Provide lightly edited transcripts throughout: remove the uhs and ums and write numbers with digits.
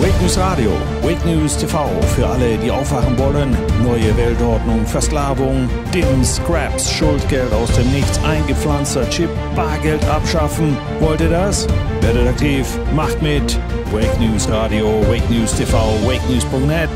Wake News Radio, Wake News TV, für alle, die aufwachen wollen. Neue Weltordnung, Versklavung, Dingen, Scraps, Schuldgeld aus dem Nichts, eingepflanzter Chip, Bargeld abschaffen. Wollt ihr das? Werdet aktiv, macht mit. Wake News Radio, Wake News TV, wakenews.net.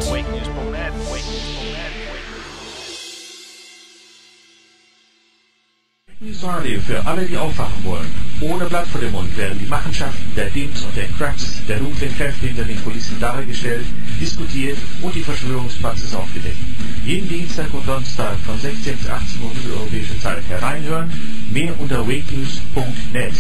Radio für alle, die aufwachen wollen. Ohne Blatt vor dem Mund werden die Machenschaften der Dims und der Cracks, der dunklen Kräfte hinter den Kulissen dargestellt, diskutiert und die Verschwörungspraxis aufgedeckt. Jeden Dienstag und Donnerstag von 16 bis 18 Uhr mitteleuropäische Zeit hereinhören. Mehr unter wakenews.net.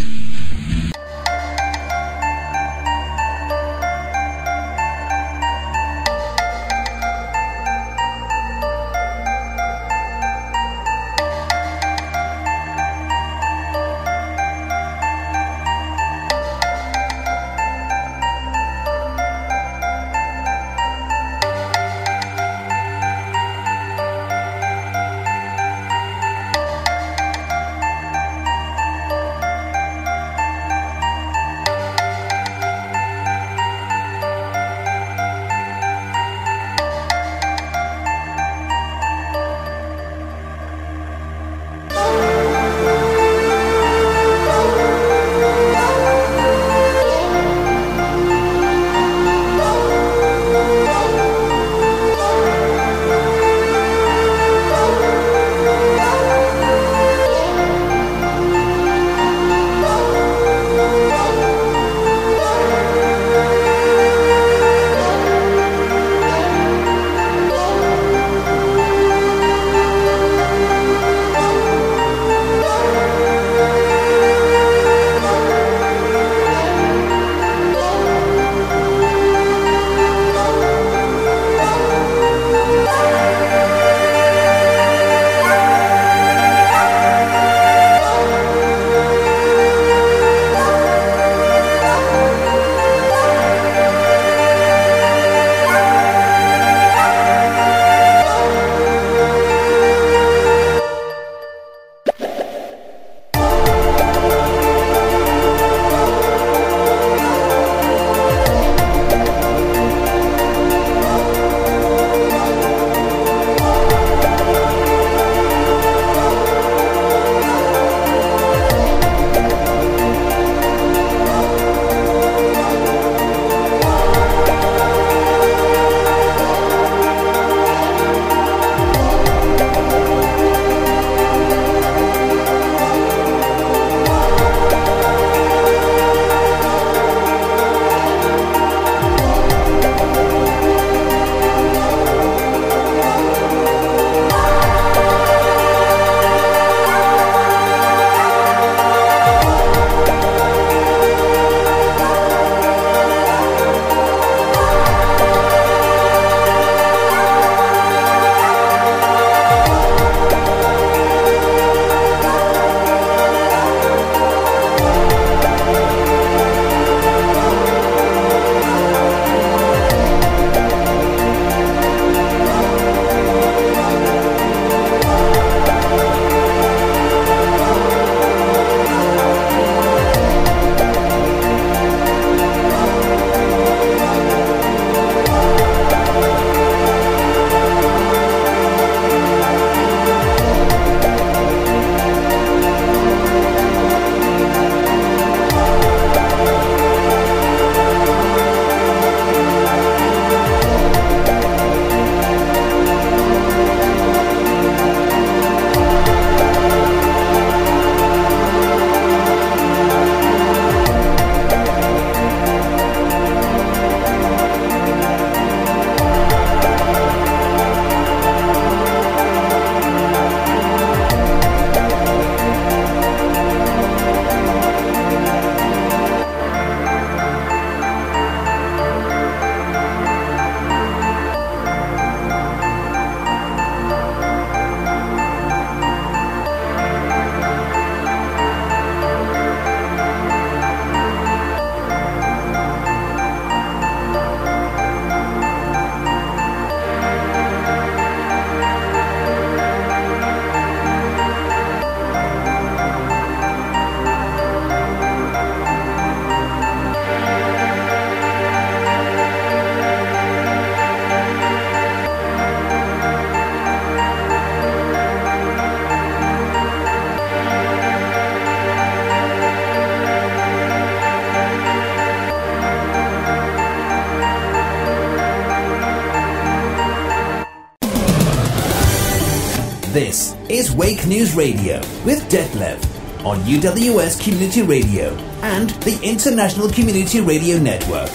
This is Wake News Radio with Detlev on UWS Community Radio and the International Community Radio Network.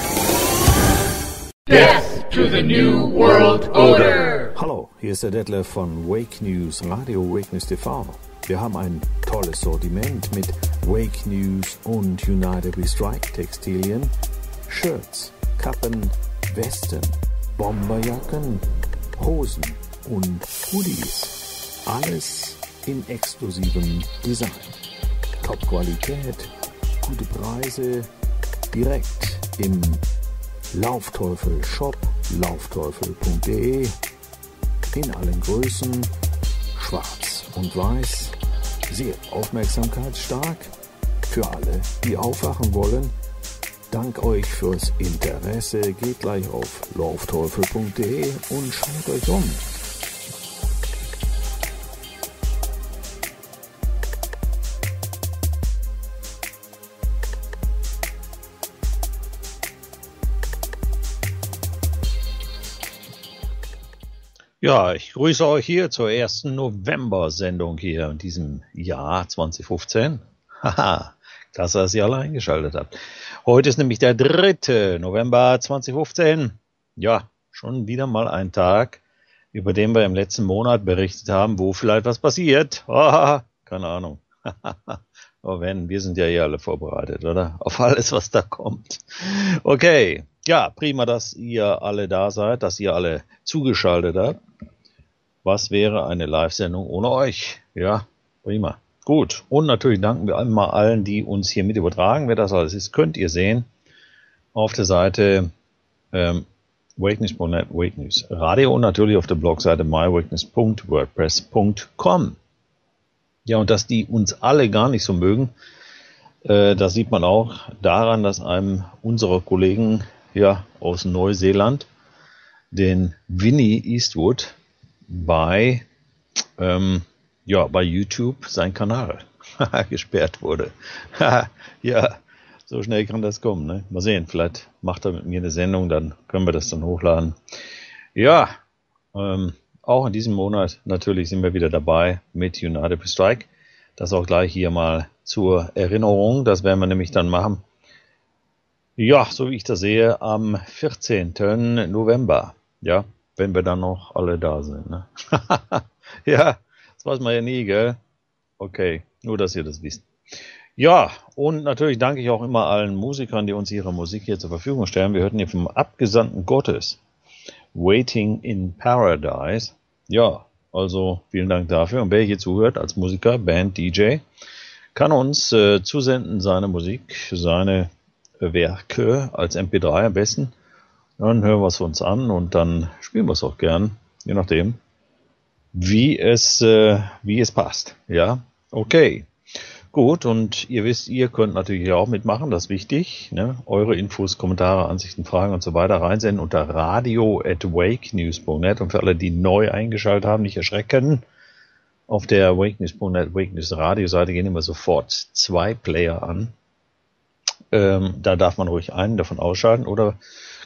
Death to the New World Order! Hallo, hier ist der Detlev von Wake News Radio, Wake News TV. Wir haben ein tolles Sortiment mit Wake News und United We Strike Textilien, Shirts, Kappen, Westen, Bomberjacken, Hosen und Hoodies. Alles in exklusivem Design. Top-Qualität, gute Preise, direkt im Laufteufel-Shop, laufteufel.de, in allen Größen, schwarz und weiß, sehr aufmerksamkeitsstark für alle, die aufwachen wollen. Dank euch fürs Interesse, geht gleich auf laufteufel.de und schaut euch um. Ja, ich grüße euch hier zur ersten November-Sendung hier in diesem Jahr 2015. Haha, klasse, dass ihr alle eingeschaltet habt. Heute ist nämlich der 3. November 2015. Ja, schon wieder mal ein Tag, über den wir im letzten Monat berichtet haben, wo vielleicht was passiert. Haha, keine Ahnung. Aber wenn, wir sind ja hier alle vorbereitet, oder? Auf alles, was da kommt. Okay, ja, prima, dass ihr alle da seid, dass ihr alle zugeschaltet habt. Was wäre eine Live-Sendung ohne euch? Ja, prima. Gut, und natürlich danken wir einmal allen, die uns hier mit übertragen. Wer das alles ist, könnt ihr sehen auf der Seite wakenews.net, wakenews Radio und natürlich auf der Blogseite mywakenews.wordpress.com. Ja, und dass die uns alle gar nicht so mögen, das sieht man auch daran, dass einem unserer Kollegen ja, aus Neuseeland, den Vinnie Eastwood, bei ja, bei YouTube sein Kanal gesperrt wurde. Ja, so schnell kann das kommen. Ne? Mal sehen, vielleicht macht er mit mir eine Sendung, dann können wir das dann hochladen. Ja, auch in diesem Monat natürlich sind wir wieder dabei mit United We Strike. Das auch gleich hier mal zur Erinnerung. Das werden wir nämlich dann machen. Ja, so wie ich das sehe, am 14. November. Ja, wenn wir dann noch alle da sind. Ne? Ja, das weiß man ja nie, gell? Okay, nur, dass ihr das wisst. Ja, und natürlich danke ich auch immer allen Musikern, die uns ihre Musik hier zur Verfügung stellen. Wir hörten hier vom Abgesandten Gottes, Waiting in Paradise. Ja, also vielen Dank dafür. Und wer hier zuhört als Musiker, Band, DJ, kann uns zusenden seine Musik, seine Werke als MP3 am besten. Dann hören wir es uns an und dann spielen wir es auch gern, je nachdem, wie es passt. Ja, okay. Gut, und ihr wisst, ihr könnt natürlich auch mitmachen, das ist wichtig. Ne? Eure Infos, Kommentare, Ansichten, Fragen und so weiter reinsenden unter radio@wakenews.net. Und für alle, die neu eingeschaltet haben, nicht erschrecken. Auf der wakenews.net, Wakenews Radio-Seite gehen immer sofort 2 Player an. Da darf man ruhig einen davon ausschalten oder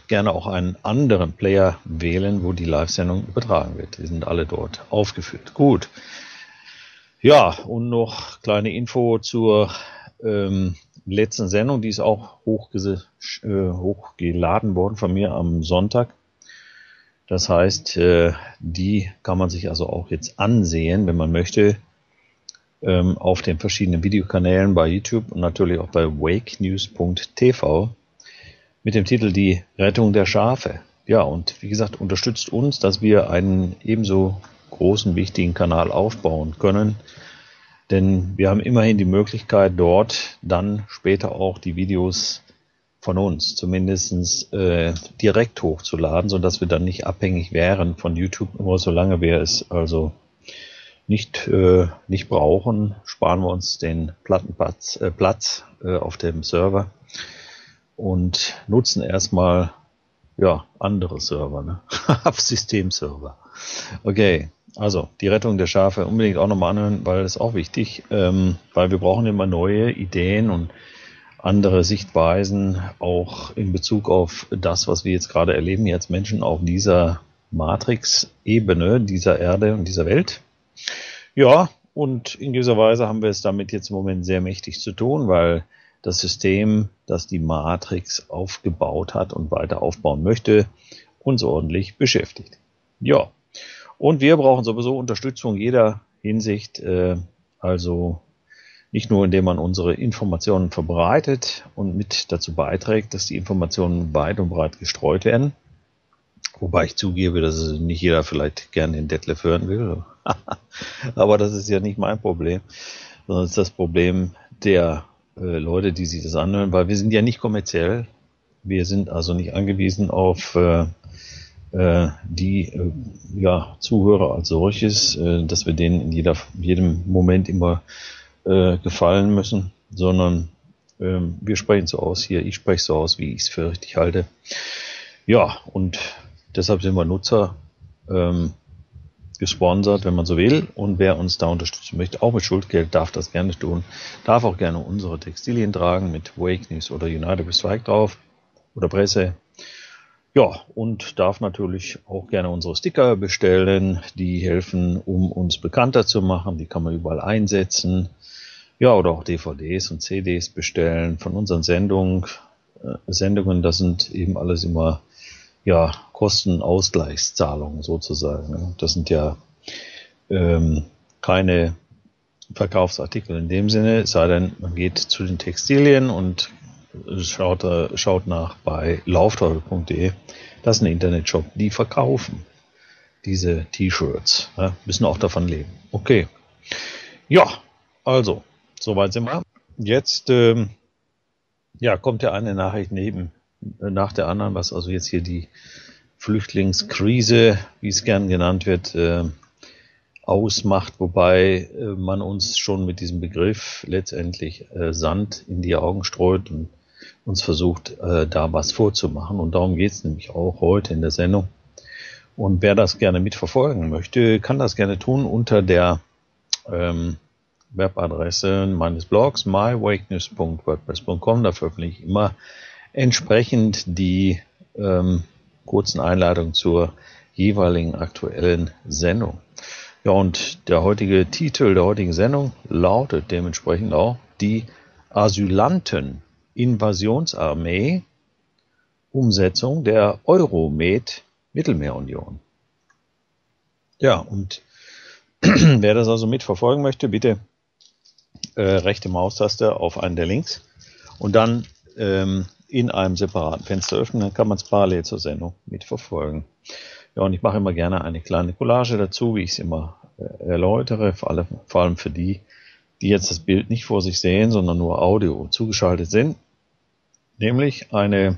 gerne auch einen anderen Player wählen, wo die Live-Sendung übertragen wird. Die sind alle dort aufgeführt. Gut. Ja, und noch kleine Info zur letzten Sendung. Die ist auch hochgeladen worden von mir am Sonntag. Das heißt, die kann man sich also auch jetzt ansehen, wenn man möchte, auf den verschiedenen Videokanälen bei YouTube und natürlich auch bei wakenews.tv. Mit dem Titel Die Rettung der Schafe. Ja, und wie gesagt, unterstützt uns, dass wir einen ebenso großen, wichtigen Kanal aufbauen können. Denn wir haben immerhin die Möglichkeit, dort dann später auch die Videos von uns zumindest direkt hochzuladen, sodass wir dann nicht abhängig wären von YouTube. Nur solange wir es also nicht brauchen, sparen wir uns den Platz auf dem Server. Und nutzen erstmal ja, andere Server, ne? Systemserver. Okay, also die Rettung der Schafe unbedingt auch nochmal anhören, weil das ist auch wichtig, weil wir brauchen immer neue Ideen und andere Sichtweisen, auch in Bezug auf das, was wir jetzt gerade erleben, hier als Menschen auf dieser Matrix-Ebene, dieser Erde und dieser Welt. Ja, und in gewisser Weise haben wir es damit jetzt im Moment sehr mächtig zu tun, weil das System, das die Matrix aufgebaut hat und weiter aufbauen möchte, uns ordentlich beschäftigt. Ja, und wir brauchen sowieso Unterstützung jeder Hinsicht, also nicht nur, indem man unsere Informationen verbreitet und mit dazu beiträgt, dass die Informationen weit und breit gestreut werden, wobei ich zugebe, dass nicht jeder vielleicht gerne den Detlef hören will, aber das ist ja nicht mein Problem, sondern es ist das Problem der Leute, die sich das anhören, weil wir sind ja nicht kommerziell, wir sind also nicht angewiesen auf Zuhörer als solches, dass wir denen in jedem Moment immer gefallen müssen, sondern wir sprechen so aus hier, ich spreche so aus, wie ich es für richtig halte. Ja, und deshalb sind wir Nutzer gesponsert, wenn man so will, und wer uns da unterstützen möchte, auch mit Schuldgeld, darf das gerne tun, darf auch gerne unsere Textilien tragen mit Wake News oder United We Strike drauf oder Presse. Ja, und darf natürlich auch gerne unsere Sticker bestellen, die helfen, um uns bekannter zu machen, die kann man überall einsetzen. Ja, oder auch DVDs und CDs bestellen von unseren Sendungen, das sind eben alles immer ja, Kostenausgleichszahlungen sozusagen. Das sind ja keine Verkaufsartikel in dem Sinne, es sei denn, man geht zu den Textilien und schaut nach bei laufteufel.de. Das ist ein Internetshop, die verkaufen diese T-Shirts. Ja, müssen auch davon leben. Okay. Ja, also, soweit sind wir. Jetzt kommt ja eine Nachricht nach der anderen, was also jetzt hier die Flüchtlingskrise, wie es gern genannt wird, ausmacht, wobei man uns schon mit diesem Begriff letztendlich Sand in die Augen streut und uns versucht, da was vorzumachen. Und darum geht es nämlich auch heute in der Sendung. Und wer das gerne mitverfolgen möchte, kann das gerne tun unter der Webadresse meines Blogs mywakenews.wordpress.com. Da veröffentliche ich immer entsprechend die kurzen Einleitungen zur jeweiligen aktuellen Sendung. Ja, und der heutige Titel der heutigen Sendung lautet dementsprechend auch die Asylanten-Invasionsarmee, Umsetzung der Euromed-Mittelmeerunion. Ja, und wer das also mitverfolgen möchte, bitte rechte Maustaste auf einen der Links und dann in einem separaten Fenster öffnen, dann kann man es parallel zur Sendung mitverfolgen. Ja, und ich mache immer gerne eine kleine Collage dazu, wie ich es immer erläutere, vor allem für die, die jetzt das Bild nicht vor sich sehen, sondern nur Audio zugeschaltet sind. Nämlich eine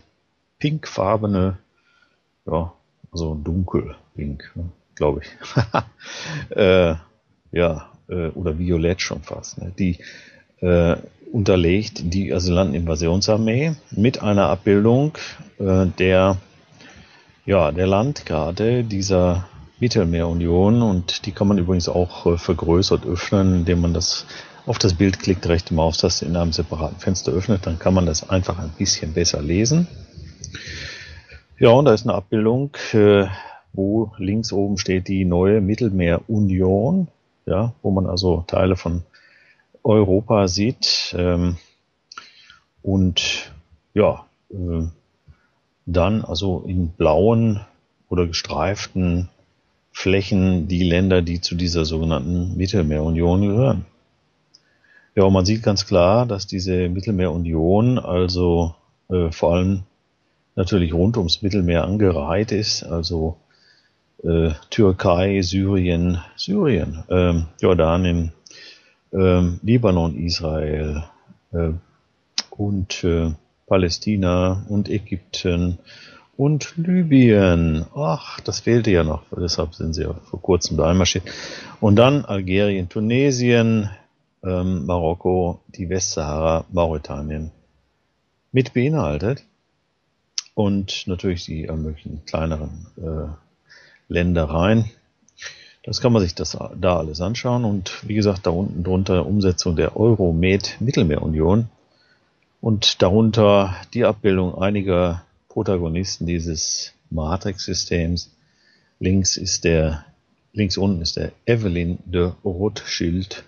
pinkfarbene, ja, also dunkelpink, glaube ich. Oder violett schon fast. Ne? Die unterlegt die Asylanten-Invasionsarmee mit einer Abbildung der Landkarte dieser Mittelmeerunion, und die kann man übrigens auch vergrößert öffnen, indem man das auf das Bild klickt, rechte Maustaste in einem separaten Fenster öffnet, dann kann man das einfach ein bisschen besser lesen. Ja, und da ist eine Abbildung, wo links oben steht die neue Mittelmeerunion, ja, wo man also Teile von Europa sieht, dann also in blauen oder gestreiften Flächen die Länder, die zu dieser sogenannten Mittelmeerunion gehören. Ja, und man sieht ganz klar, dass diese Mittelmeerunion also vor allem natürlich rund ums Mittelmeer angereiht ist, also Türkei, Syrien, Jordanien, Libanon, Israel und Palästina und Ägypten und Libyen. Ach, das fehlte ja noch, deshalb sind sie ja vor kurzem da einmarschiert. Und dann Algerien, Tunesien, Marokko, die Westsahara, Mauretanien mit beinhaltet. Und natürlich die möglichen kleineren Ländereien. Das kann man sich da alles anschauen. Und wie gesagt, da unten drunter Umsetzung der Euromed-Mittelmeerunion. Und darunter die Abbildung einiger Protagonisten dieses Matrix-Systems. Links ist der links unten ist der Evelyn de Rothschild,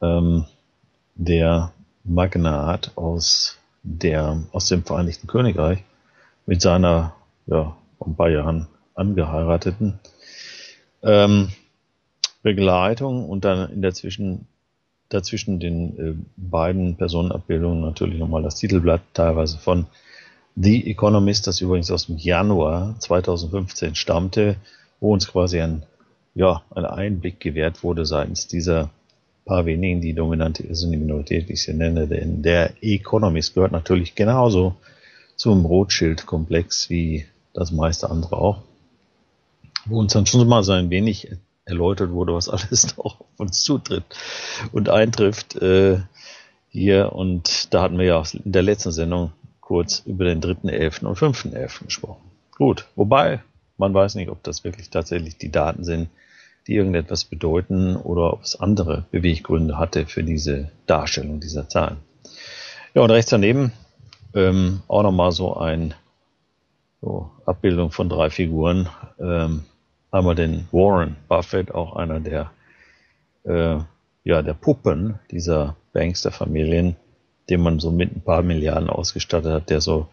der Magnat aus dem Vereinigten Königreich mit seiner, ja, vor ein paar Jahren angeheirateten Begleitung und dann in der dazwischen den beiden Personenabbildungen natürlich nochmal das Titelblatt, teilweise von The Economist, das übrigens aus dem Januar 2015 stammte, wo uns quasi ein Einblick gewährt wurde seitens dieser paar wenigen, die dominante ist und die Minorität, die ich hier nenne, denn der Economist gehört natürlich genauso zum Rothschild-Komplex wie das meiste andere auch, wo uns dann schon mal so ein wenig erläutert wurde, was alles noch auf uns zutritt und eintrifft hier. Und da hatten wir ja in der letzten Sendung kurz über den 3.11. und 5.11. gesprochen. Gut, wobei man weiß nicht, ob das wirklich tatsächlich die Daten sind, die irgendetwas bedeuten, oder ob es andere Beweggründe hatte für diese Darstellung dieser Zahlen. Ja, und rechts daneben auch nochmal so eine Abbildung von drei Figuren. Einmal den Warren Buffett, auch einer der Puppen dieser Bankster-Familien, den man so mit ein paar Milliarden ausgestattet hat, der so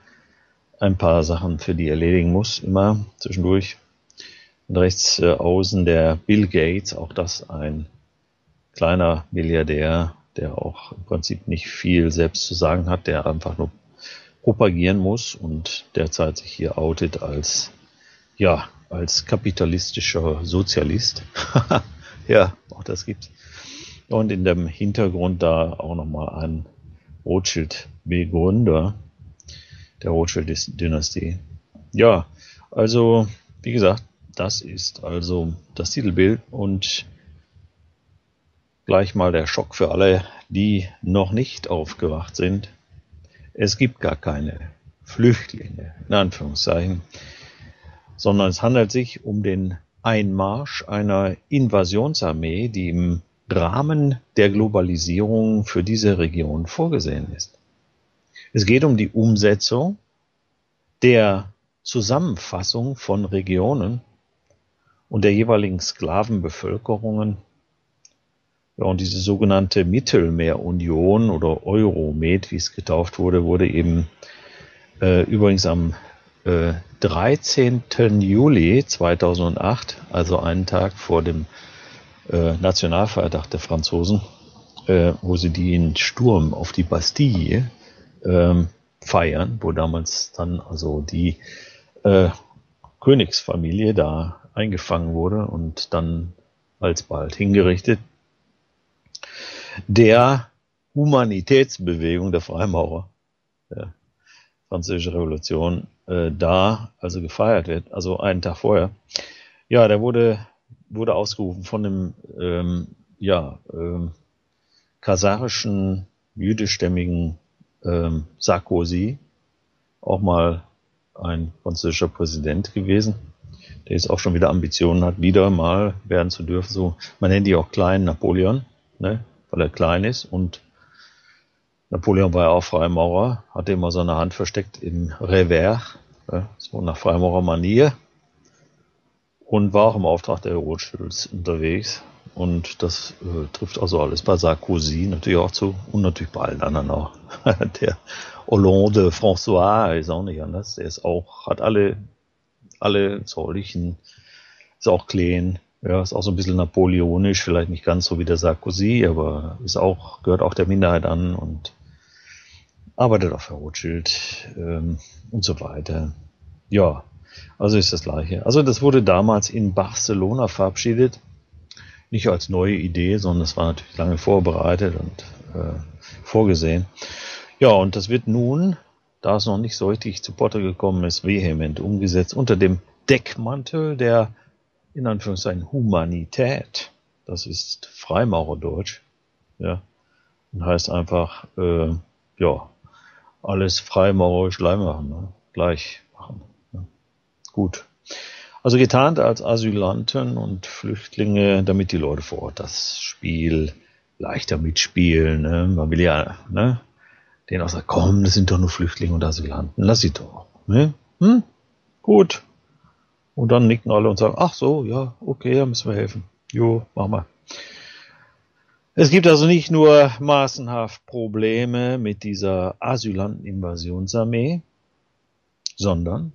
ein paar Sachen für die erledigen muss, immer zwischendurch. Und rechts außen der Bill Gates, auch das ein kleiner Milliardär, der auch im Prinzip nicht viel selbst zu sagen hat, der einfach nur propagieren muss und derzeit sich hier outet als kapitalistischer Sozialist. Ja, auch das gibt's. Und in dem Hintergrund da auch nochmal ein Rothschild-Begründer der Rothschild-Dynastie. Ja, also wie gesagt, das ist also das Titelbild und gleich mal der Schock für alle, die noch nicht aufgewacht sind. Es gibt gar keine Flüchtlinge, in Anführungszeichen, sondern es handelt sich um den Einmarsch einer Invasionsarmee, die im Rahmen der Globalisierung für diese Region vorgesehen ist. Es geht um die Umsetzung der Zusammenfassung von Regionen und der jeweiligen Sklavenbevölkerungen. Ja, und diese sogenannte Mittelmeerunion oder Euromed, wie es getauft wurde, wurde eben übrigens am 13. Juli 2008, also einen Tag vor dem Nationalfeiertag der Franzosen, wo sie den Sturm auf die Bastille feiern, wo damals dann also die Königsfamilie da eingefangen wurde und dann alsbald hingerichtet, der Humanitätsbewegung der Freimaurer, der Französischen Revolution, da also gefeiert wird, also einen Tag vorher. Ja, der wurde ausgerufen von dem kasachischen, jüdischstämmigen Sarkozy, auch mal ein französischer Präsident gewesen, der jetzt auch schon wieder Ambitionen hat, wieder mal werden zu dürfen. So, man nennt die auch kleinen Napoleon, ne, weil er klein ist, und Napoleon war ja auch Freimaurer, hatte immer seine Hand versteckt im Revers, ne, so nach Freimaurer-Manier, und war auch im Auftrag der Rothschilds unterwegs. Und das trifft also alles bei Sarkozy natürlich auch zu und natürlich bei allen anderen auch. Der Hollande François ist auch nicht anders. Der ist auch, hat alle Zollichen, ist auch klein, ja, ist auch so ein bisschen napoleonisch, vielleicht nicht ganz so wie der Sarkozy, aber ist auch, gehört auch der Minderheit an und arbeitet auch für Rothschild und so weiter. Ja, also ist das Gleiche. Also das wurde damals in Barcelona verabschiedet. Nicht als neue Idee, sondern es war natürlich lange vorbereitet und vorgesehen. Ja, und das wird nun, da es noch nicht so richtig zu Potte gekommen ist, vehement umgesetzt unter dem Deckmantel der, in Anführungszeichen, Humanität. Das ist Freimaurerdeutsch, ja, und heißt einfach, alles freimaurerisch gleich machen, ne? Gleich machen, ne? Gut. Also getarnt als Asylanten und Flüchtlinge, damit die Leute vor Ort das Spiel leichter mitspielen. Ne? Man will ja, ne, denen auch sagen, komm, das sind doch nur Flüchtlinge und Asylanten, lass sie doch. Ne? Gut, Und dann nicken alle und sagen, ach so, ja, okay, da müssen wir helfen. Jo, machen wir. Es gibt also nicht nur massenhaft Probleme mit dieser Asylanten-Invasionsarmee, sondern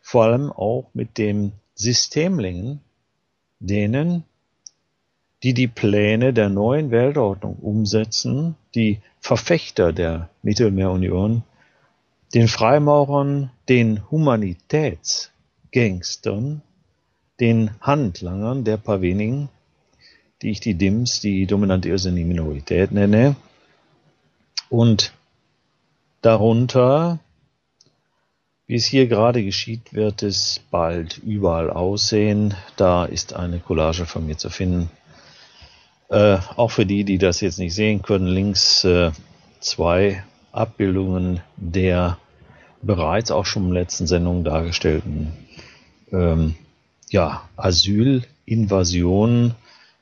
vor allem auch mit den Systemlingen, denen, die die Pläne der neuen Weltordnung umsetzen, die Verfechter der Mittelmeerunion, den Freimaurern, den Humanitätsgangstern, den Handlangern der paar wenigen, die ich die DIMS, die dominante irrsinnige Minorität nenne, und darunter, wie es hier gerade geschieht, wird es bald überall aussehen. Da ist eine Collage von mir zu finden. Auch für die, die das jetzt nicht sehen können, links zwei Abbildungen der bereits auch schon in der letzten Sendung dargestellten Asylinvasion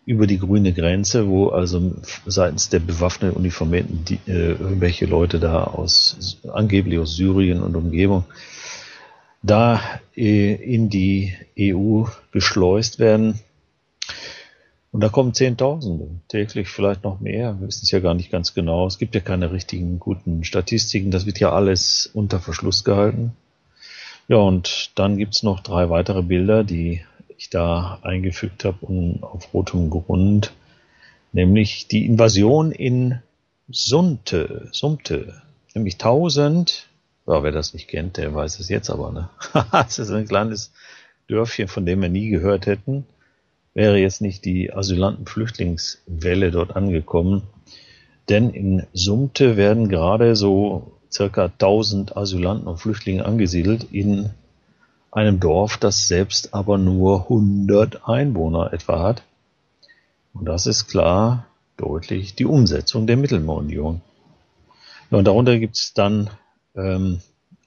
über die grüne Grenze, wo also seitens der bewaffneten Uniformierten irgendwelche Leute da angeblich aus Syrien und Umgebung da in die EU geschleust werden. Und da kommen Zehntausende, täglich vielleicht noch mehr, wir wissen es ja gar nicht ganz genau. Es gibt ja keine richtigen guten Statistiken, das wird ja alles unter Verschluss gehalten. Ja, und dann gibt es noch drei weitere Bilder, die ich da eingefügt habe und auf rotem Grund, nämlich die Invasion in Sumte, nämlich 1000, ja, wer das nicht kennt, der weiß es jetzt aber, ne? Es ist ein kleines Dörfchen, von dem wir nie gehört hätten. Wäre jetzt nicht die Asylanten-Flüchtlingswelle dort angekommen, denn in Sumte werden gerade so circa 1000 Asylanten und Flüchtlinge angesiedelt in einem Dorf, das selbst aber nur 100 Einwohner etwa hat. Und das ist klar deutlich die Umsetzung der Mittelmeerunion. Und darunter gibt es dann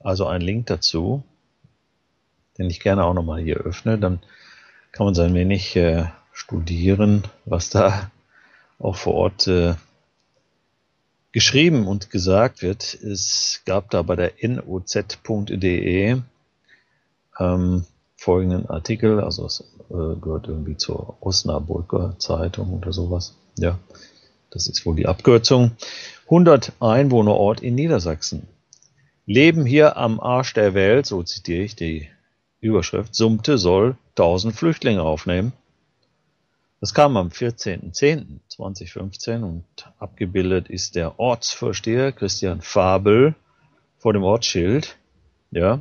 also einen Link dazu, den ich gerne auch nochmal hier öffne, dann kann man so ein wenig studieren, was da auch vor Ort geschrieben und gesagt wird. Es gab da bei der noz.de folgenden Artikel, also es gehört irgendwie zur Osnabrücker Zeitung oder sowas. Ja, das ist wohl die Abkürzung. 100 Einwohnerort in Niedersachsen. Leben hier am Arsch der Welt, so zitiere ich die Überschrift, Sumte soll 1000 Flüchtlinge aufnehmen. Das kam am 14.10.2015 und abgebildet ist der Ortsvorsteher Christian Fabel vor dem Ortsschild. Ja.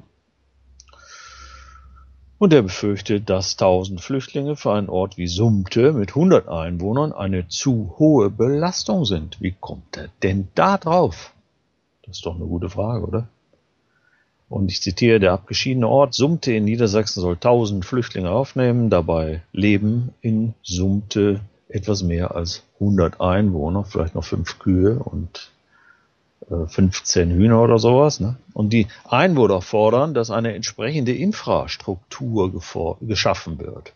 Und er befürchtet, dass 1000 Flüchtlinge für einen Ort wie Sumte mit 100 Einwohnern eine zu hohe Belastung sind. Wie kommt er denn da drauf? Das ist doch eine gute Frage, oder? Und ich zitiere, der abgeschiedene Ort Sumte in Niedersachsen soll 1000 Flüchtlinge aufnehmen. Dabei leben in Sumte etwas mehr als 100 Einwohner, vielleicht noch 5 Kühe und 15 Hühner oder sowas. Ne? Und die Einwohner fordern, dass eine entsprechende Infrastruktur geschaffen wird.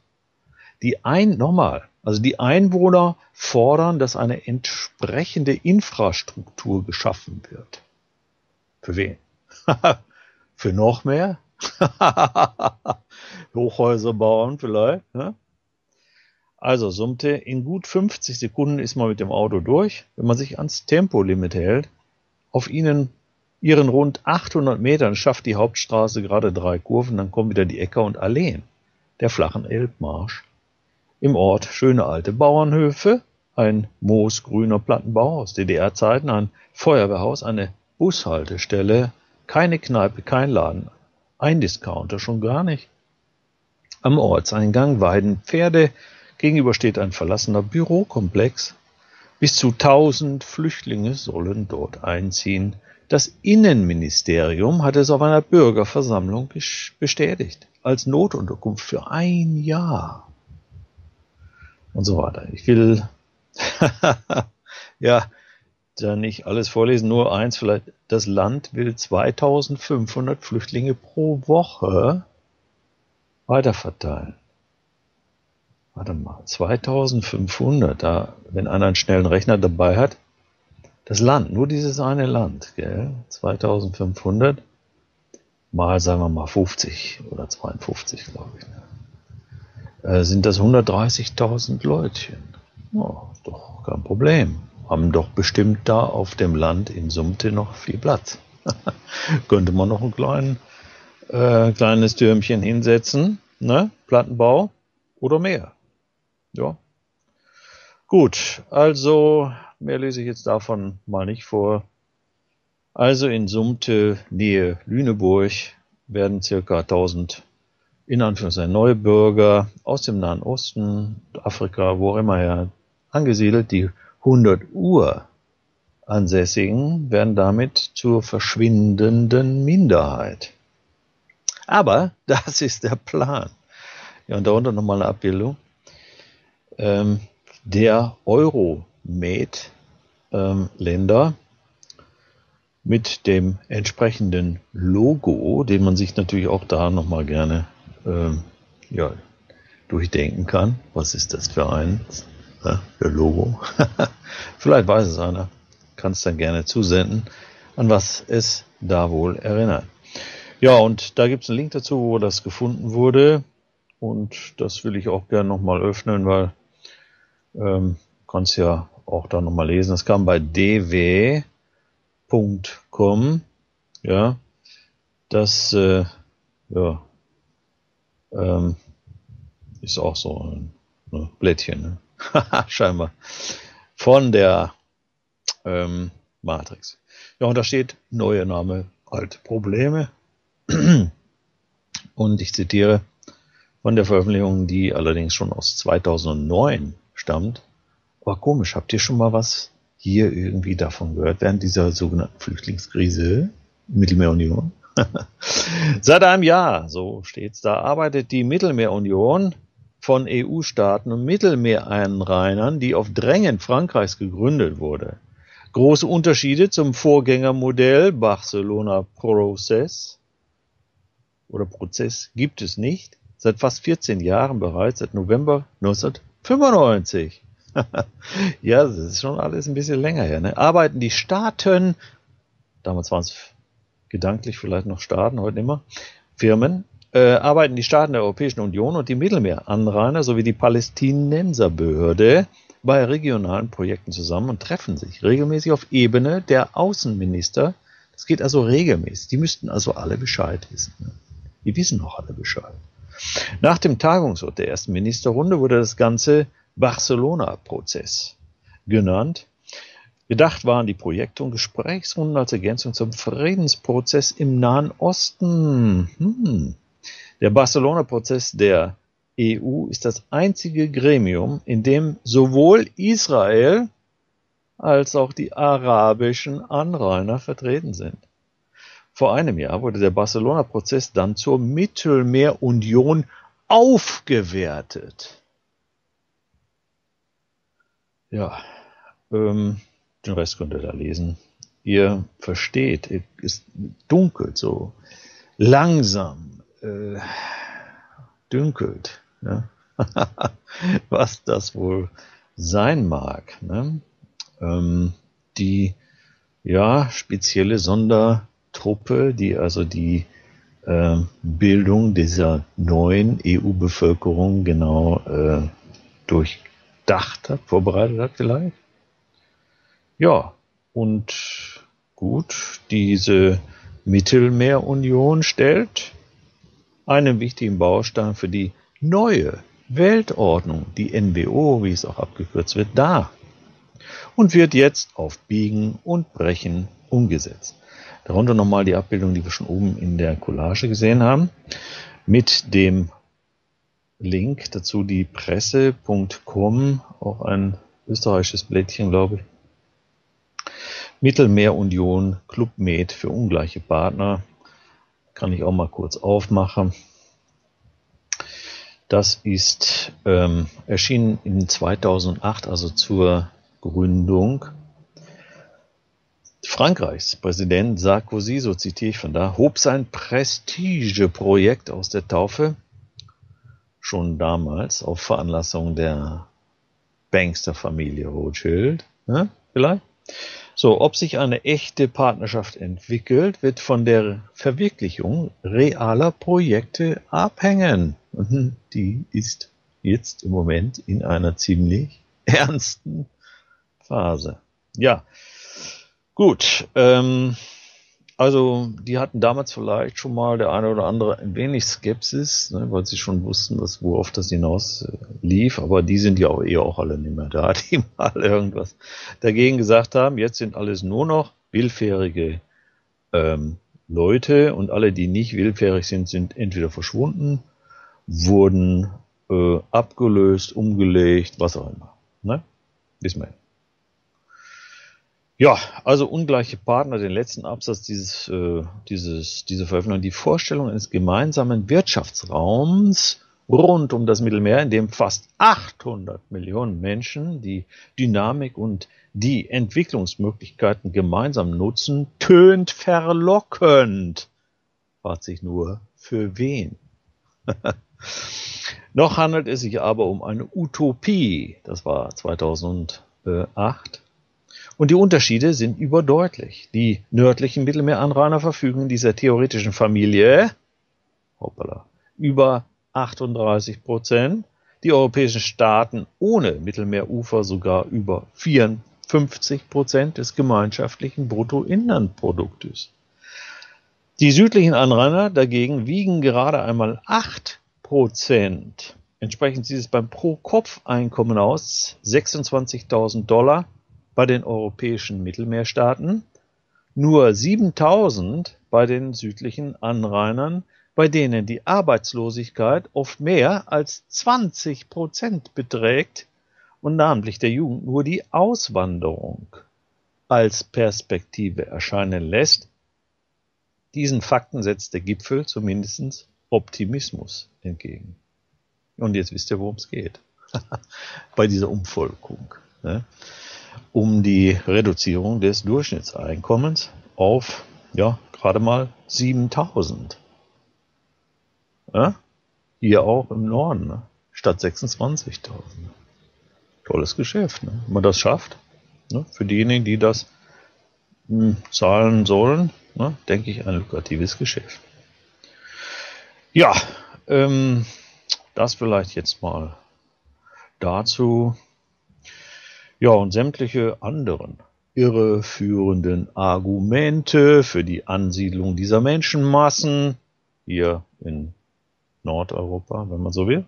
Die Einwohner fordern, dass eine entsprechende Infrastruktur geschaffen wird. Für wen? Für noch mehr? Hochhäuser bauen vielleicht. Ne? Also Sumte, in gut 50 Sekunden ist man mit dem Auto durch, wenn man sich ans Tempolimit hält. Auf ihren rund 800 Metern schafft die Hauptstraße gerade 3 Kurven, dann kommen wieder die Äcker und Alleen der flachen Elbmarsch. Im Ort schöne alte Bauernhöfe, ein moosgrüner Plattenbau aus DDR-Zeiten, ein Feuerwehrhaus, eine Bushaltestelle, keine Kneipe, kein Laden, ein Discounter schon gar nicht. Am Ortseingang weiden Pferde, gegenüber steht ein verlassener Bürokomplex. Bis zu 1000 Flüchtlinge sollen dort einziehen. Das Innenministerium hat es auf einer Bürgerversammlung bestätigt, als Notunterkunft für ein Jahr. Und so weiter. Ich will ja da nicht alles vorlesen, nur eins vielleicht. Das Land will 2500 Flüchtlinge pro Woche weiterverteilen. Warte mal, 2500, da, wenn einer einen schnellen Rechner dabei hat, das Land, nur dieses eine Land, gell? 2500 mal, sagen wir mal, 50 oder 52, glaube ich, ne? Sind das 130.000 Leutchen. Oh, doch kein Problem. Haben doch bestimmt da auf dem Land in Sumte noch viel Platz. Könnte man noch ein kleines Türmchen hinsetzen, ne? Plattenbau oder mehr. Ja. Gut, also mehr lese ich jetzt davon mal nicht vor. Also in Sumte, Nähe Lüneburg, werden ca. 1000 in Anführungszeichen Neubürger aus dem Nahen Osten, Afrika, wo auch immer her, angesiedelt. Die 100 Uhr Ansässigen werden damit zur verschwindenden Minderheit. Aber das ist der Plan. Ja, und darunter nochmal eine Abbildung. Der Euromed-Länder mit dem entsprechenden Logo, den man sich natürlich auch da nochmal gerne ja, durchdenken kann. Was ist das für eins? Ja, für Logo. Vielleicht weiß es einer. Kannst dann gerne zusenden, an was es da wohl erinnert. Ja, und da gibt es einen Link dazu, wo das gefunden wurde. Und das will ich auch gerne nochmal öffnen, weil kannst ja auch da nochmal lesen. Das kam bei dw.com. Ja, das ist auch so ein Blättchen, ne? Scheinbar von der Matrix. Ja, und da steht neuer Name, alte Probleme. Und ich zitiere von der Veröffentlichung, die allerdings schon aus 2009 stammt. Aber komisch, habt ihr schon mal was hier irgendwie davon gehört, während dieser sogenannten Flüchtlingskrise in Mittelmeerunion? Seit einem Jahr, so steht's da, arbeitet die Mittelmeerunion von EU-Staaten und Mittelmeereinrainern, die auf Drängen Frankreichs gegründet wurde. Große Unterschiede zum Vorgängermodell Barcelona Process oder Prozess gibt es nicht. Seit fast 14 Jahren bereits, seit November 1995. Ja, das ist schon alles ein bisschen länger her, ne? Arbeiten die Staaten, damals waren es gedanklich vielleicht noch Staaten, heute nicht mehr, Firmen, arbeiten die Staaten der Europäischen Union und die Mittelmeeranrainer sowie die Palästinenserbehörde bei regionalen Projekten zusammen und treffen sich regelmäßig auf Ebene der Außenminister. Das geht also regelmäßig. Die müssten also alle Bescheid wissen, ne? Die wissen auch alle Bescheid. Nach dem Tagungsort der ersten Ministerrunde wurde das Ganze Barcelona-Prozess genannt. Gedacht waren die Projekte und Gesprächsrunden als Ergänzung zum Friedensprozess im Nahen Osten. Der Barcelona-Prozess der EU ist das einzige Gremium, in dem sowohl Israel als auch die arabischen Anrainer vertreten sind. Vor einem Jahr wurde der Barcelona-Prozess dann zur Mittelmeerunion aufgewertet. Ja, den Rest könnt ihr da lesen. Ihr versteht, es dunkelt so, langsam dünkelt, ne? Was das wohl sein mag, ne? Die ja spezielle Sondertruppe, die also die Bildung dieser neuen EU-Bevölkerung genau durchdacht hat, vorbereitet hat vielleicht. Ja, und gut, diese Mittelmeerunion stellt einen wichtigen Baustein für die neue Weltordnung, die NWO, wie es auch abgekürzt wird, dar und wird jetzt auf Biegen und Brechen umgesetzt. Darunter nochmal die Abbildung, die wir schon oben in der Collage gesehen haben, mit dem Link dazu, die Presse.com, auch ein österreichisches Blättchen, glaube ich. Mittelmeerunion, Clubmed für ungleiche Partner. Kann ich auch mal kurz aufmachen. Das ist erschienen in 2008, also zur Gründung. Frankreichs Präsident Sarkozy, so zitiere ich von da, hob sein Prestigeprojekt aus der Taufe, schon damals auf Veranlassung der Bankster-Familie Rothschild, ne, vielleicht, So, ob sich eine echte Partnerschaft entwickelt, wird von der Verwirklichung realer Projekte abhängen. Und die ist jetzt im Moment in einer ziemlich ernsten Phase. Ja, gut. Also die hatten damals vielleicht schon mal der eine oder andere ein wenig Skepsis, ne, weil sie schon wussten, worauf das hinaus lief. Aber die sind ja auch alle nicht mehr da, die mal irgendwas dagegen gesagt haben. Jetzt sind alles nur noch willfährige Leute, und alle, die nicht willfährig sind, sind entweder verschwunden, wurden abgelöst, umgelegt, was auch immer. Ne? Bis mal. Ja, also ungleiche Partner, den letzten Absatz dieser Veröffentlichung. Die Vorstellung eines gemeinsamen Wirtschaftsraums rund um das Mittelmeer, in dem fast 800 Millionen Menschen die Dynamik und die Entwicklungsmöglichkeiten gemeinsam nutzen, tönt verlockend. Fragt sich nur, für wen? Noch handelt es sich aber um eine Utopie. Das war 2008. Und die Unterschiede sind überdeutlich. Die nördlichen Mittelmeeranrainer verfügen in dieser theoretischen Familie über 38%, die europäischen Staaten ohne Mittelmeerufer sogar über 54% des gemeinschaftlichen Bruttoinlandproduktes. Die südlichen Anrainer dagegen wiegen gerade einmal 8%. Entsprechend sieht es beim Pro-Kopf-Einkommen aus, $26.000, bei den europäischen Mittelmeerstaaten, nur 7.000 bei den südlichen Anrainern, bei denen die Arbeitslosigkeit oft mehr als 20% beträgt und namentlich der Jugend nur die Auswanderung als Perspektive erscheinen lässt. Diesen Fakten setzt der Gipfel zumindest Optimismus entgegen. Und jetzt wisst ihr, worum es geht bei dieser Umvolkung, ne? Um die Reduzierung des Durchschnittseinkommens auf, ja, gerade mal 7.000. Ja? Hier auch im Norden, ne? Statt 26.000. Tolles Geschäft, ne? Wenn man das schafft, ne? Für diejenigen, die das zahlen sollen, ne? Denke ich, ein lukratives Geschäft. Ja, das vielleicht jetzt mal dazu. Ja, und sämtliche anderen irreführenden Argumente für die Ansiedlung dieser Menschenmassen hier in Nordeuropa, wenn man so will,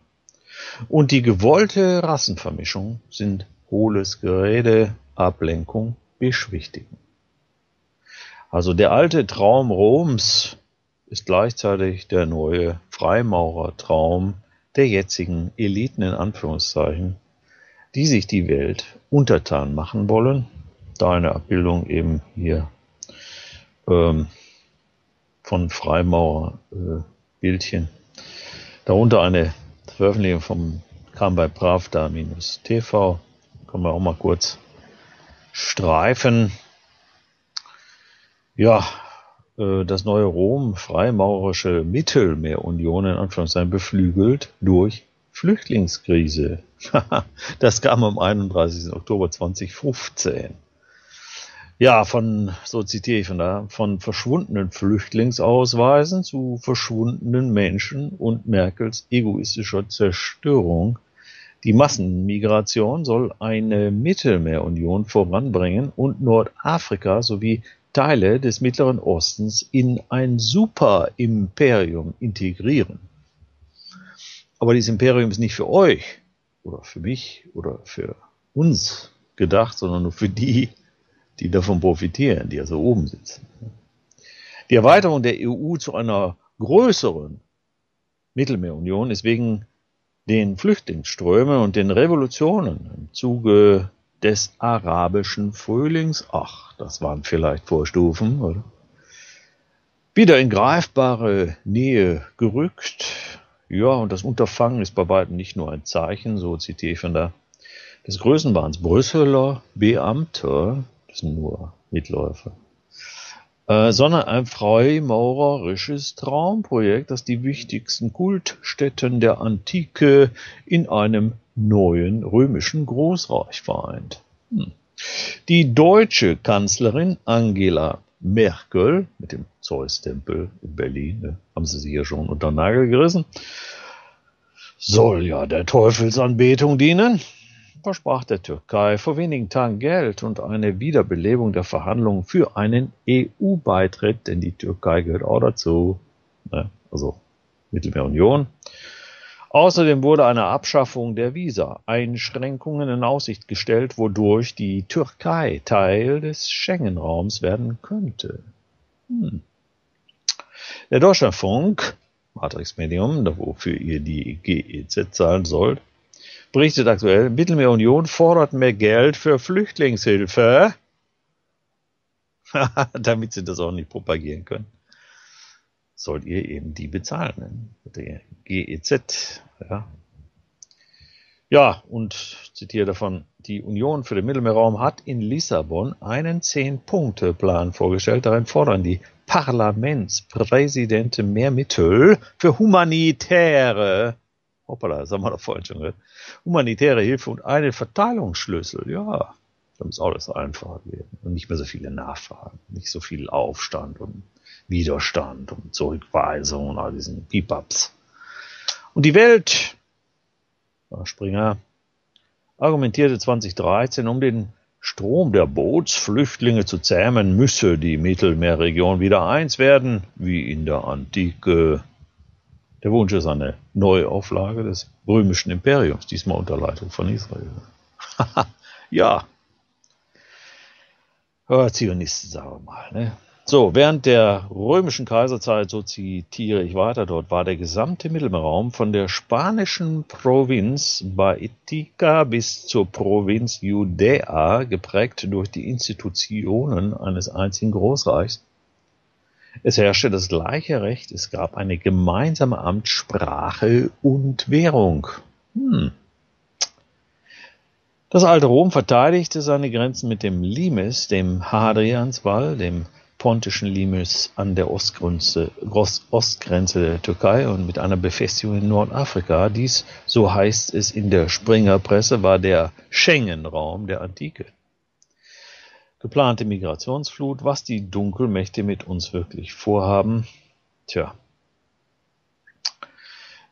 und die gewollte Rassenvermischung sind hohles Gerede, Ablenkung, Beschwichtigen. Also der alte Traum Roms ist gleichzeitig der neue Freimaurertraum der jetzigen Eliten in Anführungszeichen, die sich die Welt untertan machen wollen, da eine Abbildung eben hier von Freimaurer-Bildchen, darunter eine Veröffentlichung kam bei Pravda-TV, können wir auch mal kurz streifen. Ja, das neue Rom, freimaurerische Mittelmeerunion, in Anführungszeichen, beflügelt durch Flüchtlingskrise. Das kam am 31. Oktober 2015. Ja, so zitiere ich von verschwundenen Flüchtlingsausweisen zu verschwundenen Menschen und Merkels egoistischer Zerstörung. Die Massenmigration soll eine Mittelmeerunion voranbringen und Nordafrika sowie Teile des Mittleren Ostens in ein Superimperium integrieren. Aber dieses Imperium ist nicht für euch oder für mich oder für uns gedacht, sondern nur für die, die davon profitieren, die also oben sitzen. Die Erweiterung der EU zu einer größeren Mittelmeerunion ist wegen den Flüchtlingsströmen und den Revolutionen im Zuge des arabischen Frühlings, das waren vielleicht Vorstufen, oder? Wieder in greifbare Nähe gerückt. Ja, und das Unterfangen ist bei weitem nicht nur ein Zeichen, so zitiere ich des Größenwahns Brüsseler Beamter, das sind nur Mitläufer, sondern ein freimaurerisches Traumprojekt, das die wichtigsten Kultstätten der Antike in einem neuen römischen Großreich vereint. Die deutsche Kanzlerin Angela Merkel, mit dem Zeus-Tempel in Berlin, ne, haben sie sich ja schon unter den Nagel gerissen, soll ja der Teufelsanbetung dienen, versprach der Türkei vor wenigen Tagen Geld und eine Wiederbelebung der Verhandlungen für einen EU-Beitritt, denn die Türkei gehört auch dazu, ne, also Mittelmeerunion. Außerdem wurde eine Abschaffung der Visa-Einschränkungen in Aussicht gestellt, wodurch die Türkei Teil des Schengen-Raums werden könnte. Der Deutschlandfunk, Matrixmedium, wofür ihr die GEZ zahlen sollt, berichtet aktuell, Mittelmeerunion fordert mehr Geld für Flüchtlingshilfe, damit sie das auch nicht propagieren können. Sollt ihr eben die bezahlen, der GEZ. Ja, und zitiere davon, die Union für den Mittelmeerraum hat in Lissabon einen 10-Punkte-Plan vorgestellt. Darin fordern die Parlamentspräsidenten mehr Mittel für humanitäre, hoppala, das haben wir doch vorhin schon gehört, humanitäre Hilfe und einen Verteilungsschlüssel. Ja, damit es alles einfacher wird und nicht mehr so viele Nachfragen, nicht so viel Aufstand und Widerstand und Zurückweisung und all diesen Pipaps. Und die Welt, Springer, argumentierte 2013, um den Strom der Bootsflüchtlinge zu zähmen, müsse die Mittelmeerregion wieder eins werden, wie in der Antike. Der Wunsch ist eine Neuauflage des römischen Imperiums, diesmal unter Leitung von Israel. Ja, Zionisten, sagen wir mal, ne? So, während der römischen Kaiserzeit, so zitiere ich weiter, dort war der gesamte Mittelmeerraum von der spanischen Provinz Baetica bis zur Provinz Judäa geprägt durch die Institutionen eines einzigen Großreichs. Es herrschte das gleiche Recht, es gab eine gemeinsame Amtssprache und Währung. Das alte Rom verteidigte seine Grenzen mit dem Limes, dem Hadrianswall, dem pontischen Limes an der Ostgrenze der Türkei und mit einer Befestigung in Nordafrika. Dies, so heißt es in der Springer-Presse, war der Schengen-Raum der Antike. Geplante Migrationsflut, was die Dunkelmächte mit uns wirklich vorhaben. Tja.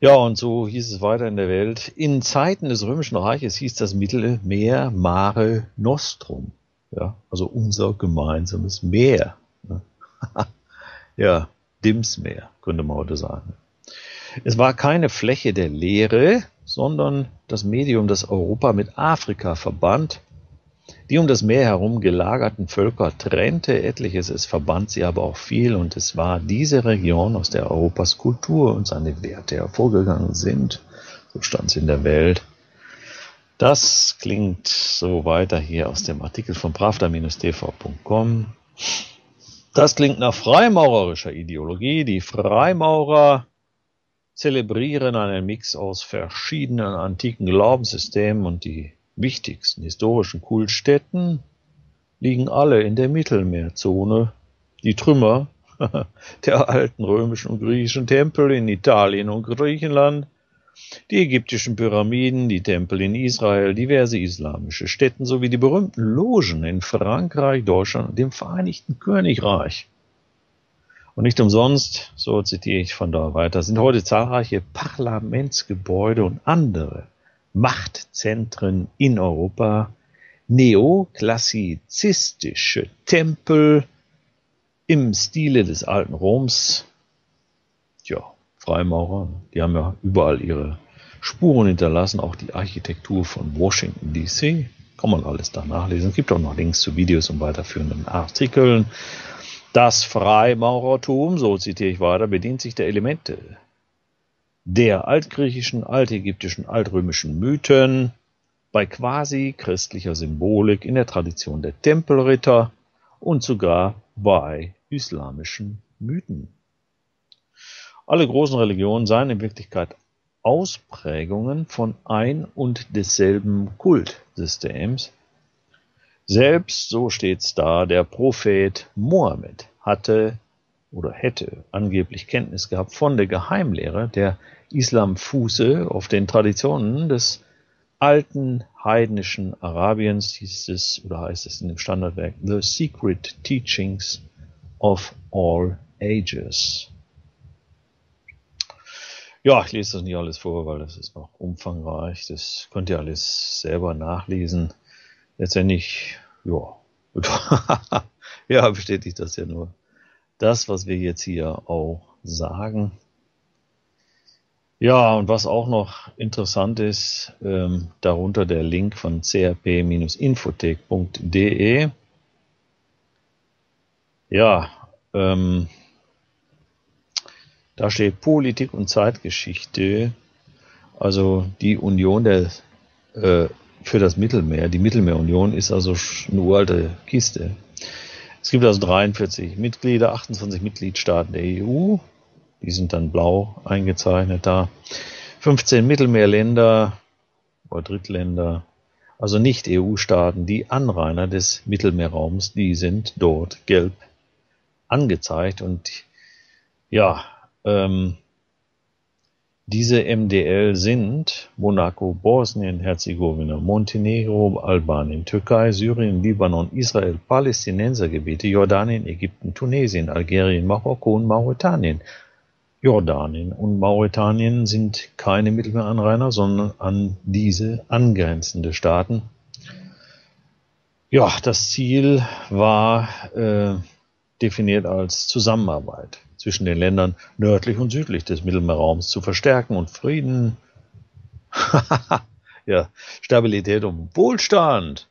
Ja, und so hieß es weiter in der Welt. In Zeiten des Römischen Reiches hieß das Mittelmeer Mare Nostrum. Ja, also unser gemeinsames Meer. Ja, Dimsmeer, könnte man heute sagen. Es war keine Fläche der Lehre, sondern das Medium, das Europa mit Afrika verband. Die um das Meer herum gelagerten Völker trennte etliches, es verband sie aber auch viel, und es war diese Region, aus der Europas Kultur und seine Werte hervorgegangen sind. So stand es in der Welt. Das klingt so weiter hier aus dem Artikel von pravda-tv.com. Das klingt nach freimaurerischer Ideologie. Die Freimaurer zelebrieren einen Mix aus verschiedenen antiken Glaubenssystemen, und die wichtigsten historischen Kultstätten liegen alle in der Mittelmeerzone. Die Trümmer der alten römischen und griechischen Tempel in Italien und Griechenland, die ägyptischen Pyramiden, die Tempel in Israel, diverse islamische Städten sowie die berühmten Logen in Frankreich, Deutschland und dem Vereinigten Königreich. Und nicht umsonst, so zitiere ich von da weiter, sind heute zahlreiche Parlamentsgebäude und andere Machtzentren in Europa neoklassizistische Tempel im Stile des alten Roms. Tja. Freimaurer, die haben ja überall ihre Spuren hinterlassen, auch die Architektur von Washington D.C., kann man alles da nachlesen. Es gibt auch noch Links zu Videos und weiterführenden Artikeln. Das Freimaurertum, so zitiere ich weiter, bedient sich der Elemente der altgriechischen, altägyptischen, altrömischen Mythen bei quasi christlicher Symbolik in der Tradition der Tempelritter und sogar bei islamischen Mythen. Alle großen Religionen seien in Wirklichkeit Ausprägungen von ein und desselben Kultsystems. Selbst, so steht's da, der Prophet Mohammed hätte angeblich Kenntnis gehabt von der Geheimlehre, der Islam fuße auf den Traditionen des alten heidnischen Arabiens hieß es oder heißt es in dem Standardwerk The Secret Teachings of All Ages. Ja, ich lese das nicht alles vor, weil das ist noch umfangreich. Das könnt ihr alles selber nachlesen. Letztendlich, ja, ja, bestätigt das ja nur das, was wir jetzt hier auch sagen. Ja, und was auch noch interessant ist, darunter der Link von crp-infothek.de. Ja, da steht Politik und Zeitgeschichte, also die Union für das Mittelmeer. Die Mittelmeerunion ist also eine uralte Kiste. Es gibt also 43 Mitglieder, 28 Mitgliedstaaten der EU. Die sind dann blau eingezeichnet da. 15 Mittelmeerländer oder Drittländer, also nicht EU-Staaten, die Anrainer des Mittelmeerraums, die sind dort gelb angezeigt. Und ja, diese MDL sind Monaco, Bosnien, Herzegowina, Montenegro, Albanien, Türkei, Syrien, Libanon, Israel, Palästinensergebiete, Jordanien, Ägypten, Tunesien, Algerien, Marokko und Mauretanien. Jordanien und Mauretanien sind keine Mittelmeeranrainer, sondern an diese angrenzende Staaten. Ja, das Ziel war definiert als Zusammenarbeit zwischen den Ländern nördlich und südlich des Mittelmeerraums zu verstärken und Frieden, ja, Stabilität und Wohlstand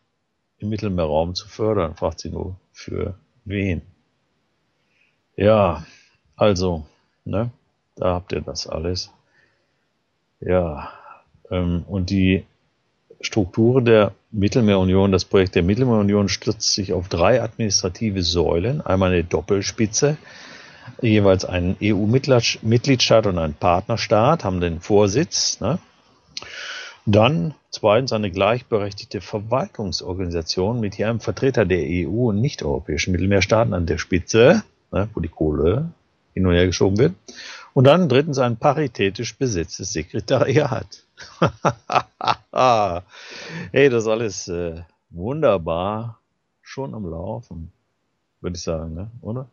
im Mittelmeerraum zu fördern. Fragt sie nur, für wen? Ja, also, ne? Da habt ihr das alles. Ja, und die Struktur der Mittelmeerunion, das Projekt der Mittelmeerunion stützt sich auf 3 administrative Säulen. Einmal eine Doppelspitze, jeweils einen EU-Mitgliedstaat und einen Partnerstaat haben den Vorsitz. Ne? Dann zweitens eine gleichberechtigte Verwaltungsorganisation mit hier einem Vertreter der EU und nicht-europäischen Mittelmeerstaaten an der Spitze, ne? Wo die Kohle hin und her geschoben wird. Und dann drittens ein paritätisch besetztes Sekretariat. Hey, das ist alles wunderbar schon am Laufen, würde ich sagen, ne? Oder?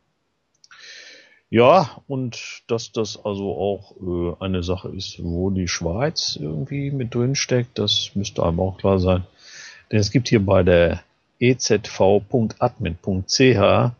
Ja, und dass das also auch eine Sache ist, wo die Schweiz irgendwie mit drin steckt, das müsste einem auch klar sein. Denn es gibt hier bei der ezv.admin.ch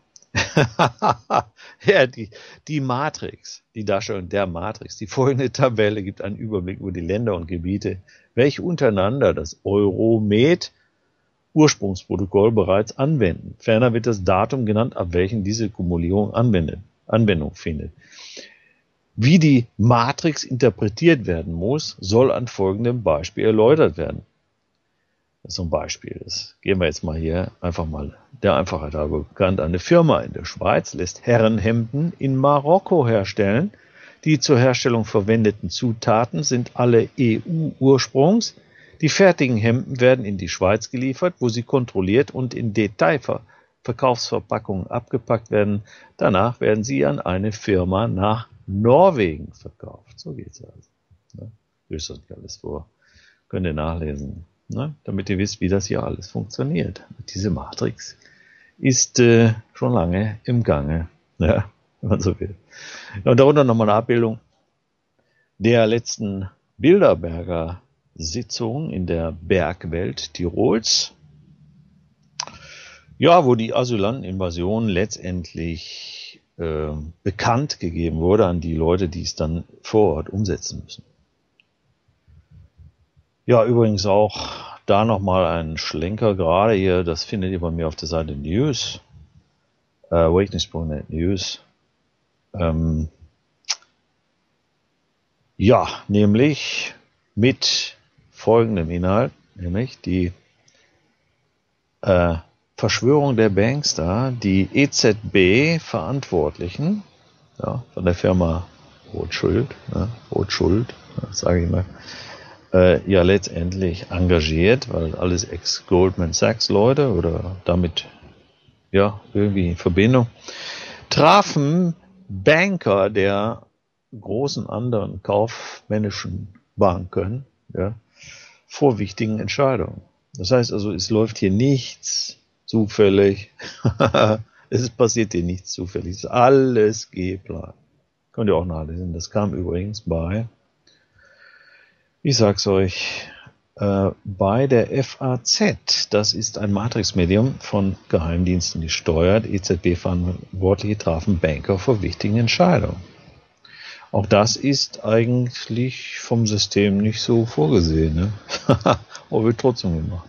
ja, die Matrix, die Darstellung der Matrix. Die folgende Tabelle gibt einen Überblick über die Länder und Gebiete, welche untereinander das Euromed-Ursprungsprotokoll bereits anwenden. Ferner wird das Datum genannt, ab welchem diese Kumulierung Anwendung findet. Wie die Matrix interpretiert werden muss, soll an folgendem Beispiel erläutert werden. Das ist so ein Beispiel. Das gehen wir jetzt mal hier einfach mal der Einfachheit halber bekannt. Eine Firma in der Schweiz lässt Herrenhemden in Marokko herstellen. Die zur Herstellung verwendeten Zutaten sind alle EU-Ursprungs. Die fertigen Hemden werden in die Schweiz geliefert, wo sie kontrolliert und in Detailverkaufsverpackungen abgepackt werden. Danach werden sie an eine Firma nach Norwegen verkauft. So geht es also. Löst euch alles vor. Könnt ihr nachlesen. Ne, damit ihr wisst, wie das hier alles funktioniert. Diese Matrix ist schon lange im Gange, ja, wenn man so will. Und darunter nochmal eine Abbildung der letzten Bilderberger Sitzung in der Bergwelt Tirols. Ja, wo die Asylanteninvasion letztendlich bekannt gegeben wurde an die Leute, die es dann vor Ort umsetzen müssen. Ja, übrigens auch da nochmal ein Schlenker gerade hier, das findet ihr bei mir auf der Seite News, wakenews.net News. Ja, nämlich mit folgendem Inhalt, nämlich die Verschwörung der Bankster, die EZB-Verantwortlichen, ja, von der Firma Rothschild, ne, Rothschild, sage ich mal, ja letztendlich engagiert, weil alles ex-Goldman Sachs-Leute oder damit ja irgendwie in Verbindung, trafen Banker der großen anderen kaufmännischen Banken, ja, vor wichtigen Entscheidungen. Das heißt also, es läuft hier nichts zufällig. Es passiert hier nichts zufällig. Es ist alles geplant. Könnt ihr auch nachlesen. Das kam übrigens bei, ich sag's euch, bei der FAZ. Das ist ein Matrixmedium, von Geheimdiensten gesteuert. EZB-Verantwortliche trafen Banker vor wichtigen Entscheidungen. Auch das ist eigentlich vom System nicht so vorgesehen, ne? Aber wird trotzdem gemacht.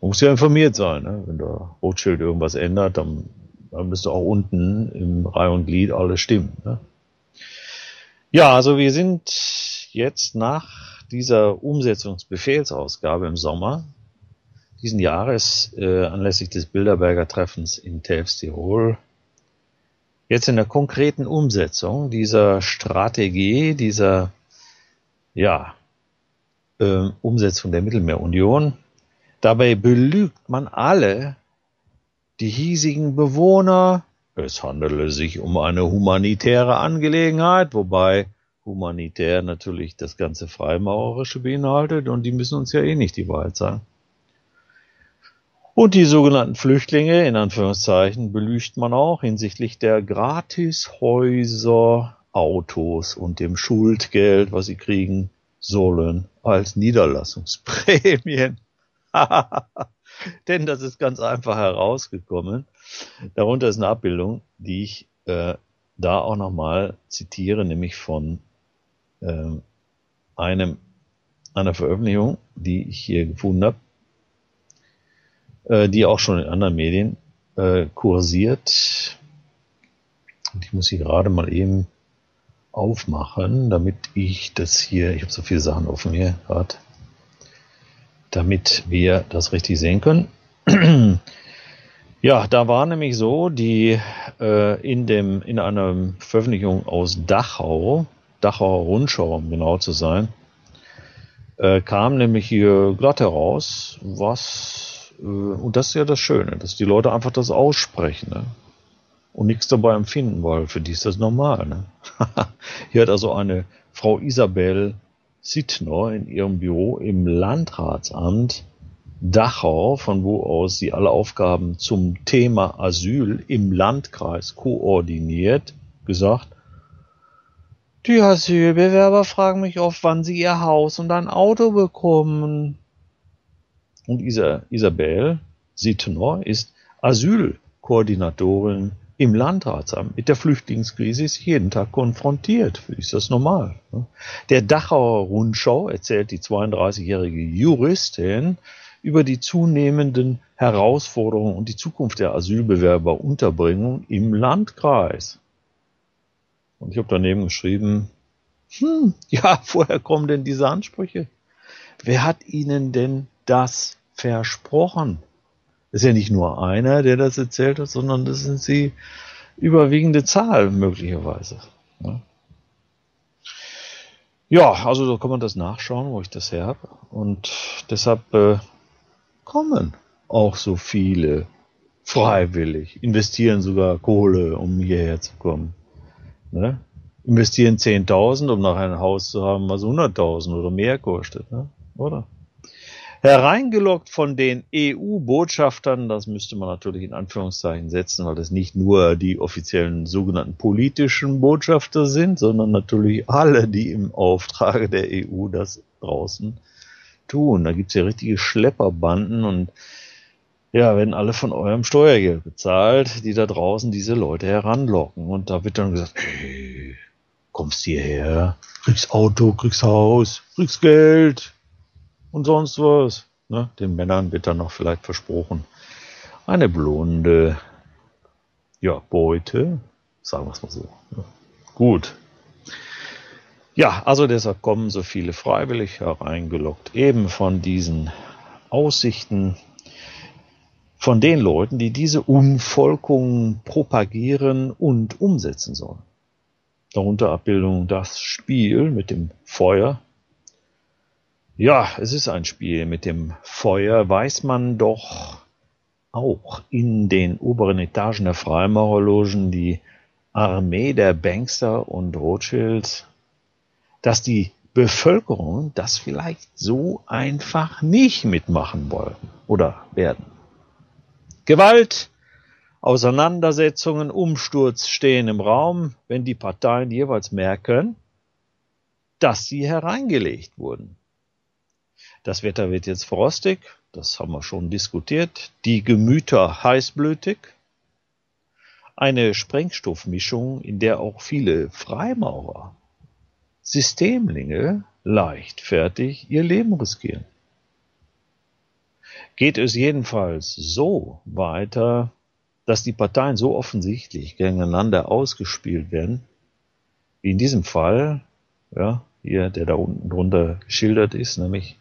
Man muss ja informiert sein, ne? Wenn der Rothschild irgendwas ändert, dann müsste auch unten im Reihe und Glied alles stimmen, ne? Ja, also wir sind jetzt nach dieser Umsetzungsbefehlsausgabe im Sommer diesen Jahres, anlässlich des Bilderberger Treffens in Telfs-Tirol, jetzt in der konkreten Umsetzung dieser Strategie, dieser Umsetzung der Mittelmeerunion. Dabei belügt man alle die hiesigen Bewohner. Es handele sich um eine humanitäre Angelegenheit, wobei humanitär natürlich das ganze Freimaurerische beinhaltet, und die müssen uns ja eh nicht die Wahrheit sagen. Und die sogenannten Flüchtlinge, in Anführungszeichen, belügt man auch hinsichtlich der Gratishäuser, Autos und dem Schuldgeld, was sie kriegen sollen als Niederlassungsprämien. Denn das ist ganz einfach herausgekommen. Darunter ist eine Abbildung, die ich da auch nochmal zitiere, nämlich von einer Veröffentlichung, die ich hier gefunden habe, die auch schon in anderen Medien kursiert. Und ich muss sie gerade mal eben aufmachen, damit ich das hier, ich habe so viele Sachen offen hier gerade, damit wir das richtig sehen können. Ja, da war nämlich so, die in einer Veröffentlichung aus Dachau, Dachauer Rundschau, um genau zu sein, kam nämlich hier glatt heraus, was. Und das ist ja das Schöne, dass die Leute einfach das aussprechen, ne? Und nichts dabei empfinden, weil für die ist das normal, ne? Hier hat also eine Frau Isabel Sittner in ihrem Büro im Landratsamt Dachau, von wo aus sie alle Aufgaben zum Thema Asyl im Landkreis koordiniert, gesagt: Die Asylbewerber fragen mich oft, wann sie ihr Haus und ein Auto bekommen. Und Isabel Sittner ist Asylkoordinatorin im Landratsamt. Mit der Flüchtlingskrise ist jeden Tag konfrontiert. Für die ist das normal. Der Dachauer Rundschau erzählt die 32-jährige Juristin über die zunehmenden Herausforderungen und die Zukunft der Asylbewerberunterbringung im Landkreis. Und ich habe daneben geschrieben, woher kommen denn diese Ansprüche? Wer hat Ihnen denn das versprochen? Das ist ja nicht nur einer, der das erzählt hat, sondern das sind die überwiegende Zahl möglicherweise. Ja, also so kann man das nachschauen, wo ich das her habe. Und deshalb kommen auch so viele freiwillig, investieren sogar Kohle, um hierher zu kommen. Ne? Investieren 10.000, um nachher ein Haus zu haben, was 100.000 oder mehr kostet. Ne? Oder? Hereingelockt von den EU-Botschaftern, das müsste man natürlich in Anführungszeichen setzen, weil das nicht nur die offiziellen sogenannten politischen Botschafter sind, sondern natürlich alle, die im Auftrag der EU das draußen tun. Da gibt es ja richtige Schlepperbanden, und ja, werden alle von eurem Steuergeld bezahlt, die da draußen diese Leute heranlocken. Und da wird dann gesagt, hey, kommst hierher, kriegst Auto, kriegst Haus, kriegst Geld. Und sonst was. Ne? Den Männern wird dann noch vielleicht versprochen eine blonde Beute. Sagen wir es mal so. Ja. Gut. Ja, also deshalb kommen so viele freiwillig hereingelockt. Eben von diesen Aussichten. Von den Leuten, die diese Umvolkung propagieren und umsetzen sollen. Darunter Abbildung, das Spiel mit dem Feuer. Ja, es ist ein Spiel mit dem Feuer, weiß man doch auch in den oberen Etagen der Freimaurerlogen, die Armee der Bankster und Rothschilds, dass die Bevölkerung das vielleicht so einfach nicht mitmachen wollen oder werden. Gewalt, Auseinandersetzungen, Umsturz stehen im Raum, wenn die Parteien jeweils merken, dass sie hereingelegt wurden. Das Wetter wird jetzt frostig, das haben wir schon diskutiert, die Gemüter heißblütig. Eine Sprengstoffmischung, in der auch viele Freimaurer, Systemlinge leichtfertig ihr Leben riskieren. Geht es jedenfalls so weiter, dass die Parteien so offensichtlich gegeneinander ausgespielt werden, wie in diesem Fall, ja, hier, der da unten drunter geschildert ist, nämlich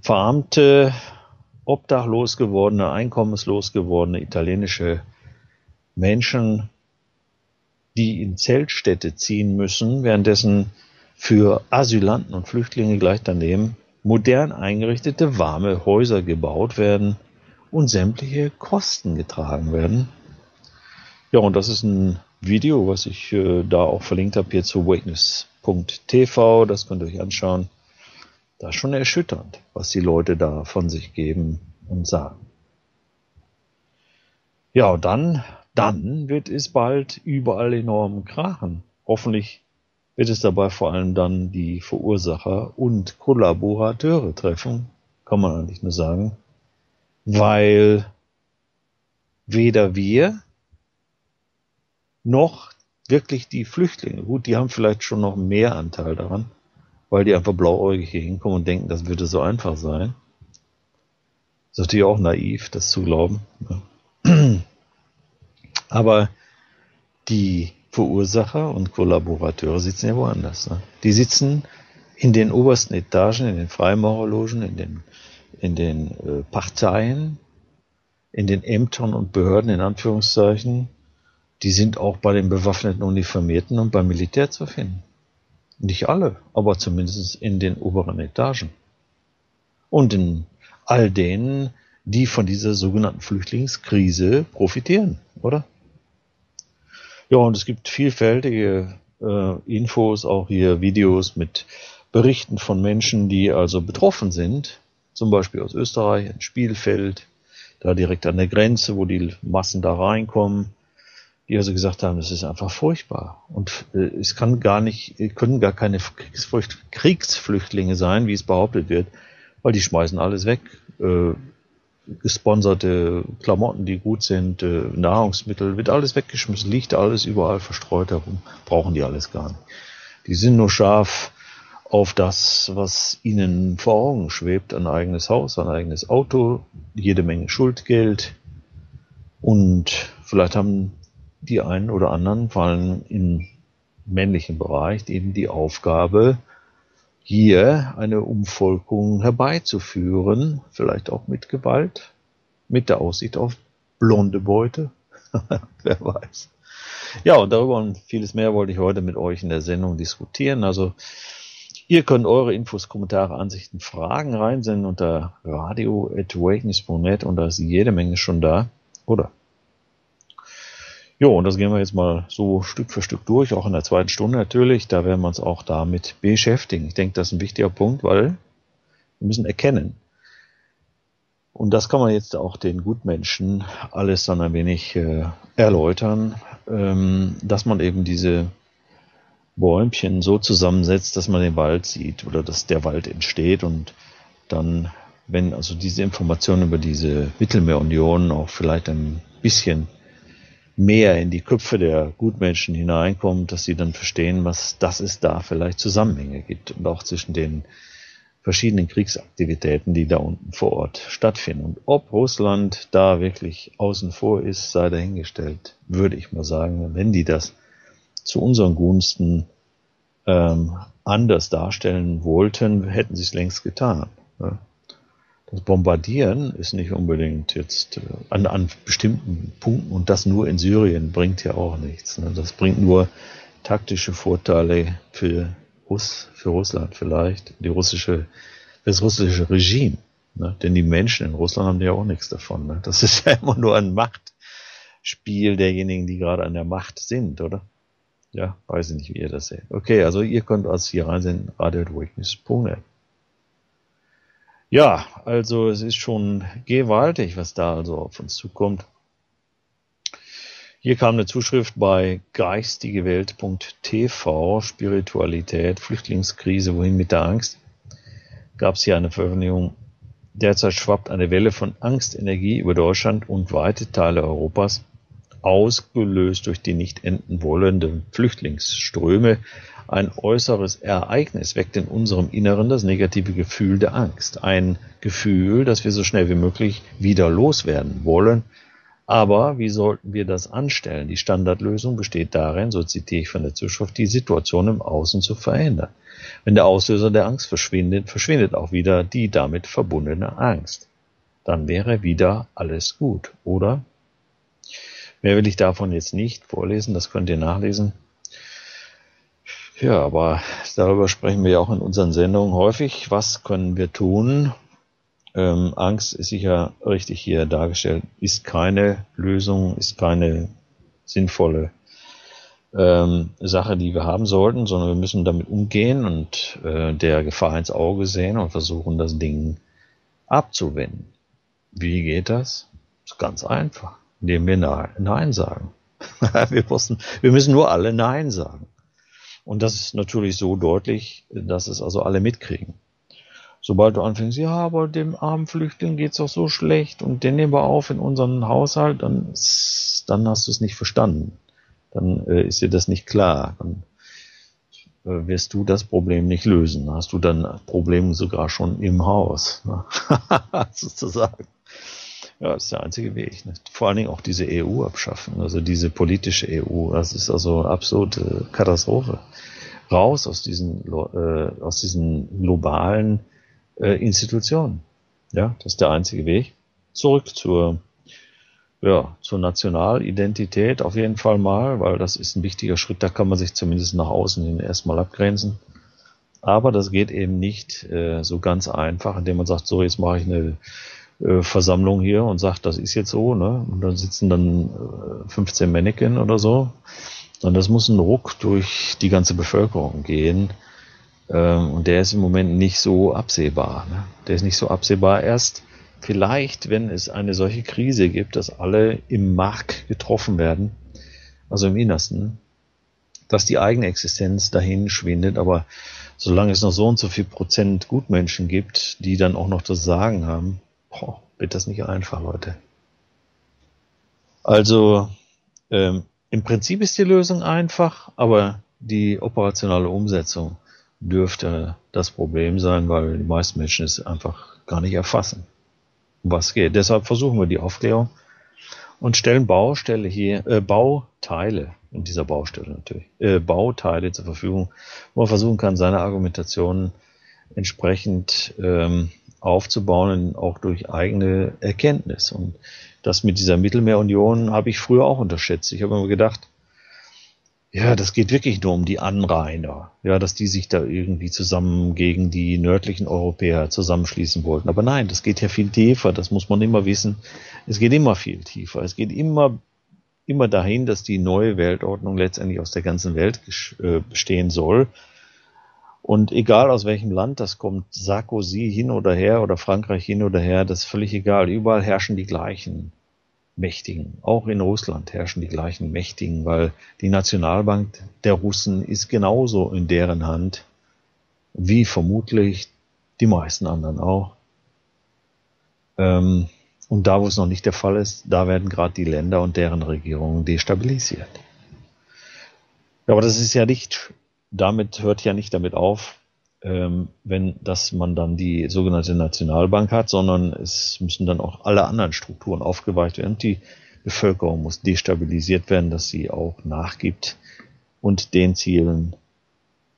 verarmte, obdachlos gewordene, einkommenslos gewordene italienische Menschen, die in Zeltstädte ziehen müssen, währenddessen für Asylanten und Flüchtlinge gleich daneben modern eingerichtete warme Häuser gebaut werden und sämtliche Kosten getragen werden. Ja, und das ist ein Video, was ich da auch verlinkt habe, hier zu wakenews.tv. Das könnt ihr euch anschauen. Das ist schon erschütternd, was die Leute da von sich geben und sagen. Ja, und dann wird es bald überall enorm krachen. Hoffentlich wird es dabei vor allem dann die Verursacher und Kollaborateure treffen, kann man eigentlich nur sagen, weil weder wir noch wirklich die Flüchtlinge, gut, die haben vielleicht schon noch mehr Anteil daran, weil die einfach blauäugig hier hinkommen und denken, das würde so einfach sein. Das ist natürlich auch naiv, das zu glauben. Aber die Verursacher und Kollaborateure sitzen ja woanders. Ne? Die sitzen in den obersten Etagen, in den Freimaurerlogen, in den Parteien, in den Ämtern und Behörden, in Anführungszeichen. Die sind auch bei den bewaffneten Uniformierten und beim Militär zu finden. Nicht alle, aber zumindest in den oberen Etagen. Und in all denen, die von dieser sogenannten Flüchtlingskrise profitieren, oder? Ja, und es gibt vielfältige Infos, auch hier Videos mit Berichten von Menschen, die also betroffen sind, zum Beispiel aus Österreich, ein Spielfeld, da direkt an der Grenze, wo die Massen da reinkommen, die also gesagt haben, das ist einfach furchtbar. Und es können gar keine Kriegsflüchtlinge sein, wie es behauptet wird, weil die schmeißen alles weg. Gesponserte Klamotten, die gut sind, Nahrungsmittel, wird alles weggeschmissen, liegt alles überall verstreut herum, brauchen die alles gar nicht. Die sind nur scharf auf das, was ihnen vor Augen schwebt, ein eigenes Haus, ein eigenes Auto, jede Menge Schuldgeld und vielleicht haben die einen oder anderen, vor allem im männlichen Bereich, eben die Aufgabe, hier eine Umvolkung herbeizuführen, vielleicht auch mit Gewalt, mit der Aussicht auf blonde Beute, wer weiß. Ja, und darüber und vieles mehr wollte ich heute mit euch in der Sendung diskutieren. Also ihr könnt eure Infos, Kommentare, Ansichten, Fragen reinsenden unter radio@wakenews.net und da ist jede Menge schon da, oder? Jo, und das gehen wir jetzt mal so Stück für Stück durch, auch in der zweiten Stunde natürlich, da werden wir uns auch damit beschäftigen. Ich denke, das ist ein wichtiger Punkt, weil wir müssen erkennen. Und das kann man jetzt auch den Gutmenschen alles dann ein wenig erläutern, dass man eben diese Bäumchen so zusammensetzt, dass man den Wald sieht oder dass der Wald entsteht und dann, wenn also diese Informationen über diese Mittelmeerunion auch vielleicht ein bisschen mehr in die Köpfe der Gutmenschen hineinkommt, dass sie dann verstehen, dass es da vielleicht Zusammenhänge gibt und auch zwischen den verschiedenen Kriegsaktivitäten, die da unten vor Ort stattfinden. Und ob Russland da wirklich außen vor ist, sei dahingestellt, würde ich mal sagen, wenn die das zu unseren Gunsten anders darstellen wollten, hätten sie es längst getan. Ja. Das Bombardieren ist nicht unbedingt jetzt an bestimmten Punkten und das nur in Syrien bringt ja auch nichts. Ne? Das bringt nur taktische Vorteile für Russland vielleicht, das russische Regime. Ne? Denn die Menschen in Russland haben ja auch nichts davon. Ne? Das ist ja immer nur ein Machtspiel derjenigen, die gerade an der Macht sind, oder? Ja, weiß ich nicht, wie ihr das seht. Okay, also ihr könnt uns hier reinsenden, radio.wakenews.net. Ja, also es ist schon gewaltig, was da also auf uns zukommt. Hier kam eine Zuschrift bei geistigewelt.tv, Spiritualität, Flüchtlingskrise, wohin mit der Angst? Gab es hier eine Veröffentlichung. Derzeit schwappt eine Welle von Angstenergie über Deutschland und weite Teile Europas, ausgelöst durch die nicht enden wollenden Flüchtlingsströme. Ein äußeres Ereignis weckt in unserem Inneren das negative Gefühl der Angst. Ein Gefühl, das wir so schnell wie möglich wieder loswerden wollen. Aber wie sollten wir das anstellen? Die Standardlösung besteht darin, so zitiere ich von der Zuschrift, die Situation im Außen zu verändern. Wenn der Auslöser der Angst verschwindet, verschwindet auch wieder die damit verbundene Angst. Dann wäre wieder alles gut, oder? Mehr will ich davon jetzt nicht vorlesen, das könnt ihr nachlesen. Ja, aber darüber sprechen wir ja auch in unseren Sendungen häufig. Was können wir tun? Angst ist sicher richtig hier dargestellt, ist keine Lösung, ist keine sinnvolle Sache, die wir haben sollten, sondern wir müssen damit umgehen und der Gefahr ins Auge sehen und versuchen, das Ding abzuwenden. Wie geht das? Ist ganz einfach, indem wir Nein sagen. wir müssen nur alle Nein sagen. Und das ist natürlich so deutlich, dass es also alle mitkriegen. Sobald du anfängst, ja, aber dem armen Flüchtling geht's doch so schlecht und den nehmen wir auf in unseren Haushalt, dann hast du es nicht verstanden. Dann ist dir das nicht klar. Dann wirst du das Problem nicht lösen. Hast du dann Probleme sogar schon im Haus, ne? Sozusagen. Ja, das ist der einzige Weg, ne? Vor allen Dingen auch diese EU abschaffen, also diese politische EU. Das ist also eine absolute Katastrophe. Raus aus diesen globalen Institutionen. Ja, das ist der einzige Weg. Zurück zur Nationalidentität auf jeden Fall mal, weil das ist ein wichtiger Schritt, da kann man sich zumindest nach außen hin erstmal abgrenzen. Aber das geht eben nicht so ganz einfach, indem man sagt, so jetzt mache ich eine Versammlung hier und sagt, das ist jetzt so, ne? Und dann sitzen dann 15 Männchen oder so. Sondern das muss ein Ruck durch die ganze Bevölkerung gehen. Und der ist im Moment nicht so absehbar. Ne? Der ist nicht so absehbar. Erst vielleicht, wenn es eine solche Krise gibt, dass alle im Mark getroffen werden, also im Innersten, dass die eigene Existenz dahin schwindet. Aber solange es noch so und so viel Prozent Gutmenschen gibt, die dann auch noch das Sagen haben, wird das nicht einfach, Leute. Also, im Prinzip ist die Lösung einfach, aber die operationale Umsetzung dürfte das Problem sein, weil die meisten Menschen es einfach gar nicht erfassen, um was geht. Deshalb versuchen wir die Aufklärung und stellen Bauteile zur Verfügung, wo man versuchen kann, seine Argumentationen entsprechend aufzubauen, auch durch eigene Erkenntnis. Und das mit dieser Mittelmeerunion habe ich früher auch unterschätzt. Ich habe immer gedacht, ja, das geht wirklich nur um die Anrainer, ja, dass die sich da irgendwie zusammen gegen die nördlichen Europäer zusammenschließen wollten. Aber nein, das geht ja viel tiefer, das muss man immer wissen. Es geht immer viel tiefer. Es geht immer dahin, dass die neue Weltordnung letztendlich aus der ganzen Welt bestehen soll. Und egal aus welchem Land das kommt, Sarkozy hin oder her oder Frankreich hin oder her, das ist völlig egal. Überall herrschen die gleichen Mächtigen. Auch in Russland herrschen die gleichen Mächtigen, weil die Nationalbank der Russen ist genauso in deren Hand, wie vermutlich die meisten anderen auch. Und da, wo es noch nicht der Fall ist, da werden gerade die Länder und deren Regierungen destabilisiert. Aber das ist ja nicht... Damit hört ja nicht damit auf, dass man dann die sogenannte Nationalbank hat, sondern es müssen dann auch alle anderen Strukturen aufgeweicht werden. Die Bevölkerung muss destabilisiert werden, dass sie auch nachgibt und den Zielen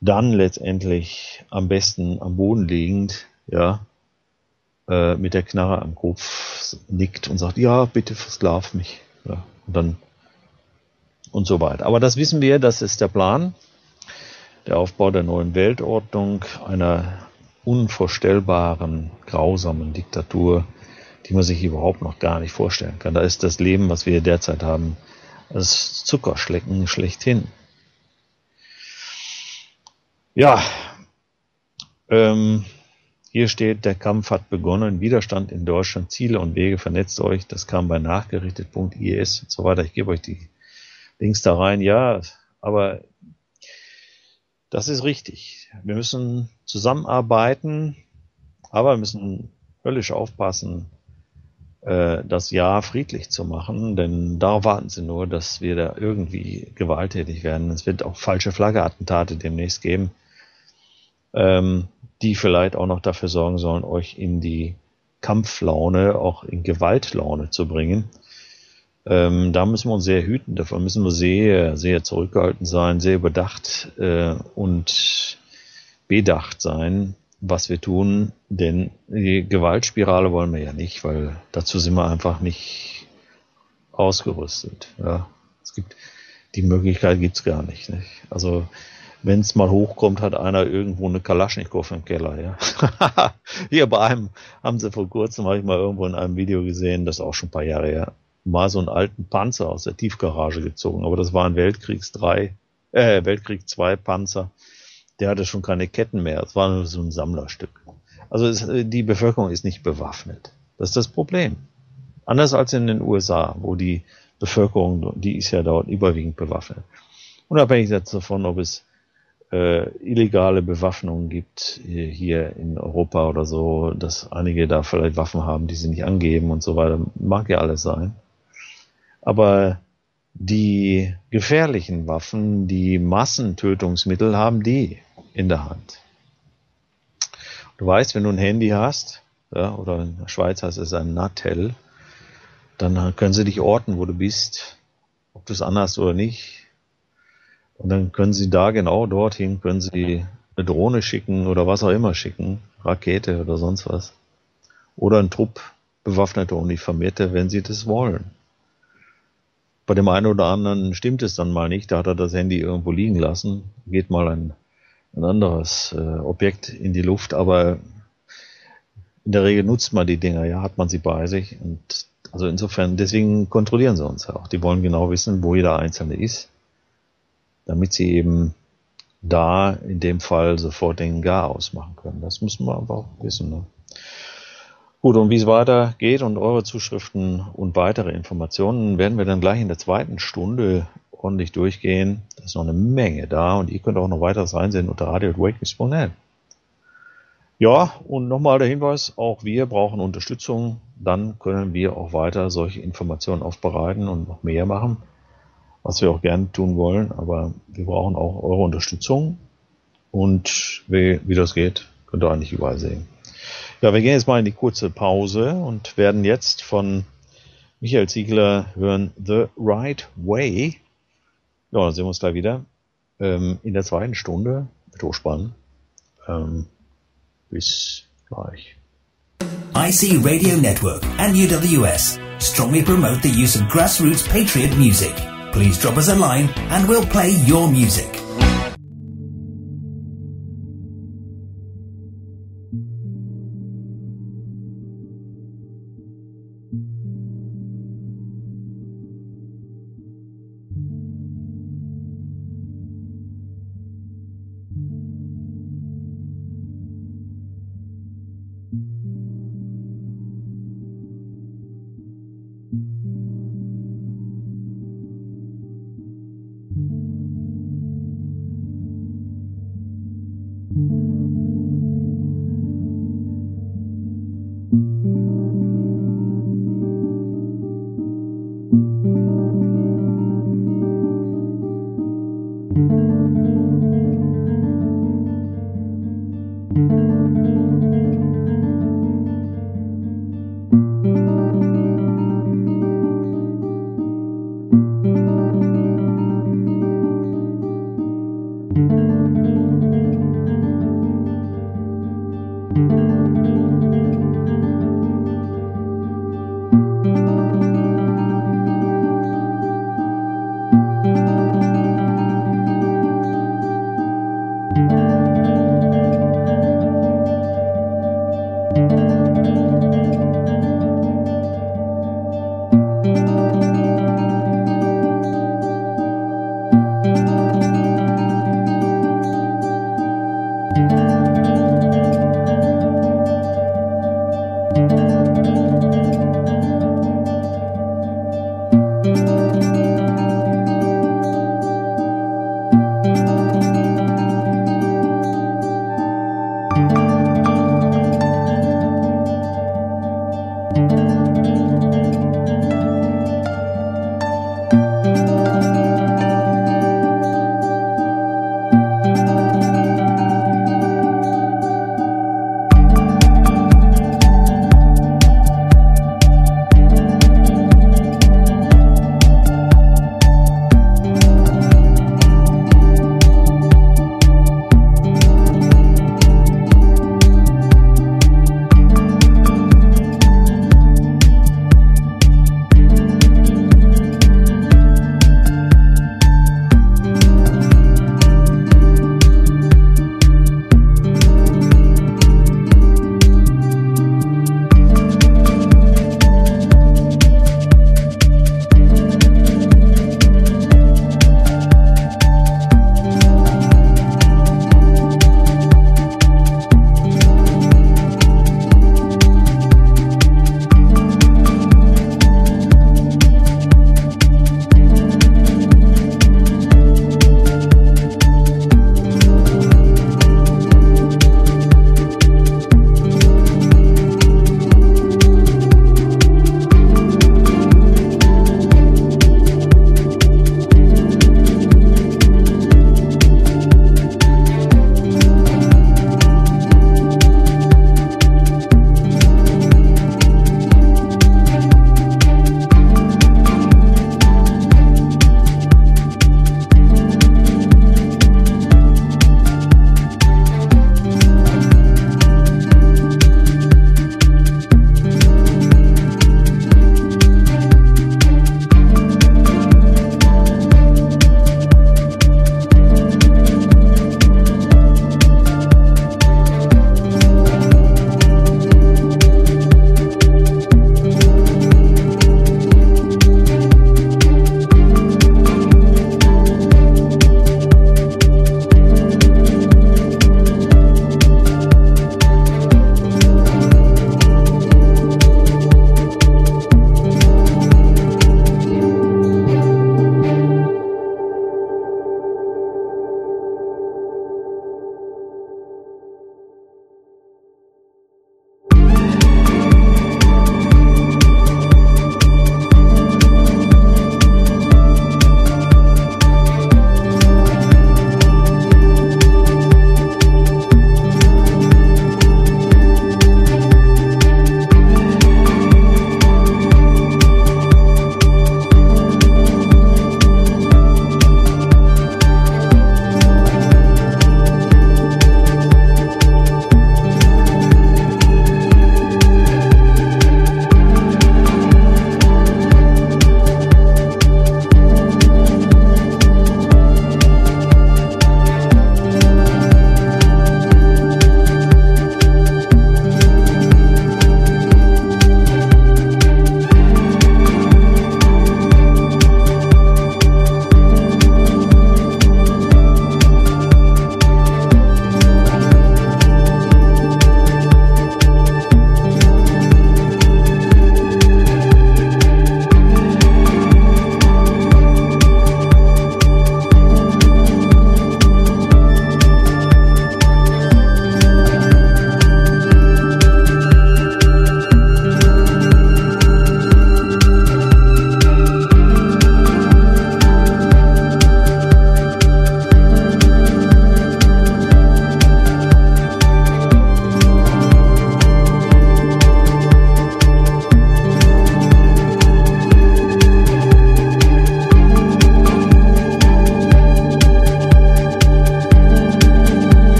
dann letztendlich am besten am Boden liegend, ja, mit der Knarre am Kopf nickt und sagt, ja, bitte versklav mich. Ja, und dann und so weiter. Aber das wissen wir, das ist der Plan. Der Aufbau der neuen Weltordnung, einer unvorstellbaren, grausamen Diktatur, die man sich überhaupt noch gar nicht vorstellen kann. Da ist das Leben, was wir derzeit haben, das Zuckerschlecken schlechthin. Ja, hier steht, der Kampf hat begonnen, Widerstand in Deutschland, Ziele und Wege, vernetzt euch, das kam bei nachgerichtet.is und so weiter. Ich gebe euch die Links da rein. Ja, aber das ist richtig. Wir müssen zusammenarbeiten, aber wir müssen höllisch aufpassen, das Jahr friedlich zu machen, denn darauf warten sie nur, dass wir da irgendwie gewalttätig werden. Es wird auch falsche Flagge-Attentate demnächst geben, die vielleicht auch noch dafür sorgen sollen, euch in die Kampflaune, auch in Gewaltlaune zu bringen. Da müssen wir uns sehr hüten, davon müssen wir sehr, sehr zurückgehalten sein, sehr überdacht und bedacht sein, was wir tun, denn die Gewaltspirale wollen wir ja nicht, weil dazu sind wir einfach nicht ausgerüstet. Ja, es gibt die Möglichkeit, gibt's gar nicht, nicht? Also wenn es mal hochkommt, hat einer irgendwo eine Kalaschnikow im Keller. Ja? Hier bei einem haben sie vor kurzem, habe ich mal irgendwo in einem Video gesehen, das ist auch schon ein paar Jahre her, mal so einen alten Panzer aus der Tiefgarage gezogen, aber das war ein Weltkrieg 2 Panzer. Der hatte schon keine Ketten mehr. Es war nur so ein Sammlerstück. Also die Bevölkerung ist nicht bewaffnet. Das ist das Problem. Anders als in den USA, wo die Bevölkerung, die ist ja dort überwiegend bewaffnet. Unabhängig davon, ob es illegale Bewaffnungen gibt hier in Europa oder so, dass einige da vielleicht Waffen haben, die sie nicht angeben und so weiter. Mag ja alles sein. Aber die gefährlichen Waffen, die Massentötungsmittel haben die in der Hand. Du weißt, wenn du ein Handy hast, ja, oder in der Schweiz heißt es ein Natel, dann können sie dich orten, wo du bist, ob du es anhast oder nicht. Und dann können sie da genau dorthin, können sie eine Drohne schicken oder was auch immer schicken, Rakete oder sonst was. Oder einen Trupp bewaffneter Uniformierte, wenn sie das wollen. Bei dem einen oder anderen stimmt es dann mal nicht, da hat er das Handy irgendwo liegen lassen, geht mal ein anderes Objekt in die Luft, aber in der Regel nutzt man die Dinger, ja, hat man sie bei sich und also insofern, deswegen kontrollieren sie uns ja auch. Die wollen genau wissen, wo jeder Einzelne ist, damit sie eben da in dem Fall sofort den Garaus machen können. Das müssen wir aber auch wissen, ne? Gut, und wie es weitergeht und eure Zuschriften und weitere Informationen werden wir dann gleich in der zweiten Stunde ordentlich durchgehen. Da ist noch eine Menge da und ihr könnt auch noch weiteres einsehen unter radio.wakenews.net. Ja, und nochmal der Hinweis, auch wir brauchen Unterstützung, dann können wir auch weiter solche Informationen aufbereiten und noch mehr machen, was wir auch gerne tun wollen, aber wir brauchen auch eure Unterstützung und wie das geht, könnt ihr eigentlich überall sehen. Ja, wir gehen jetzt mal in die kurze Pause und werden jetzt von Michael Ziegler hören The Right Way. Ja, dann sehen wir uns gleich wieder in der zweiten Stunde mit Hochspann. Bis gleich. IC Radio Network and UWS strongly promote the use of grassroots patriot music. Please drop us a line and we'll play your music.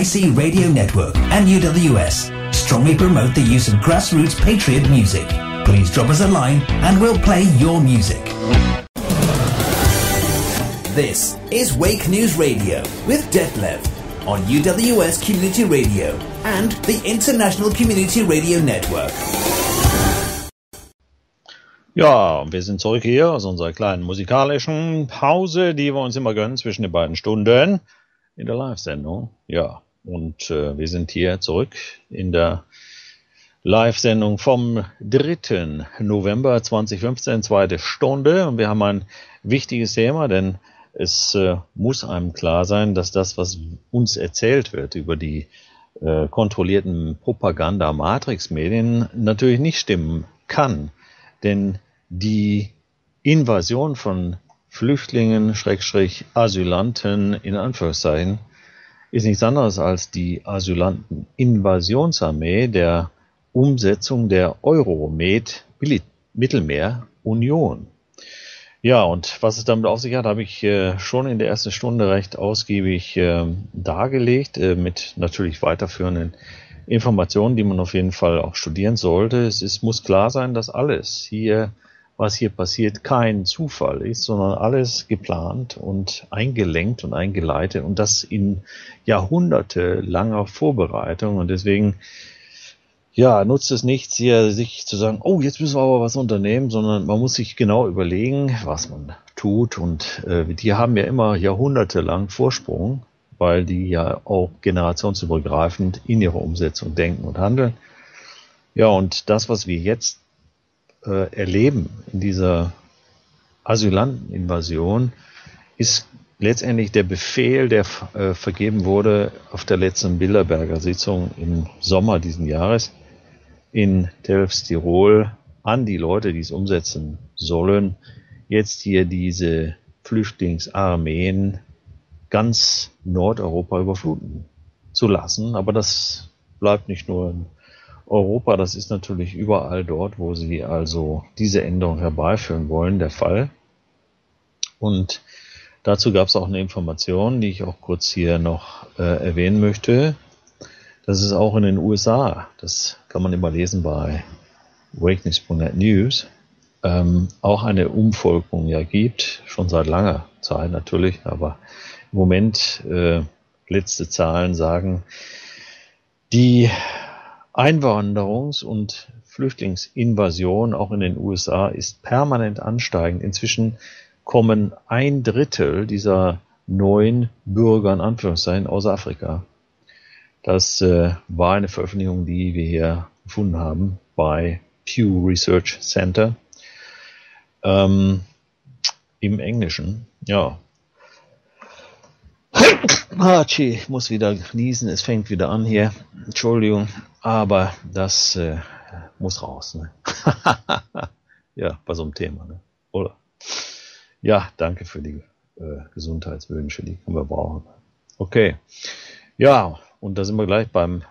UIC Radio Network and UWS strongly promote the use of grassroots patriot music. Please drop us a line and we'll play your music. This is Wake News Radio with Detlev on UWS Community Radio and the International Community Radio Network. Ja, wir sind zurück hier aus unserer kleinen musikalischen Pause, die wir uns immer gönnen zwischen den beiden Stunden in der Live-Sendung. Ja, und wir sind hier zurück in der Live-Sendung vom 3. November 2015, zweite Stunde. Und wir haben ein wichtiges Thema, denn es muss einem klar sein, dass das, was uns erzählt wird über die kontrollierten Propaganda-Matrix-Medien, natürlich nicht stimmen kann. Denn die Invasion von Flüchtlingen, Asylanten, in Anführungszeichen, ist nichts anderes als die Asylanten-Invasionsarmee der Umsetzung der Euromed-Mittelmeer-Union. Ja, und was es damit auf sich hat, habe ich schon in der ersten Stunde recht ausgiebig dargelegt, mit natürlich weiterführenden Informationen, die man auf jeden Fall auch studieren sollte. Es muss klar sein, dass alles hier, was hier passiert, kein Zufall ist, sondern alles geplant und eingelenkt und eingeleitet und das in jahrhundertelanger Vorbereitung. Und deswegen, ja, nutzt es nichts, hier sich zu sagen, oh, jetzt müssen wir aber was unternehmen, sondern man muss sich genau überlegen, was man tut. Und die haben ja immer jahrhundertelang Vorsprung, weil die ja auch generationsübergreifend in ihrer Umsetzung denken und handeln. Ja, und das, was wir jetzt erleben in dieser Asylanteninvasion, ist letztendlich der Befehl, der vergeben wurde auf der letzten Bilderberger-Sitzung im Sommer diesen Jahres in Telfs, Tirol, an die Leute, die es umsetzen sollen, jetzt hier diese Flüchtlingsarmeen ganz Nordeuropa überfluten zu lassen. Aber das bleibt nicht nur in Europa, das ist natürlich überall dort, wo sie also diese Änderung herbeiführen wollen, der Fall. Und dazu gab es auch eine Information, die ich auch kurz hier noch erwähnen möchte. Das ist auch in den USA, das kann man immer lesen bei wakenews.net, auch eine Umvolkung ja gibt, schon seit langer Zeit natürlich, aber im Moment, letzte Zahlen sagen, die Einwanderungs- und Flüchtlingsinvasion auch in den USA ist permanent ansteigend. Inzwischen kommen 1/3 dieser neuen Bürger, in Anführungszeichen, aus Afrika. Das war eine Veröffentlichung, die wir hier gefunden haben bei Pew Research Center im Englischen. Ja. Ich muss wieder niesen, es fängt wieder an hier. Entschuldigung, aber das muss raus. Ne? Ja, bei so einem Thema, ne? Oder? Ja, danke für die Gesundheitswünsche, die können wir brauchen. Okay, ja, und da sind wir gleich beim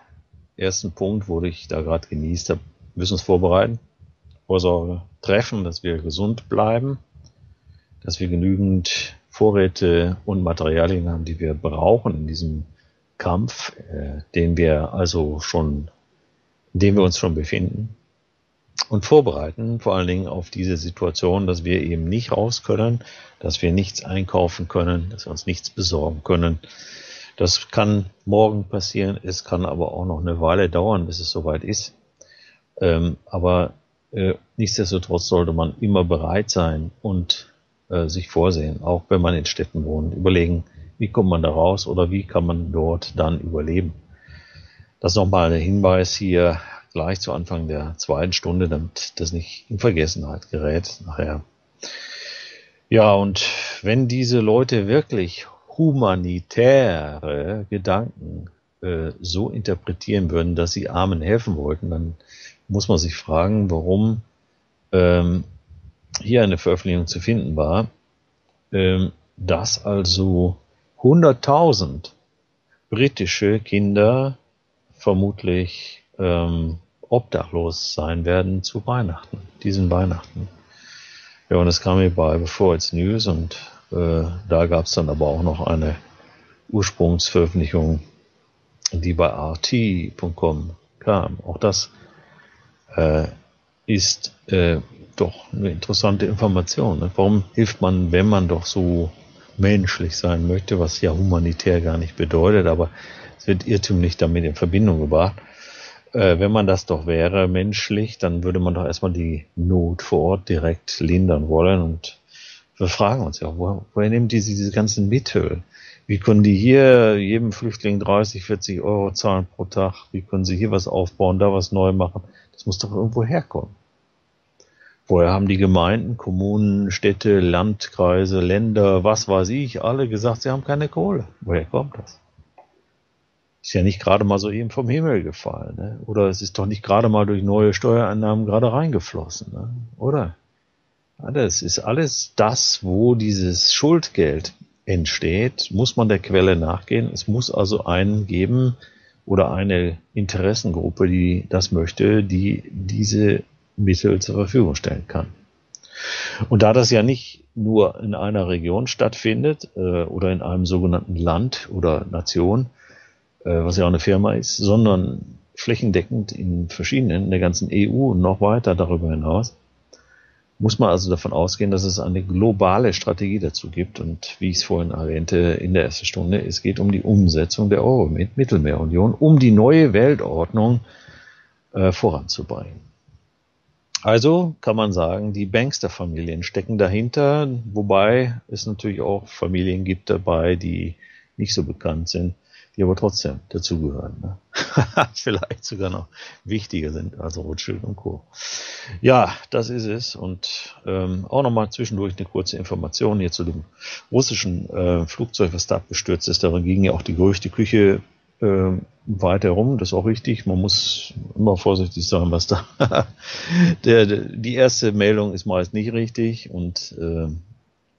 ersten Punkt, wo ich da gerade genießt habe. Wir müssen uns vorbereiten, Vorsorge treffen, dass wir gesund bleiben, dass wir genügend Vorräte und Materialien haben, die wir brauchen in diesem Kampf, in dem wir uns schon befinden, und vorbereiten, vor allen Dingen auf diese Situation, dass wir eben nicht raus können, dass wir nichts einkaufen können, dass wir uns nichts besorgen können. Das kann morgen passieren, es kann aber auch noch eine Weile dauern, bis es soweit ist. Aber nichtsdestotrotz sollte man immer bereit sein und sich vorsehen, auch wenn man in Städten wohnt, überlegen, wie kommt man da raus oder wie kann man dort dann überleben. Das nochmal ein Hinweis hier gleich zu Anfang der zweiten Stunde, damit das nicht in Vergessenheit gerät nachher. Ja, und wenn diese Leute wirklich humanitäre Gedanken so interpretieren würden, dass sie Armen helfen wollten, dann muss man sich fragen, warum hier eine Veröffentlichung zu finden war, dass also 100.000 britische Kinder vermutlich obdachlos sein werden zu Weihnachten, diesen Weihnachten. Ja, und das kam mir bei Before It's News und da gab es dann aber auch noch eine Ursprungsveröffentlichung die bei RT.com kam. Auch das ist doch eine interessante Information. Ne? Warum hilft man, wenn man doch so menschlich sein möchte, was ja humanitär gar nicht bedeutet, aber es wird irrtümlich damit in Verbindung gebracht. Wenn man das doch wäre, menschlich, dann würde man doch erstmal die Not vor Ort direkt lindern wollen. Und wir fragen uns ja, woher nehmen die diese ganzen Mittel? Wie können die hier jedem Flüchtling 30, 40 Euro zahlen pro Tag? Wie können sie hier was aufbauen, da was neu machen? Das muss doch irgendwo herkommen. Woher haben die Gemeinden, Kommunen, Städte, Landkreise, Länder, was weiß ich, alle gesagt, sie haben keine Kohle. Woher kommt das? Ist ja nicht gerade mal so eben vom Himmel gefallen, ne? Oder es ist doch nicht gerade mal durch neue Steuereinnahmen gerade reingeflossen, ne? Oder? Ja, das ist alles das, wo dieses Schuldgeld entsteht, muss man der Quelle nachgehen. Es muss also einen geben oder eine Interessengruppe, die das möchte, die diese Mittel zur Verfügung stellen kann. Und da das ja nicht nur in einer Region stattfindet oder in einem sogenannten Land oder Nation, was ja auch eine Firma ist, sondern flächendeckend in verschiedenen, in der ganzen EU und noch weiter darüber hinaus, muss man also davon ausgehen, dass es eine globale Strategie dazu gibt. Und wie ich es vorhin erwähnte in der ersten Stunde, es geht um die Umsetzung der Euro-Mittelmeerunion, um die neue Weltordnung voranzubringen. Also kann man sagen, die Bankster-Familien stecken dahinter, wobei es natürlich auch Familien gibt dabei, die nicht so bekannt sind, die aber trotzdem dazugehören. Ne? Vielleicht sogar noch wichtiger sind als Rothschild und Co. Ja, das ist es. Und auch nochmal zwischendurch eine kurze Information hier zu dem russischen Flugzeug, was da abgestürzt ist. Darin ging ja auch die Gerüchteküche weiter rum. Das ist auch richtig. Man muss immer vorsichtig sein, was da... die erste Meldung ist meist nicht richtig und...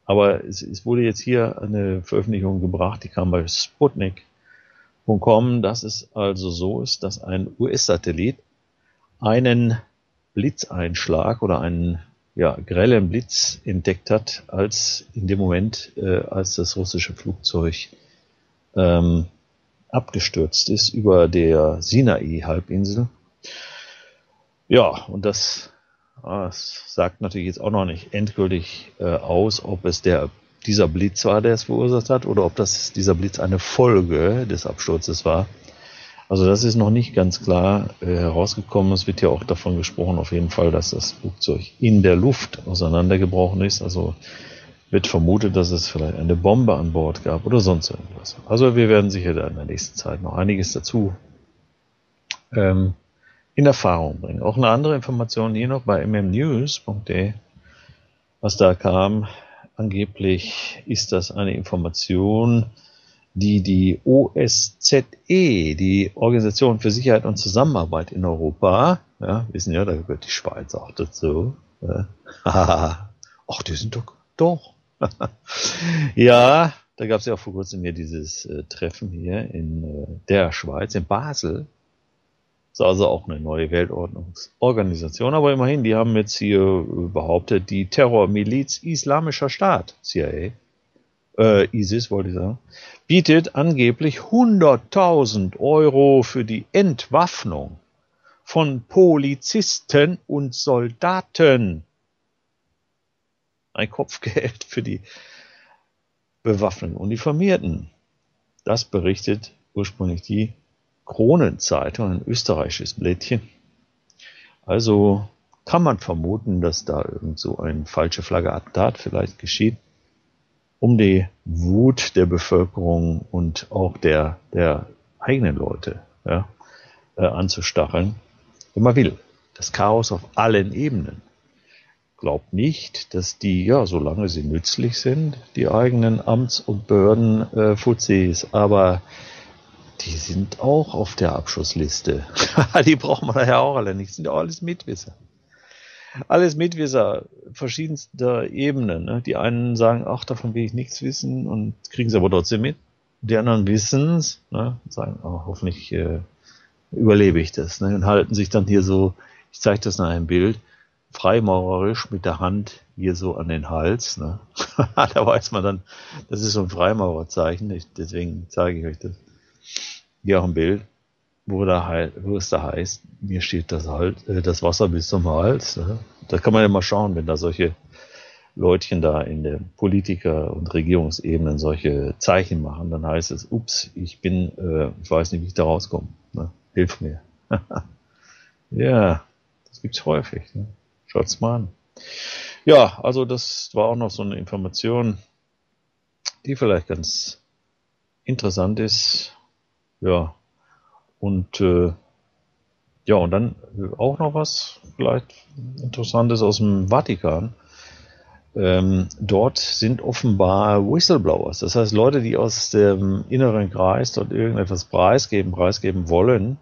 aber es wurde jetzt hier eine Veröffentlichung gebracht, die kam bei Sputnik. Dass es also so ist, dass ein US-Satellit einen Blitzeinschlag oder einen grellen Blitz entdeckt hat, als in dem Moment, als das russische Flugzeug abgestürzt ist über der Sinai-Halbinsel. Ja, und das, das sagt natürlich jetzt auch noch nicht endgültig aus, ob es dieser Blitz war, der es verursacht hat, oder ob dieser Blitz eine Folge des Absturzes war. Also das ist noch nicht ganz klar herausgekommen. Es wird ja auch davon gesprochen, auf jeden Fall, dass das Flugzeug in der Luft auseinandergebrochen ist. Also wird vermutet, dass es vielleicht eine Bombe an Bord gab oder sonst irgendwas. Also wir werden sicher da in der nächsten Zeit noch einiges dazu in Erfahrung bringen. Auch eine andere Information hier noch bei mmnews.de, was da kam. Angeblich ist das eine Information, die die OSZE, die Organisation für Sicherheit und Zusammenarbeit in Europa, wissen ja, da gehört die Schweiz auch dazu. Ach, die sind doch. Ja, da gab es ja auch vor kurzem hier dieses Treffen hier in der Schweiz, in Basel. Das ist also auch eine neue Weltordnungsorganisation, aber immerhin, die haben jetzt hier behauptet, die Terrormiliz Islamischer Staat, CIA, ISIS wollte ich sagen, bietet angeblich 100.000 Euro für die Entwaffnung von Polizisten und Soldaten. Ein Kopfgeld für die bewaffneten Uniformierten. Das berichtet ursprünglich die Kronenzeitung, ein österreichisches Blättchen. Also kann man vermuten, dass da irgend so ein falsche Flagge-Attentat vielleicht geschieht, um die Wut der Bevölkerung und auch der eigenen Leute anzustacheln. Wenn man will. Das Chaos auf allen Ebenen. Glaubt nicht, dass die, solange sie nützlich sind, die eigenen Amts- und Behörden Fuzis, aber die sind auch auf der Abschussliste. Die braucht man ja auch alle nicht. Das sind ja alles Mitwisser. Alles Mitwisser verschiedenster Ebenen. Ne? Die einen sagen, ach, davon will ich nichts wissen und kriegen es aber trotzdem mit. Die anderen wissen es, ne? Und sagen, oh, hoffentlich überlebe ich das. Ne? Und halten sich dann hier so, ich zeige das nach einem Bild, freimaurerisch mit der Hand hier so an den Hals. Ne? Da weiß man dann, das ist so ein Freimaurerzeichen. Deswegen zeige ich euch das. hier auch ein Bild, wo es da heißt, mir steht das halt, das Wasser bis zum Hals. Da kann man ja mal schauen, wenn da solche Leutchen da in der Politiker- und Regierungsebenen solche Zeichen machen, dann heißt es, ups, ich weiß nicht, wie ich da rauskomme. Ne? Hilf mir. Ja, das gibt's häufig. Ne? Schaut's mal an. Ja, also das war auch noch so eine Information, die vielleicht ganz interessant ist. Ja, und dann auch noch was vielleicht Interessantes aus dem Vatikan. Dort sind offenbar Whistleblowers, das heißt Leute, die aus dem inneren Kreis dort irgendetwas preisgeben wollen.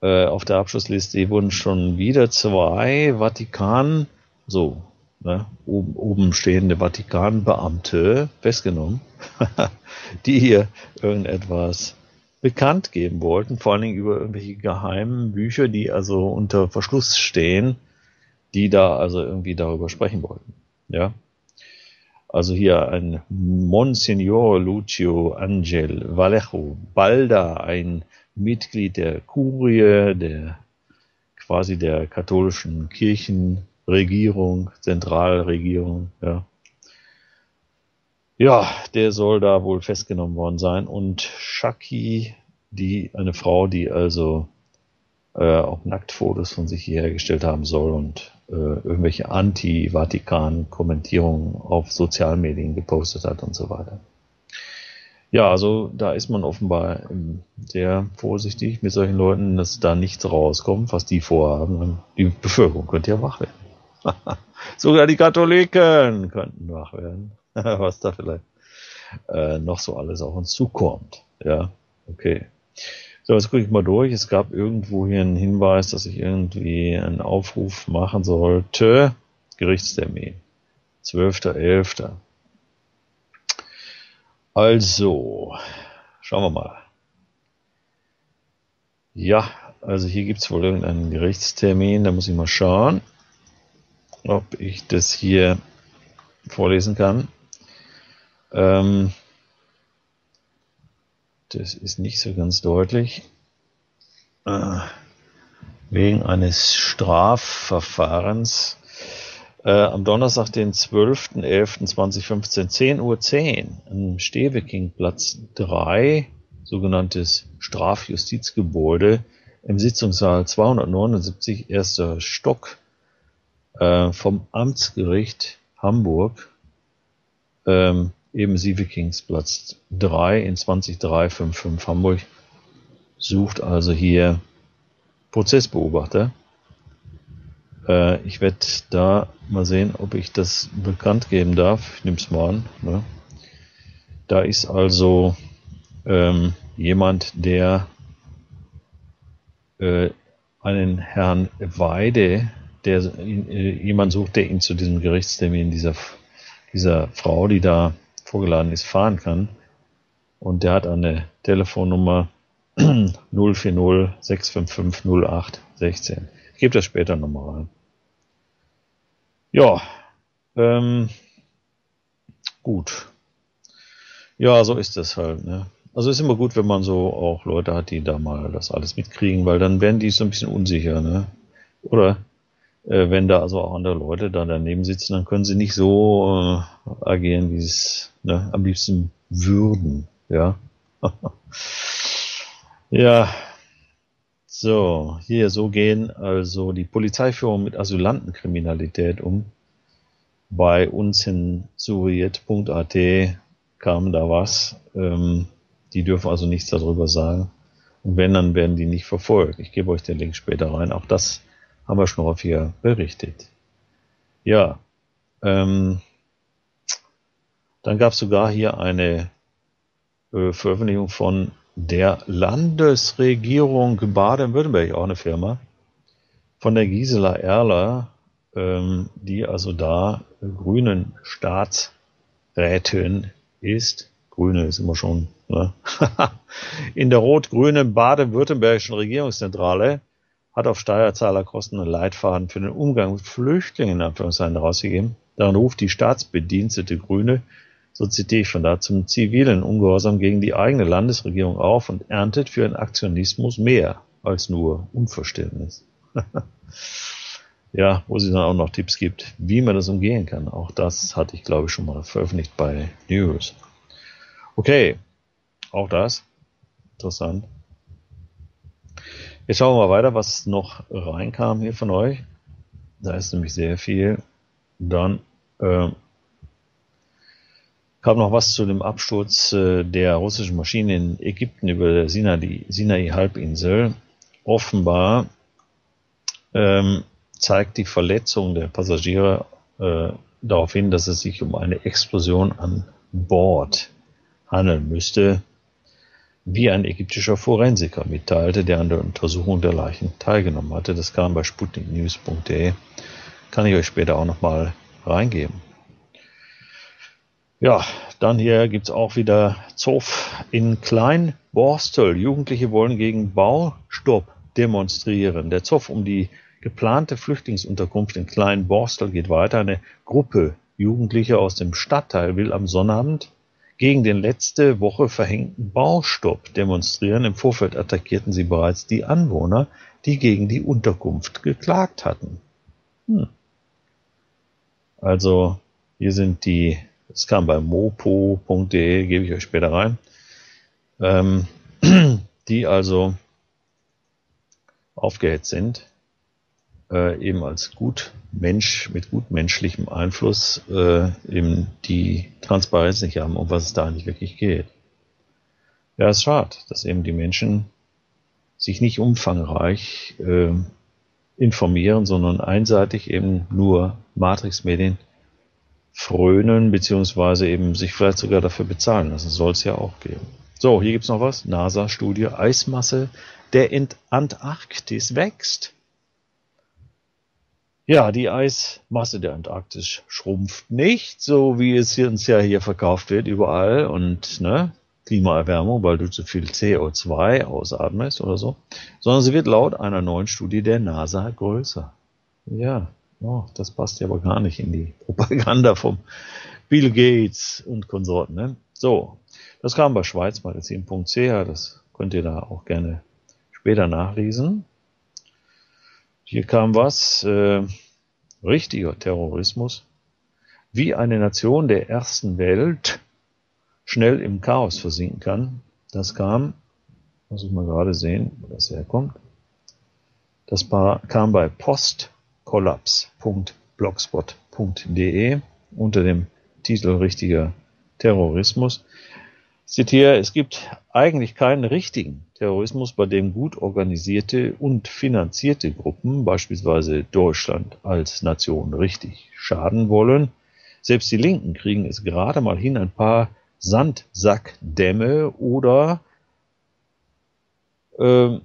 Auf der Abschlussliste wurden schon wieder zwei oben stehende Vatikanbeamte festgenommen, die hier irgendetwas bekannt geben wollten, vor allen Dingen über irgendwelche geheimen Bücher, die also unter Verschluss stehen, die da also irgendwie darüber sprechen wollten. Ja, also hier ein Monsignor Lucio Angel Vallejo Balda, ein Mitglied der Kurie, der katholischen Kirchenregierung, Zentralregierung, ja. Ja, der soll da wohl festgenommen worden sein, und Shaki, eine Frau, die also auch Nacktfotos von sich hier hergestellt haben soll und irgendwelche Anti-Vatikan-Kommentierungen auf Sozialmedien gepostet hat und so weiter. Ja, also da ist man offenbar sehr vorsichtig mit solchen Leuten, dass da nichts rauskommt, was die vorhaben. Die Bevölkerung könnte ja wach werden. Sogar die Katholiken könnten wach werden, was da vielleicht noch so alles auf uns zukommt. Ja, okay. So, jetzt gucke ich mal durch. Es gab irgendwo hier einen Hinweis, dass ich irgendwie einen Aufruf machen sollte. Gerichtstermin. 12.11. Also, schauen wir mal. Ja, also hier gibt es wohl irgendeinen Gerichtstermin. Da muss ich mal schauen, ob ich das hier vorlesen kann. Das ist nicht so ganz deutlich. Wegen eines Strafverfahrens. Am Donnerstag, den 12.11.2015, 10.10 Uhr, am Stevekingplatz 3, sogenanntes Strafjustizgebäude, im Sitzungssaal 279, erster Stock, vom Amtsgericht Hamburg, eben Sievekingsplatz 3 in 20355 Hamburg, sucht also hier Prozessbeobachter. Ich werde da mal sehen, ob ich das bekannt geben darf. Ich nehme es mal an. Ne? Da ist also jemand, der einen Herrn Weide, jemand sucht, der ihn zu diesem Gerichtstermin dieser Frau, die da vorgeladen ist, fahren kann. Und der hat eine Telefonnummer 040 655 08 16. Ich gebe das später nochmal rein. Ja, gut. Ja, so ist das halt. Ne? Also ist immer gut, wenn man so auch Leute hat, die da mal das alles mitkriegen, weil dann werden die so ein bisschen unsicher. Ne? Oder wenn da also auch andere Leute da daneben sitzen, dann können sie nicht so agieren, wie sie es am liebsten würden. Ja. Ja. So, hier, so gehen also die Polizeiführungen mit Asylantenkriminalität um. Bei uns in suriet.at kam da was. Die dürfen also nichts darüber sagen. Und wenn, dann werden die nicht verfolgt. Ich gebe euch den Link später rein. Auch das haben wir schon häufiger berichtet. Ja, dann gab es sogar hier eine Veröffentlichung von der Landesregierung Baden-Württemberg, auch eine Firma, von der Gisela Erler, die also da grünen Staatsrätin ist. Grüne ist immer schon, ne? In der rot-grünen baden-württembergischen Regierungszentrale hat auf Steuerzahlerkosten einen Leitfaden für den Umgang mit Flüchtlingen in Anführungszeichen rausgegeben. Darin ruft die staatsbedienstete Grüne So zitiere ich von da, zum zivilen Ungehorsam gegen die eigene Landesregierung auf und erntet für den Aktionismus mehr als nur Unverständnis. Ja, wo sie dann auch noch Tipps gibt, wie man das umgehen kann. Auch das hatte ich, glaube ich, schon mal veröffentlicht bei News. Okay, auch das. Interessant. Jetzt schauen wir mal weiter, was noch reinkam hier von euch. Da ist nämlich sehr viel. Dann kam noch was zu dem Absturz der russischen Maschine in Ägypten über der Sinai-Halbinsel. Offenbar zeigt die Verletzung der Passagiere darauf hin, dass es sich um eine Explosion an Bord handeln müsste, wie ein ägyptischer Forensiker mitteilte, der an der Untersuchung der Leichen teilgenommen hatte. Das kam bei sputniknews.de. Kann ich euch später auch nochmal reingeben. Ja, dann hier gibt es auch wieder Zoff in Kleinborstel. Jugendliche wollen gegen Baustopp demonstrieren. Der Zoff um die geplante Flüchtlingsunterkunft in Kleinborstel geht weiter. Eine Gruppe Jugendlicher aus dem Stadtteil will am Sonnabend gegen den letzte Woche verhängten Baustopp demonstrieren. Im Vorfeld attackierten sie bereits die Anwohner, die gegen die Unterkunft geklagt hatten. Also hier sind die, das kam bei mopo.de, gebe ich euch später rein, die also aufgehetzt sind, eben als Gutmensch, mit gutmenschlichem Einfluss, eben die Transparenz nicht haben, um was es da eigentlich wirklich geht. Ja, es ist schade, dass eben die Menschen sich nicht umfangreich informieren, sondern einseitig eben nur Matrixmedien frönen, beziehungsweise eben sich vielleicht sogar dafür bezahlen lassen. Soll es ja auch geben. So, hier gibt es noch was. NASA-Studie, Eismasse der Antarktis wächst. Ja, die Eismasse der Antarktis schrumpft nicht, so wie es uns ja hier verkauft wird, überall. Und ne, Klimaerwärmung, weil du zu viel CO2 ausatmest oder so. Sondern sie wird laut einer neuen Studie der NASA größer. Ja, oh, das passt ja aber gar nicht in die Propaganda vom Bill Gates und Konsorten. Ne? So, das kam bei schweizmagazin.ch, das könnt ihr da auch gerne später nachlesen. Hier kam was, richtiger Terrorismus, wie eine Nation der ersten Welt schnell im Chaos versinken kann. Das kam, muss ich mal gerade sehen, wo das herkommt, das kam bei postkollaps.blogspot.de unter dem Titel richtiger Terrorismus. Zitiere, es gibt eigentlich keinen richtigen Terrorismus, bei dem gut organisierte und finanzierte Gruppen, beispielsweise Deutschland als Nation, richtig schaden wollen. Selbst die Linken kriegen es gerade mal hin, ein paar Sandsackdämme oder also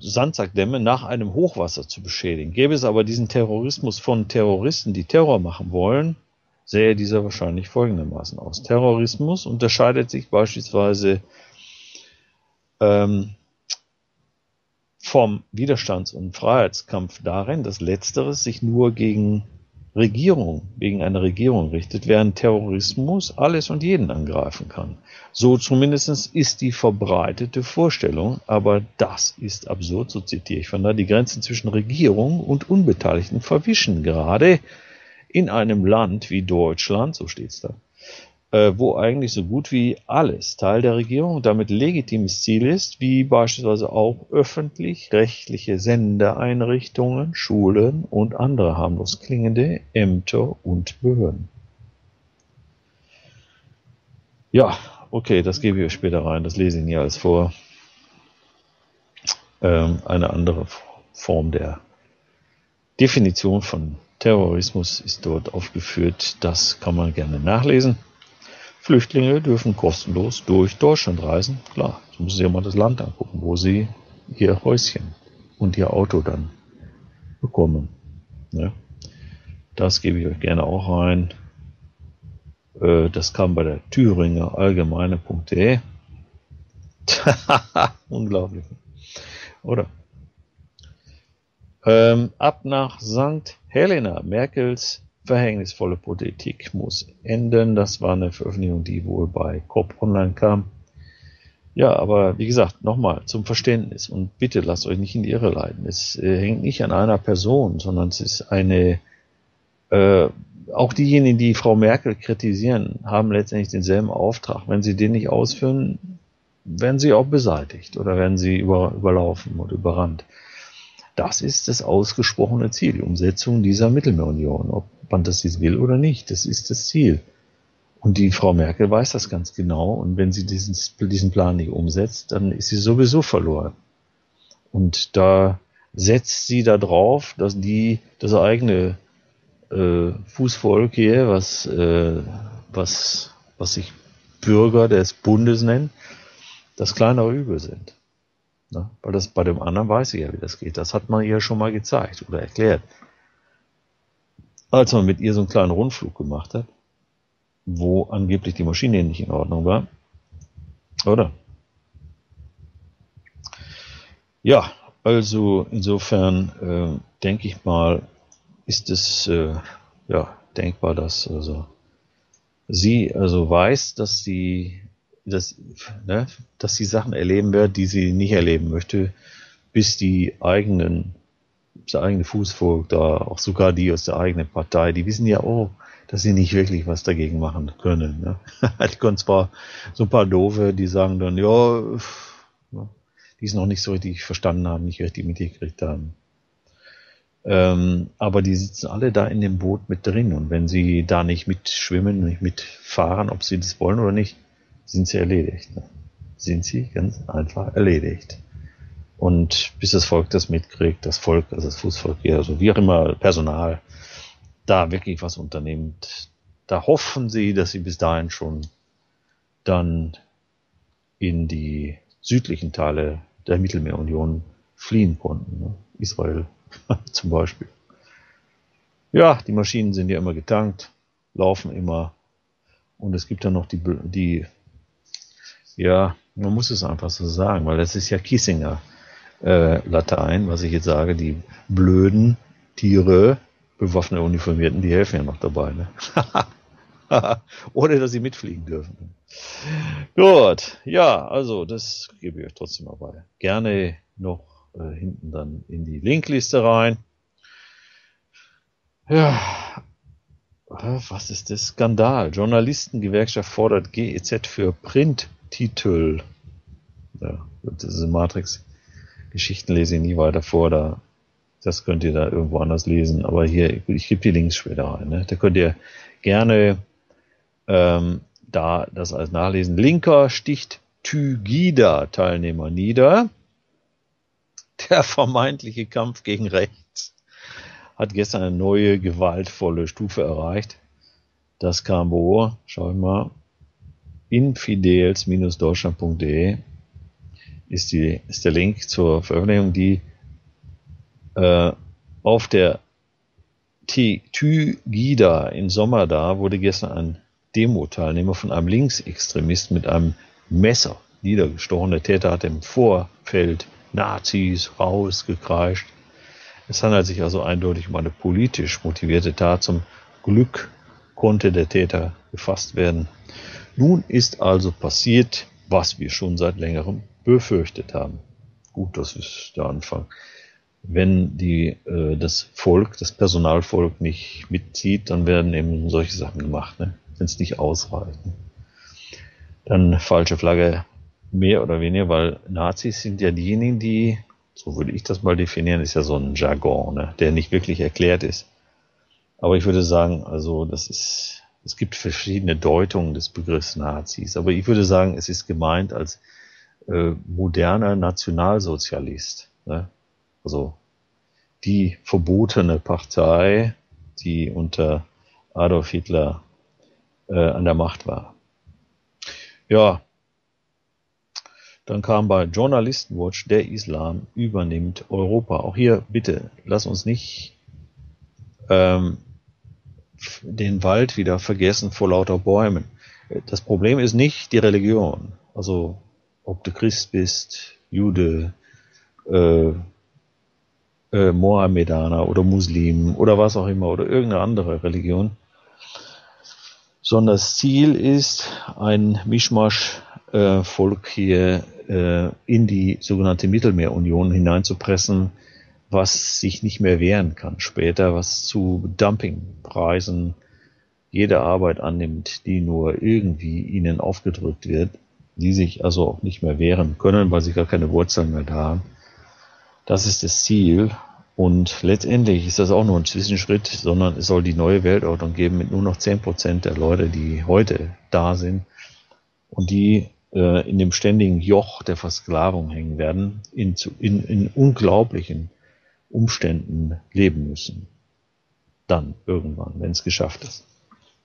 Sandsackdämme nach einem Hochwasser zu beschädigen. Gäbe es aber diesen Terrorismus von Terroristen, die Terror machen wollen, sähe dieser wahrscheinlich folgendermaßen aus. Terrorismus unterscheidet sich beispielsweise vom Widerstands- und Freiheitskampf darin, dass letzteres sich nur wegen einer Regierung richtet, während Terrorismus alles und jeden angreifen kann. So zumindest ist die verbreitete Vorstellung, aber das ist absurd, so zitiere ich von da. Die Grenzen zwischen Regierung und Unbeteiligten verwischen gerade in einem Land wie Deutschland, so steht es da, wo eigentlich so gut wie alles Teil der Regierung und damit legitimes Ziel ist, wie beispielsweise auch öffentlich-rechtliche Sendeeinrichtungen, Schulen und andere harmlos klingende Ämter und Behörden. Ja, okay, das gebe ich euch später rein, das lese ich nie alles vor. Eine andere Form der Definition von Terrorismus ist dort aufgeführt, das kann man gerne nachlesen. Flüchtlinge dürfen kostenlos durch Deutschland reisen. Klar, so müssen sie ja mal das Land angucken, wo sie ihr Häuschen und ihr Auto dann bekommen. Ja. Das gebe ich euch gerne auch rein. Das kam bei der Thüringer Allgemeine.de. Unglaublich, oder? Ab nach St. Helena, Merkels verhängnisvolle Politik muss enden. Das war eine Veröffentlichung, die wohl bei Coop Online kam. Ja, aber wie gesagt, nochmal zum Verständnis und bitte lasst euch nicht in die Irre leiten. Es hängt nicht an einer Person, sondern es ist eine... auch diejenigen, die Frau Merkel kritisieren, haben letztendlich denselben Auftrag. Wenn sie den nicht ausführen, werden sie auch beseitigt oder werden sie überlaufen und überrannt. Das ist das ausgesprochene Ziel, die Umsetzung dieser Mittelmeerunion, ob man das jetzt will oder nicht. Das ist das Ziel. Und die Frau Merkel weiß das ganz genau. Und wenn sie diesen Plan nicht umsetzt, dann ist sie sowieso verloren. Und da setzt sie da drauf, dass die das eigene Fußvolk hier, was sich Bürger des Bundes nennen, das kleinere Übel sind. Na, weil das bei dem anderen weiß ich ja, wie das geht. Das hat man ihr schon mal gezeigt oder erklärt. Als man mit ihr so einen kleinen Rundflug gemacht hat, wo angeblich die Maschine nicht in Ordnung war. Oder? Ja, also insofern denke ich mal, ist es ja denkbar, dass also sie also weiß, dass sie Sachen erleben wird, die sie nicht erleben möchte, bis das eigene Fußvolk da, auch sogar die aus der eigenen Partei, die wissen ja auch, dass sie nicht wirklich was dagegen machen können. Ne? Die können zwar so ein paar Doofe, die sagen dann, ja, die es noch nicht so richtig verstanden haben, nicht richtig mitgekriegt haben. Aber die sitzen alle da in dem Boot mit drin und wenn sie da nicht mitschwimmen, nicht mitfahren, ob sie das wollen oder nicht, sind sie erledigt. Ne? Sind sie ganz einfach erledigt. Und bis das Volk das mitkriegt, das Volk, also das Fußvolk, also wie auch immer, Personal, da wirklich was unternimmt, da hoffen sie, dass sie bis dahin schon dann in die südlichen Teile der Mittelmeerunion fliehen konnten. Ne? Israel zum Beispiel. Ja, die Maschinen sind ja immer getankt, laufen immer und es gibt dann noch die ja, man muss es einfach so sagen, weil das ist ja Kissinger Latein, was ich jetzt sage, die blöden Tiere, bewaffnete Uniformierten, die helfen ja noch dabei, ne? Ohne dass sie mitfliegen dürfen. Gut, ja, also das gebe ich euch trotzdem mal weiter. Gerne noch hinten dann in die Linkliste rein. Ja, was ist das? Skandal. Journalistengewerkschaft fordert GEZ für Printtitel. Ja, diese Matrix-Geschichten lese ich nie weiter vor. Das könnt ihr da irgendwo anders lesen. Aber hier, ich gebe die Links später rein. Ne? Da könnt ihr gerne da das alles nachlesen. Linker sticht Tygida-Teilnehmer nieder. Der vermeintliche Kampf gegen rechts hat gestern eine neue gewaltvolle Stufe erreicht. Das kam wo? Schau ich mal. infidels-deutschland.de ist der Link zur Veröffentlichung, die auf der Tygida im Sommer da wurde gestern ein Demo-Teilnehmer von einem Linksextremisten mit einem Messer niedergestochen. Der Täter hat im Vorfeld Nazis rausgekreischt. Es handelt sich also eindeutig um eine politisch motivierte Tat. Zum Glück konnte der Täter gefasst werden. Nun ist also passiert, was wir schon seit längerem befürchtet haben. Gut, das ist der Anfang. Wenn das Volk, das Personalvolk nicht mitzieht, dann werden eben solche Sachen gemacht, ne? Wenn es nicht ausreicht. Ne? Dann falsche Flagge. Mehr oder weniger, weil Nazis sind ja diejenigen, die, so würde ich das mal definieren, ist ja so ein Jargon, ne, der nicht wirklich erklärt ist. Aber ich würde sagen, also es gibt verschiedene Deutungen des Begriffs Nazis, aber ich würde sagen, es ist gemeint als moderner Nationalsozialist, ne? Also die verbotene Partei, die unter Adolf Hitler an der Macht war. Ja. Dann kam bei Journalistenwatch, der Islam übernimmt Europa. Auch hier bitte, lass uns nicht den Wald wieder vergessen vor lauter Bäumen. Das Problem ist nicht die Religion. Also ob du Christ bist, Jude, Mohammedaner oder Muslimen oder was auch immer oder irgendeine andere Religion, sondern das Ziel ist, ein Mischmasch-Volk hier in die sogenannte Mittelmeerunion hineinzupressen, was sich nicht mehr wehren kann später, was zu Dumpingpreisen jede Arbeit annimmt, die nur irgendwie ihnen aufgedrückt wird, die sich also auch nicht mehr wehren können, weil sie gar keine Wurzeln mehr da haben. Das ist das Ziel und letztendlich ist das auch nur ein Zwischenschritt, sondern es soll die neue Weltordnung geben mit nur noch 10% der Leute, die heute da sind und die in dem ständigen Joch der Versklavung hängen werden, in unglaublichen Umständen leben müssen. Dann irgendwann, wenn es geschafft ist.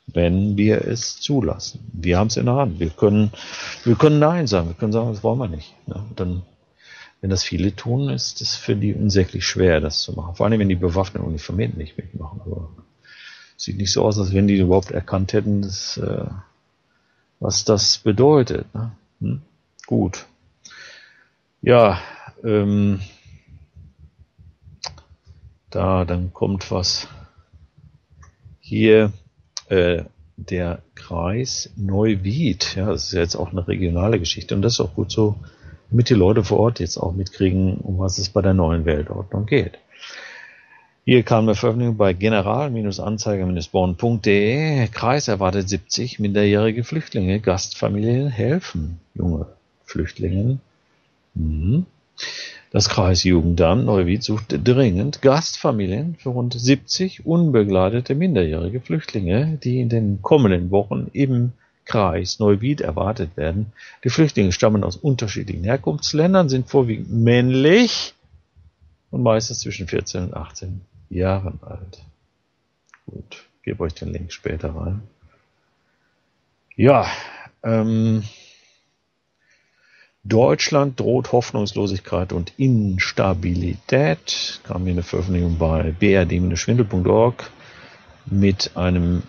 Wenn wir es zulassen. Wir haben es in der Hand. Wir können Nein sagen. Wir können sagen, das wollen wir nicht. Ja, dann, wenn das viele tun, ist es für die unsäglich schwer, das zu machen. Vor allem, wenn die bewaffneten Uniformierten nicht mitmachen. Aber sieht nicht so aus, als wenn die überhaupt erkannt hätten, dass, was das bedeutet. Ne? Hm? Gut. Ja, dann kommt was hier. Der Kreis Neuwied, ja, das ist jetzt auch eine regionale Geschichte und das ist auch gut so, damit die Leute vor Ort jetzt auch mitkriegen, um was es bei der neuen Weltordnung geht. Hier kam eine Veröffentlichung bei general-anzeiger-bonn.de. Kreis erwartet 70 minderjährige Flüchtlinge, Gastfamilien helfen, junge Flüchtlinge. Mhm. Das Kreisjugendamt Neuwied sucht dringend Gastfamilien für rund 70 unbegleitete minderjährige Flüchtlinge, die in den kommenden Wochen im Kreis Neuwied erwartet werden. Die Flüchtlinge stammen aus unterschiedlichen Herkunftsländern, sind vorwiegend männlich und meistens zwischen 14 und 18 Jahren alt. Gut, ich gebe euch den Link später rein. Ja, Deutschland droht Hoffnungslosigkeit und Instabilität. Kam hier eine Veröffentlichung bei brd-schwindel.org mit einem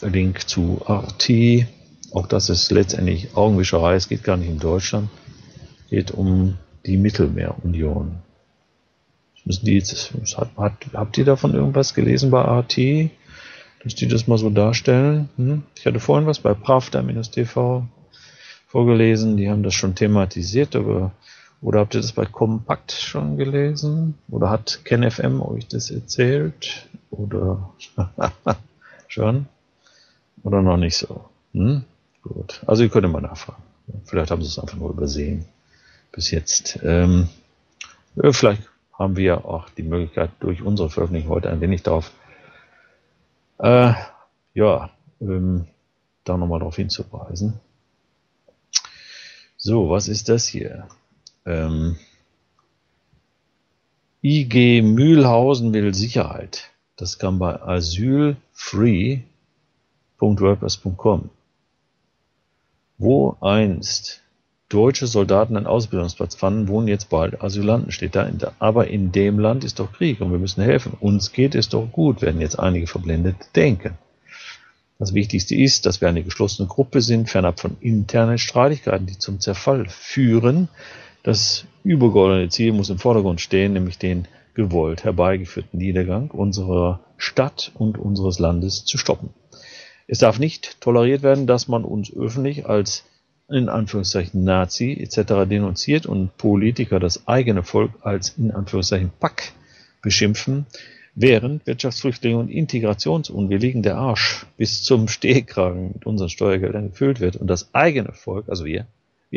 Link zu RT. Auch das ist letztendlich Augenwischerei. Es geht gar nicht um Deutschland. Es geht um die Mittelmeerunion. Habt ihr davon irgendwas gelesen bei RT? Dass die das mal so darstellen? Hm? Ich hatte vorhin was bei pravda-tv vorgelesen, die haben das schon thematisiert, aber oder habt ihr das bei Kompakt schon gelesen? Oder hat KenFM euch das erzählt? Oder schon? Oder noch nicht so? Hm? Gut. Also ihr könnt immer nachfragen. Vielleicht haben sie es einfach nur übersehen bis jetzt. Vielleicht haben wir auch die Möglichkeit, durch unsere Veröffentlichung heute ein wenig darauf da nochmal darauf hinzuweisen. So, was ist das hier? IG Mühlhausen will Sicherheit. Das kam bei asylfree.wordpress.com. Wo einst deutsche Soldaten einen Ausbildungsplatz fanden, wohnen jetzt bald Asylanten, steht da. Aber in dem Land ist doch Krieg und wir müssen helfen. Uns geht es doch gut, werden jetzt einige verblendet denken. Das Wichtigste ist, dass wir eine geschlossene Gruppe sind, fernab von internen Streitigkeiten, die zum Zerfall führen. Das übergeordnete Ziel muss im Vordergrund stehen, nämlich den gewollt herbeigeführten Niedergang unserer Stadt und unseres Landes zu stoppen. Es darf nicht toleriert werden, dass man uns öffentlich als in Anführungszeichen Nazi etc. denunziert und Politiker das eigene Volk als in Anführungszeichen Pack beschimpfen, während Wirtschaftsflüchtlinge und Integrationsunwilligen der Arsch bis zum Stehkragen mit unseren Steuergeldern gefüllt wird und das eigene Volk, also wir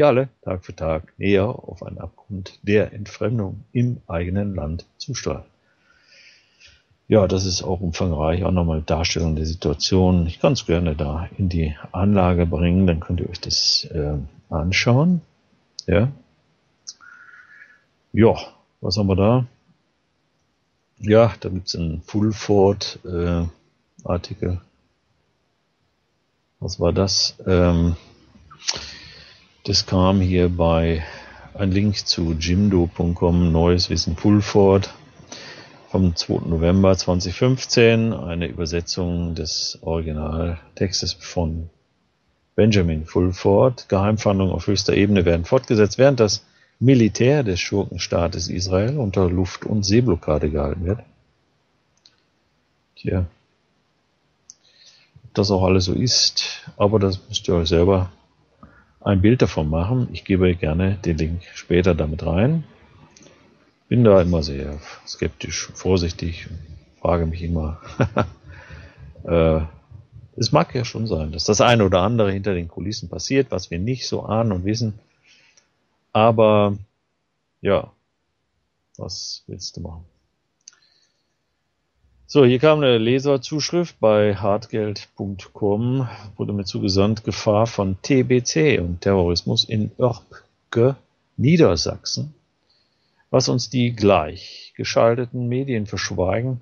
alle, Tag für Tag näher auf einen Abgrund der Entfremdung im eigenen Land zusteuern. Ja, das ist auch umfangreich, auch nochmal Darstellung der Situation. Ich kann es gerne da in die Anlage bringen, dann könnt ihr euch das anschauen. Ja, was haben wir da? Ja, da gibt es einen Fulford-Artikel. Was war das? Das kam hier bei ein Link zu jimdo.com, Neues Wissen Fulford vom 2. November 2015, eine Übersetzung des Originaltextes von Benjamin Fulford. Geheimverhandlungen auf höchster Ebene werden fortgesetzt, während das Militär des Schurkenstaates Israel unter Luft- und Seeblockade gehalten wird. Tja, ob das auch alles so ist, aber das müsst ihr euch selber ein Bild davon machen. Ich gebe gerne den Link später damit rein. Bin da immer sehr skeptisch, vorsichtig, frage mich immer. Es mag ja schon sein, dass das eine oder andere hinter den Kulissen passiert, was wir nicht so ahnen und wissen. Aber ja, was willst du machen? So, hier kam eine Leserzuschrift bei hartgeld.com, wurde mir zugesandt, Gefahr von TBC und Terrorismus in Oerbke, Niedersachsen, was uns die gleich geschalteten Medien verschweigen.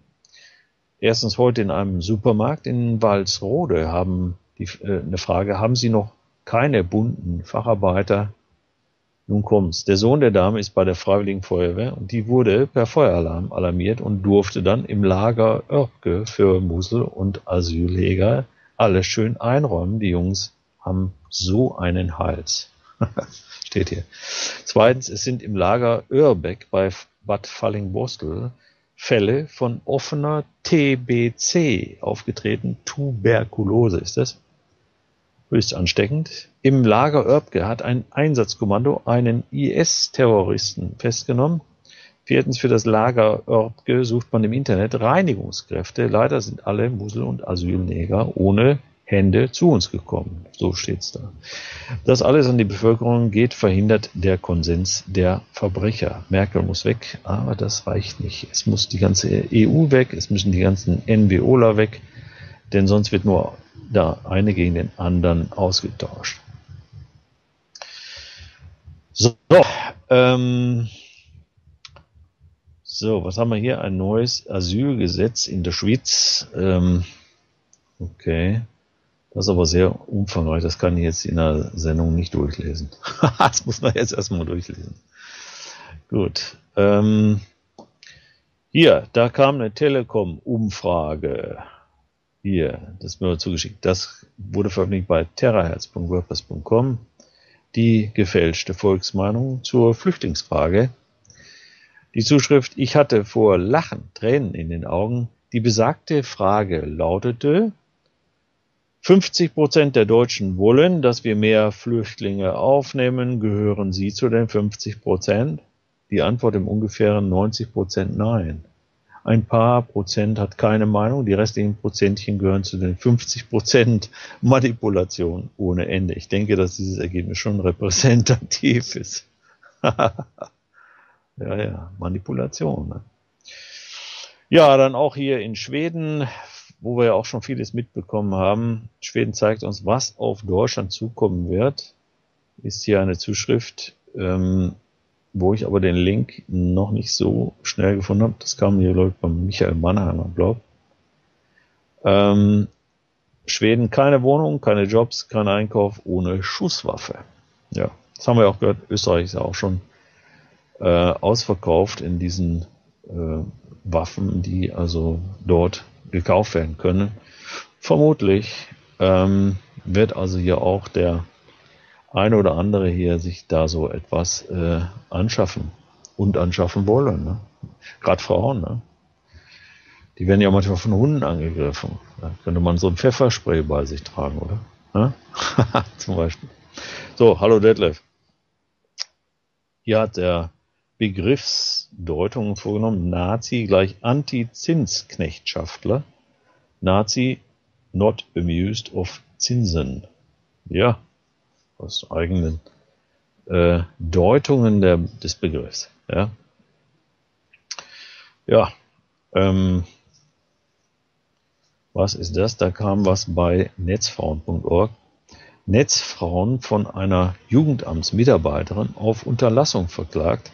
Erstens, heute in einem Supermarkt in Walsrode haben die eine Frage, haben Sie noch keine bunten Facharbeiter? Nun kommt's. Der Sohn der Dame ist bei der Freiwilligen Feuerwehr und die wurde per Feueralarm alarmiert und durfte dann im Lager Oerbke für Musel- und Asylleger alles schön einräumen. Die Jungs haben so einen Hals. Steht hier. Zweitens, es sind im Lager Oerbeck bei Bad Fallingbostel Fälle von offener TBC aufgetreten. Tuberkulose ist das. Höchst ansteckend. Im Lager Oerbke hat ein Einsatzkommando einen IS-Terroristen festgenommen. Viertens, für das Lager Oerbke sucht man im Internet Reinigungskräfte. Leider sind alle Musel- und Asylneger ohne Hände zu uns gekommen. So steht's da. Das alles an die Bevölkerung geht, verhindert der Konsens der Verbrecher. Merkel muss weg, aber das reicht nicht. Es muss die ganze EU weg, es müssen die ganzen NWOler weg, denn sonst wird nur da eine gegen den anderen ausgetauscht. So, was haben wir hier? Ein neues Asylgesetz in der Schweiz. Okay, das ist aber sehr umfangreich. Das kann ich jetzt in der Sendung nicht durchlesen. Das muss man jetzt erstmal durchlesen. Gut. Hier, da kam eine Telekom-Umfrage. Hier, das ist mir zugeschickt. Das wurde veröffentlicht bei terahertz.wordpress.com. Die gefälschte Volksmeinung zur Flüchtlingsfrage. Die Zuschrift, ich hatte vor Lachen Tränen in den Augen. Die besagte Frage lautete, 50% der Deutschen wollen, dass wir mehr Flüchtlinge aufnehmen. Gehören Sie zu den 50%? Die Antwort im ungefähren 90% nein. Ein paar Prozent hat keine Meinung, die restlichen Prozentchen gehören zu den 50%. Manipulation ohne Ende. Ich denke, dass dieses Ergebnis schon repräsentativ ist. Ja, Manipulation. Ne? Ja, dann auch hier in Schweden, wo wir ja auch schon vieles mitbekommen haben. Schweden zeigt uns, was auf Deutschland zukommen wird. Ist hier eine Zuschrift, wo ich aber den Link noch nicht so schnell gefunden habe. Das kamen hier Leute von Michael Mannheimer, glaube ich. Schweden, keine Wohnung, keine Jobs, kein Einkauf ohne Schusswaffe. Ja, das haben wir auch gehört. Österreich ist auch schon ausverkauft in diesen Waffen, die also dort gekauft werden können. Vermutlich wird also hier auch der ein oder andere hier sich da so etwas anschaffen und anschaffen wollen. Ne? Gerade Frauen, ne? Die werden ja manchmal von Hunden angegriffen. Da könnte man so ein Pfefferspray bei sich tragen, oder? Ne? Zum Beispiel. So, hallo Detlef. Hier hat der Begriffsdeutungen vorgenommen. Nazi gleich Anti-Zinsknechtschaftler. Nazi not amused of Zinsen. Ja, aus eigenen Deutungen des Begriffs. Ja, was ist das? Da kam was bei netzfrauen.org. Netzfrauen von einer Jugendamtsmitarbeiterin auf Unterlassung verklagt.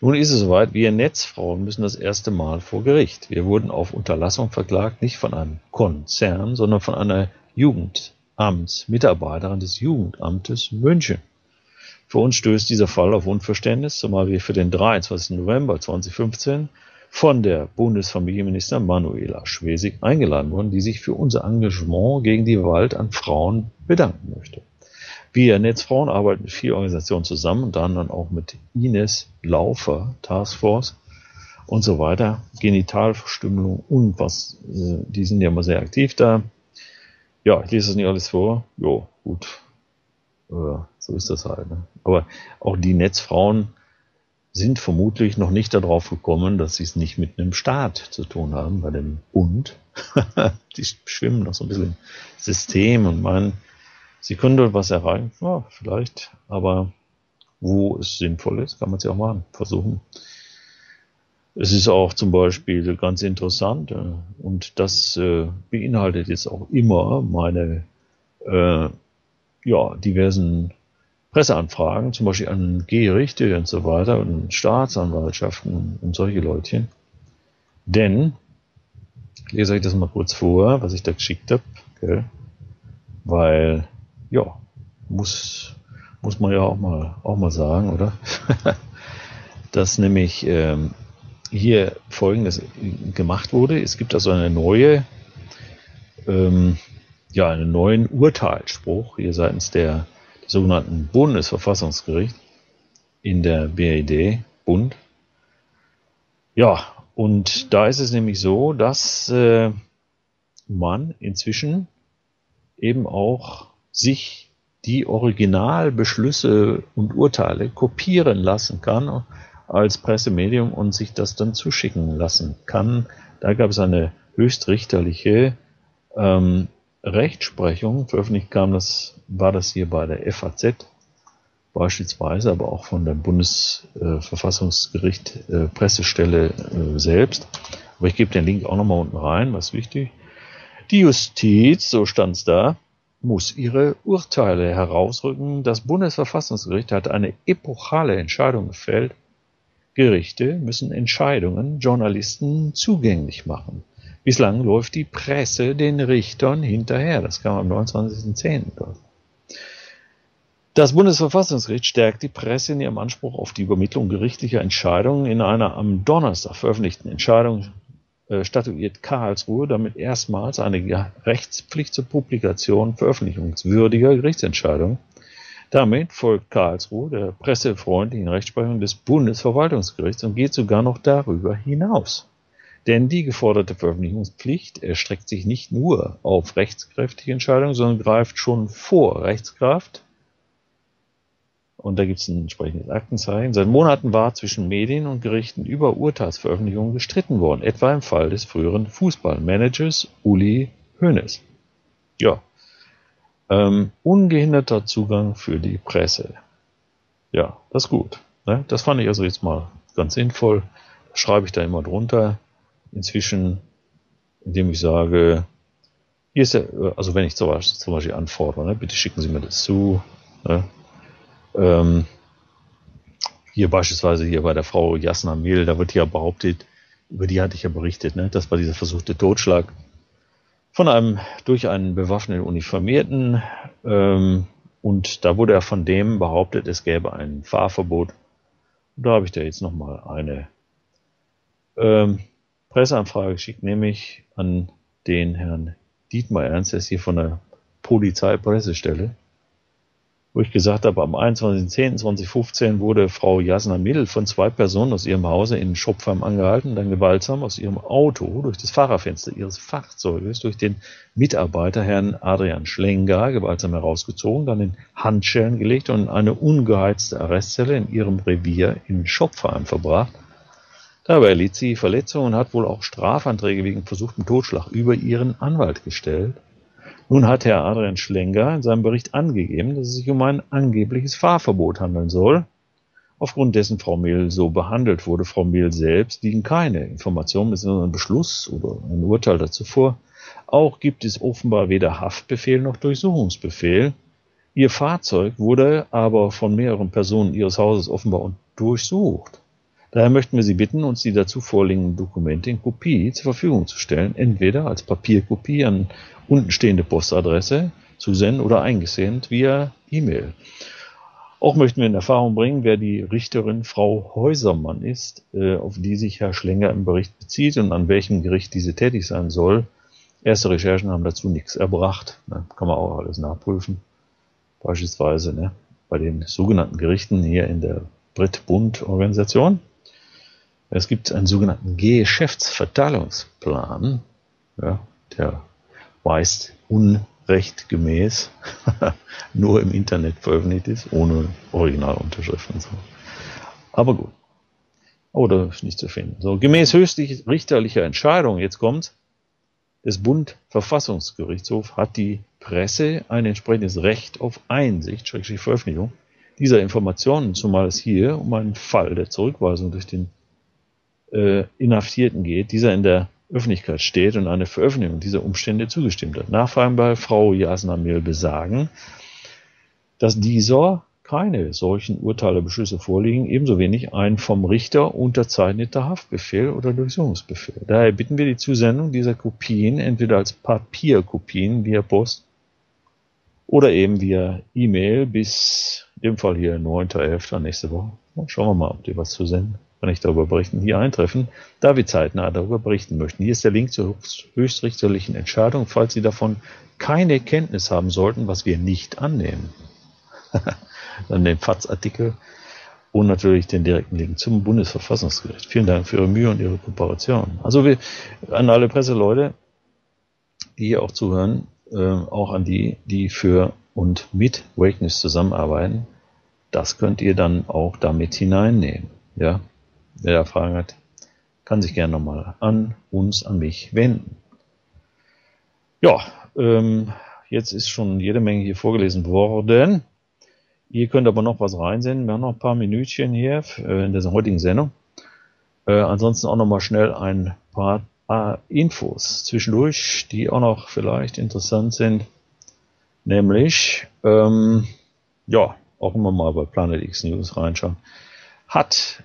Nun ist es soweit, wir Netzfrauen müssen das erste Mal vor Gericht. Wir wurden auf Unterlassung verklagt, nicht von einem Konzern, sondern von einer Jugendamtsmitarbeiterin des Jugendamtes München. Für uns stößt dieser Fall auf Unverständnis, zumal wir für den 23. November 2015 von der Bundesfamilienministerin Manuela Schwesig eingeladen wurden, die sich für unser Engagement gegen die Gewalt an Frauen bedanken möchte. Wir Netzfrauen arbeiten mit vielen Organisationen zusammen, unter anderem auch mit Ines Laufer, Taskforce und so weiter, Genitalverstümmelung und was, die sind ja immer sehr aktiv da. Ja, ich lese das nicht alles vor. Jo, gut. So ist das halt. Ne? Aber auch die Netzfrauen sind vermutlich noch nicht darauf gekommen, dass sie es nicht mit einem Staat zu tun haben, bei dem Bund. Die schwimmen noch so ein bisschen im System und meinen, sie können dort was erreichen. Ja, vielleicht. Aber wo es sinnvoll ist, kann man es ja auch mal versuchen. Es ist auch zum Beispiel ganz interessant, und das beinhaltet jetzt auch immer meine diversen Presseanfragen, zum Beispiel an Gerichte und so weiter und Staatsanwaltschaften und solche Leutchen. Denn, ich lese euch das mal kurz vor, was ich da geschickt habe, gell? Weil, ja, muss man ja auch mal sagen, oder? Dass nämlich hier Folgendes gemacht wurde. Es gibt also einen neuen Urteilsspruch hier seitens der sogenannten Bundesverfassungsgericht in der BRD, Bund. Ja, und da ist es nämlich so, dass man inzwischen eben auch sich die Originalbeschlüsse und Urteile kopieren lassen kann als Pressemedium und sich das dann zuschicken lassen kann. Da gab es eine höchstrichterliche Rechtsprechung, veröffentlicht war das hier bei der FAZ beispielsweise, aber auch von der Bundesverfassungsgericht Pressestelle selbst. Aber ich gebe den Link auch nochmal unten rein, was wichtig. Die Justiz, so stand es da, muss ihre Urteile herausrücken. Das Bundesverfassungsgericht hat eine epochale Entscheidung gefällt. Gerichte müssen Entscheidungen Journalisten zugänglich machen. Bislang läuft die Presse den Richtern hinterher. Das kam am 29.10. Das Bundesverfassungsgericht stärkt die Presse in ihrem Anspruch auf die Übermittlung gerichtlicher Entscheidungen. In einer am Donnerstag veröffentlichten Entscheidung statuiert Karlsruhe damit erstmals eine Rechtspflicht zur Publikation veröffentlichungswürdiger Gerichtsentscheidungen. Damit folgt Karlsruhe der pressefreundlichen Rechtsprechung des Bundesverwaltungsgerichts und geht sogar noch darüber hinaus. Denn die geforderte Veröffentlichungspflicht erstreckt sich nicht nur auf rechtskräftige Entscheidungen, sondern greift schon vor Rechtskraft. Und da gibt es ein entsprechendes Aktenzeichen. Seit Monaten war zwischen Medien und Gerichten über Urteilsveröffentlichungen gestritten worden, etwa im Fall des früheren Fußballmanagers Uli Hoeneß. Ja. Ungehinderter Zugang für die Presse. Ja, das ist gut. Ne? Das fand ich also jetzt mal ganz sinnvoll. Schreibe ich da immer drunter. Inzwischen, indem ich sage, hier ist der, also wenn ich zum Beispiel anfordere, ne, bitte schicken Sie mir das zu. Ne? Hier beispielsweise hier bei der Frau Jasna Mehl, da wird ja behauptet, über die hatte ich ja berichtet, ne? Das war dieser versuchte Totschlag von durch einen bewaffneten Uniformierten, und da wurde ja von dem behauptet, es gäbe ein Fahrverbot. Und da habe ich da jetzt nochmal eine Presseanfrage geschickt, nämlich an den Herrn Dietmar Ernst, der ist hier von der Polizeipressestelle, wo ich gesagt habe, am 21.10.2015 wurde Frau Jasna Mehl von 2 Personen aus ihrem Hause in Schopfheim angehalten, dann gewaltsam aus ihrem Auto durch das Fahrerfenster ihres Fahrzeuges durch den Mitarbeiter Herrn Adrian Schlenger gewaltsam herausgezogen, dann in Handschellen gelegt und in eine ungeheizte Arrestzelle in ihrem Revier in Schopfheim verbracht. Dabei erlitt sie Verletzungen und hat wohl auch Strafanträge wegen versuchtem Totschlag über ihren Anwalt gestellt. Nun hat Herr Adrian Schlenger in seinem Bericht angegeben, dass es sich um ein angebliches Fahrverbot handeln soll, aufgrund dessen Frau Mehl so behandelt wurde. Frau Mehl selbst liegen keine Informationen bzw. ein Beschluss oder ein Urteil dazu vor. Auch gibt es offenbar weder Haftbefehl noch Durchsuchungsbefehl. Ihr Fahrzeug wurde aber von mehreren Personen ihres Hauses offenbar durchsucht. Daher möchten wir Sie bitten, uns die dazu vorliegenden Dokumente in Kopie zur Verfügung zu stellen, entweder als Papierkopie an untenstehende Postadresse zu senden oder eingesendet via E-Mail. Auch möchten wir in Erfahrung bringen, wer die Richterin Frau Häusermann ist, auf die sich Herr Schlenger im Bericht bezieht und an welchem Gericht diese tätig sein soll. Erste Recherchen haben dazu nichts erbracht. Kann man auch alles nachprüfen. beispielsweise bei den sogenannten Gerichten hier in der Brit-Bund-Organisation. Es gibt einen sogenannten Geschäftsverteilungsplan, der meist unrechtgemäß nur im Internet veröffentlicht ist, ohne Originalunterschrift und so. Aber gut. Oder ist nicht zu finden. So, gemäß höchstrichterlicher Entscheidung, jetzt kommt's, des Bundesverfassungsgerichtshofs hat die Presse ein entsprechendes Recht auf Einsicht, Veröffentlichung dieser Informationen, zumal es hier um einen Fall der Zurückweisung durch den Inhaftierten geht, dieser in der Öffentlichkeit steht und eine Veröffentlichung dieser Umstände zugestimmt hat. Nachfragen bei Frau Jasna Mehl besagen, dass dieser keine solchen Urteile, Beschlüsse vorliegen, ebenso wenig ein vom Richter unterzeichneter Haftbefehl oder Durchsuchungsbefehl. Daher bitten wir die Zusendung dieser Kopien entweder als Papierkopien via Post oder eben via E-Mail bis in dem Fall hier 9.11. nächste Woche. Schauen wir mal, ob die was zu senden. Kann ich darüber berichten, hier eintreffen, da wir zeitnah darüber berichten möchten. Hier ist der Link zur höchstrichterlichen Entscheidung, falls Sie davon keine Kenntnis haben sollten, was wir nicht annehmen. Dann den FAZ-Artikel und natürlich den direkten Link zum Bundesverfassungsgericht. Vielen Dank für Ihre Mühe und Ihre Kooperation. Also an alle Presseleute, die hier auch zuhören, auch an die, die für und mit Wake News zusammenarbeiten, das könnt ihr dann auch damit hineinnehmen. Ja? Wer da Fragen hat, kann sich gerne nochmal an uns, an mich wenden. Ja, jetzt ist schon jede Menge hier vorgelesen worden. Ihr könnt aber noch was reinsenden. Wir haben noch ein paar Minütchen hier in der heutigen Sendung. Ansonsten auch noch mal schnell ein paar Infos zwischendurch, die auch noch vielleicht interessant sind. Nämlich, auch immer mal bei Planet X News reinschauen, hat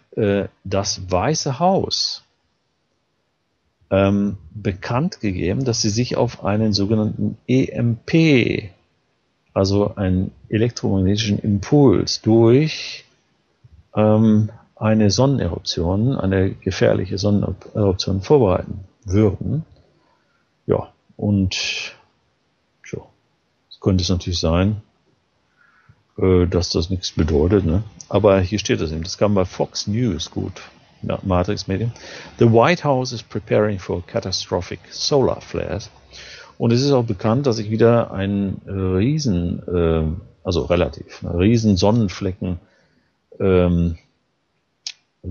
das Weiße Haus bekannt gegeben, dass sie sich auf einen sogenannten EMP, also einen elektromagnetischen Impuls durch eine Sonneneruption, eine gefährliche Sonneneruption vorbereiten würden. Ja, und so könnte es natürlich sein, dass das nichts bedeutet, aber hier steht das eben, das kam bei Fox News, gut, Matrix-Medien. The White House is preparing for catastrophic solar flares. Und es ist auch bekannt, dass sich wieder ein relativ riesen Sonnenflecken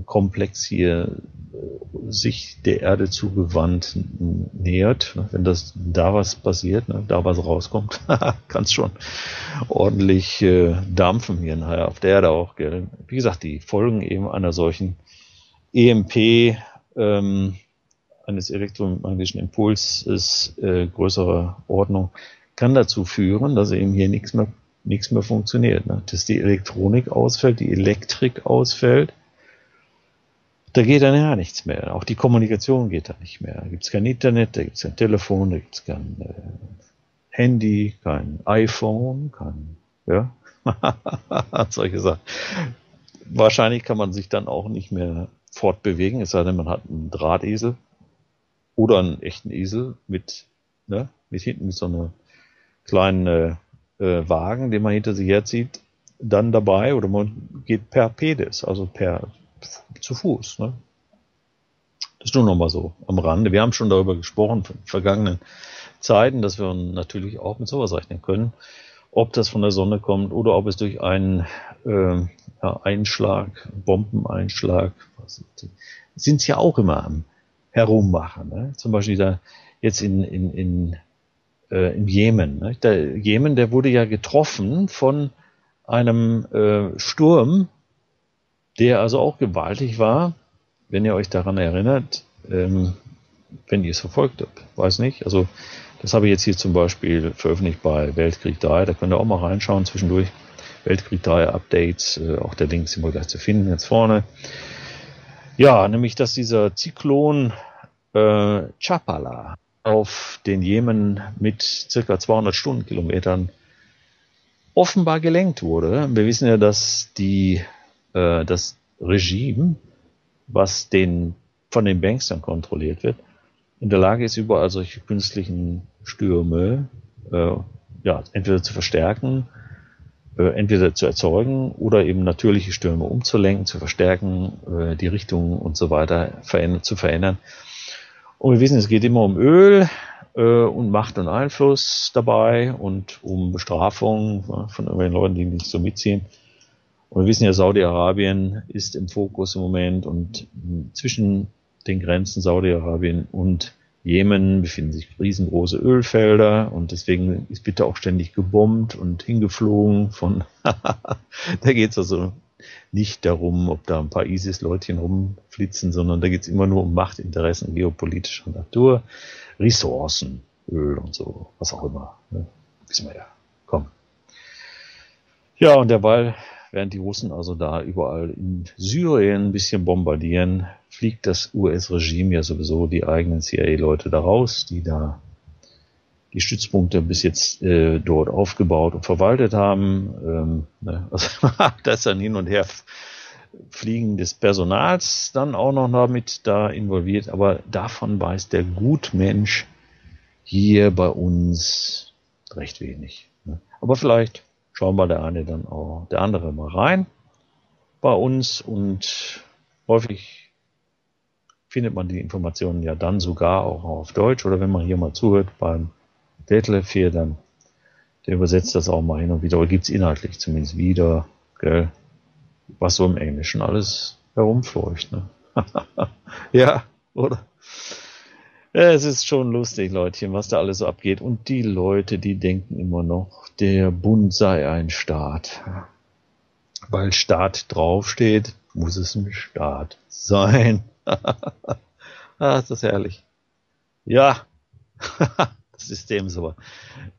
Komplex hier sich der Erde zugewandt nähert. Wenn das da was passiert, da was rauskommt, kann es schon ordentlich dampfen hier nachher auf der Erde auch. Gell? Wie gesagt, die Folgen eben einer solchen EMP, eines elektromagnetischen Impulses größerer Ordnung, kann dazu führen, dass eben hier nichts mehr funktioniert. Dass die Elektronik ausfällt, die Elektrik ausfällt, da geht dann ja nichts mehr. Auch die Kommunikation geht da nicht mehr. Da gibt es kein Internet, da gibt es kein Telefon, da gibt es kein Handy, kein iPhone, hat solche Sachen. Wahrscheinlich kann man sich dann auch nicht mehr fortbewegen, es sei denn, man hat einen Drahtesel oder einen echten Esel mit hinten mit so einem kleinen Wagen, den man hinter sich herzieht, dann dabei, oder man geht per Pedes, also zu Fuß. Das ist nur nochmal so am Rande. Wir haben schon darüber gesprochen in vergangenen Zeiten, dass wir natürlich auch mit sowas rechnen können, ob das von der Sonne kommt oder ob es durch einen Bombeneinschlag, sind es ja auch immer am Herummachen. Zum Beispiel da jetzt im Jemen. Der Jemen, der wurde ja getroffen von einem Sturm, der also auch gewaltig war, wenn ihr euch daran erinnert, wenn ihr es verfolgt habt. Weiß nicht, also das habe ich jetzt hier zum Beispiel veröffentlicht bei Weltkrieg 3, da könnt ihr auch mal reinschauen zwischendurch. Weltkrieg 3 Updates, auch der Link ist immer gleich zu finden, jetzt vorne. Ja, nämlich, dass dieser Zyklon Chapala auf den Jemen mit ca. 200 Stundenkilometern offenbar gelenkt wurde. Wir wissen ja, dass das Regime, was von den Bankstern kontrolliert wird, in der Lage ist, überall solche künstlichen Stürme entweder zu verstärken entweder zu erzeugen oder eben natürliche Stürme umzulenken, zu verstärken, die Richtung und so weiter zu verändern. Und wir wissen, es geht immer um Öl und Macht und Einfluss dabei und um Bestrafung von irgendwelchen Leuten, die nicht so mitziehen. Und wir wissen ja, Saudi-Arabien ist im Fokus im Moment und zwischen den Grenzen Saudi-Arabien und Jemen befinden sich riesengroße Ölfelder und deswegen ist bitte auch ständig gebombt und hingeflogen von, da geht es also nicht darum, ob da ein paar ISIS-Leutchen rumflitzen, sondern da geht es immer nur um Machtinteressen geopolitischer Natur, Ressourcen, Öl und so, was auch immer, ne? Wissen wir ja, komm. Ja, und derweil, während die Russen also da überall in Syrien ein bisschen bombardieren, fliegt das US-Regime ja sowieso die eigenen CIA-Leute da raus, die da die Stützpunkte bis jetzt dort aufgebaut und verwaltet haben. Also, das ist dann hin und her Fliegen des Personals dann auch noch damit da involviert. Aber davon weiß der Gutmensch hier bei uns recht wenig. Ne? Aber vielleicht schauen wir der andere mal rein bei uns und häufig findet man die Informationen ja dann sogar auch auf Deutsch oder wenn man hier mal zuhört beim Detlef hier, dann der übersetzt das auch mal hin und wieder, aber gibt es inhaltlich zumindest wieder, gell, was so im Englischen alles herumfleucht. Ne? Ja, oder? Es ist schon lustig, Leutchen, was da alles so abgeht. Und die Leute, die denken immer noch, der Bund sei ein Staat. Weil Staat draufsteht, muss es ein Staat sein. Ah, ist das herrlich. Ja, das System ist aber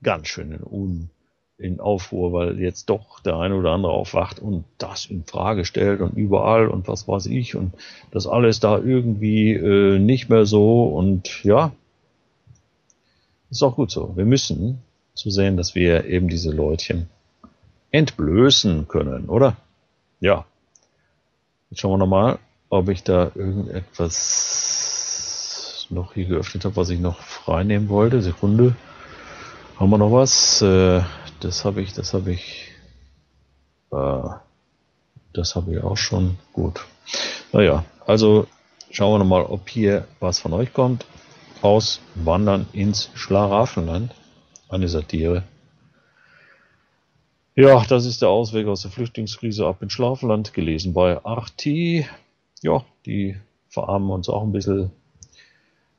ganz schön in Aufruhr, weil jetzt doch der eine oder andere aufwacht und das in Frage stellt und überall und was weiß ich und das alles da irgendwie nicht mehr so und ja, ist auch gut so. Wir müssen zu sehen, dass wir eben diese Leutchen entblößen können, oder? Ja. Jetzt schauen wir nochmal, ob ich da irgendetwas noch hier geöffnet habe, was ich noch freinehmen wollte. Sekunde. Haben wir noch was? Das habe ich auch schon. Gut. Naja, also schauen wir nochmal, ob hier was von euch kommt. Auswandern ins Schlaraffenland. Eine Satire. Ja, das ist der Ausweg aus der Flüchtlingskrise ab ins Schlaraffenland, gelesen bei Arti. Ja, die verarmen uns auch ein bisschen.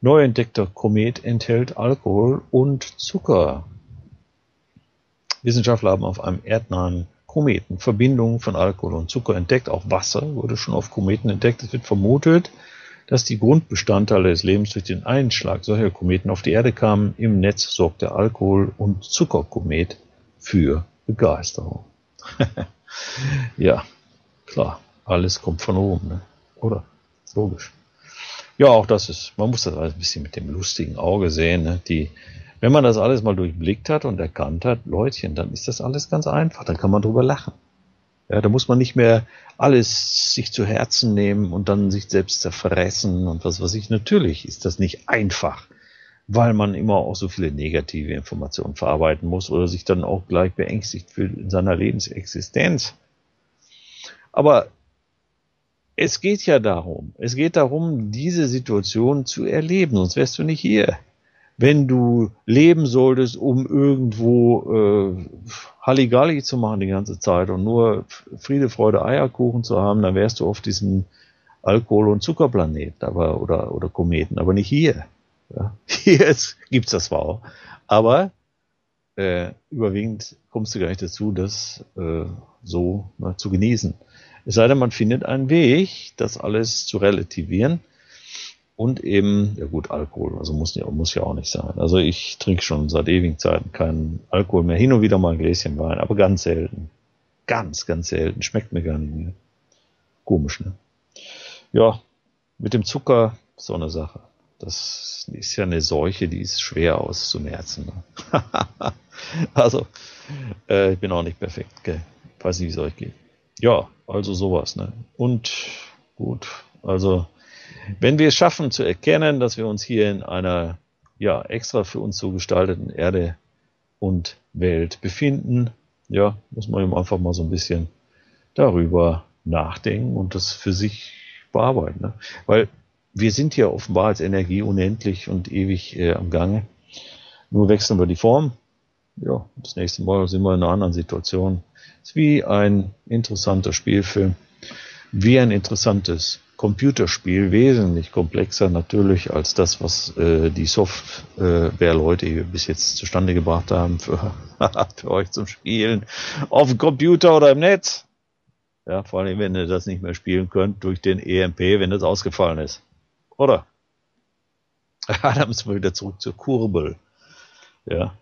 Neu entdeckter Komet enthält Alkohol und Zucker. Wissenschaftler haben auf einem erdnahen Kometen Verbindungen von Alkohol und Zucker entdeckt. Auch Wasser wurde schon auf Kometen entdeckt. Es wird vermutet, dass die Grundbestandteile des Lebens durch den Einschlag solcher Kometen auf die Erde kamen. Im Netz sorgt der Alkohol- und Zuckerkomet für Begeisterung. Ja, klar, alles kommt von oben, ne? Oder? Logisch. Ja, auch das ist, man muss das alles ein bisschen mit dem lustigen Auge sehen, ne? Wenn man das alles mal durchblickt hat und erkannt hat, Leutchen, dann ist das alles ganz einfach, dann kann man drüber lachen. Ja, da muss man nicht mehr alles sich zu Herzen nehmen und dann sich selbst zerfressen und was weiß ich. Natürlich ist das nicht einfach, weil man immer auch so viele negative Informationen verarbeiten muss oder sich dann auch gleich beängstigt fühlt in seiner Lebensexistenz. Aber es geht ja darum, diese Situation zu erleben, sonst wärst du nicht hier. Wenn du leben solltest, um irgendwo Halligalli zu machen die ganze Zeit und nur Friede, Freude, Eierkuchen zu haben, dann wärst du auf diesem Alkohol- und Zuckerplaneten oder Kometen, aber nicht hier. Ja? Hier gibt's das zwar auch, aber überwiegend kommst du gar nicht dazu, das so zu genießen. Es sei denn, man findet einen Weg, das alles zu relativieren. Und eben, ja gut, Alkohol, also muss ja auch nicht sein. Also ich trinke schon seit ewigen Zeiten keinen Alkohol mehr. Hin und wieder mal ein Gläschen Wein, aber ganz selten. Ganz, ganz selten. Schmeckt mir gar nicht mehr. Komisch, ne? Ja, mit dem Zucker, so eine Sache. Das ist ja eine Seuche, die ist schwer auszumerzen. Ne? Also, ich bin auch nicht perfekt, gell? Ich weiß nicht, wie es euch geht. Ja, also sowas, ne? Und gut, also wenn wir es schaffen zu erkennen, dass wir uns hier in einer ja extra für uns so gestalteten Erde und Welt befinden, ja, muss man eben einfach mal so ein bisschen darüber nachdenken und das für sich bearbeiten. Ne? Weil wir sind hier offenbar als Energie unendlich und ewig am Gange. Nur wechseln wir die Form. Ja, das nächste Mal sind wir in einer anderen Situation. Es ist wie ein interessanter Spielfilm, wie ein interessantes Computerspiel, wesentlich komplexer natürlich als das, was die Software-Leute bis jetzt zustande gebracht haben für euch zum Spielen auf dem Computer oder im Netz. Ja, vor allem, wenn ihr das nicht mehr spielen könnt durch den EMP, wenn das ausgefallen ist. Oder? Ja, da müssen wir wieder zurück zur Kurbel. Ja,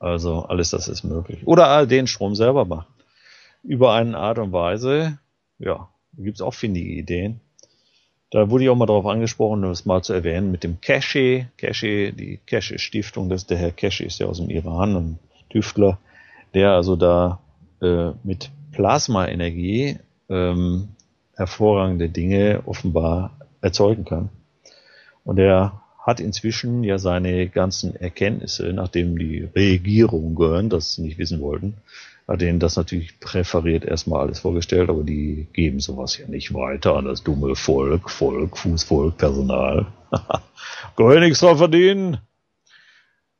also alles das ist möglich. Oder den Strom selber machen. Über eine Art und Weise, ja, gibt es auch findige Ideen. Da wurde ich auch mal darauf angesprochen, um es mal zu erwähnen, mit dem Keshe. Keshe, die Keshe-Stiftung, der Herr Keshe ist ja aus dem Iran, ein Tüftler, der also da mit Plasmaenergie hervorragende Dinge offenbar erzeugen kann. Und er hat inzwischen ja seine ganzen Erkenntnisse, nachdem die Regierungen das nicht wissen wollten, hat denen das natürlich präferiert erstmal alles vorgestellt, aber die geben sowas ja nicht weiter an das dumme Volk, Fußvolk, Personal. Kann nichts drauf verdienen.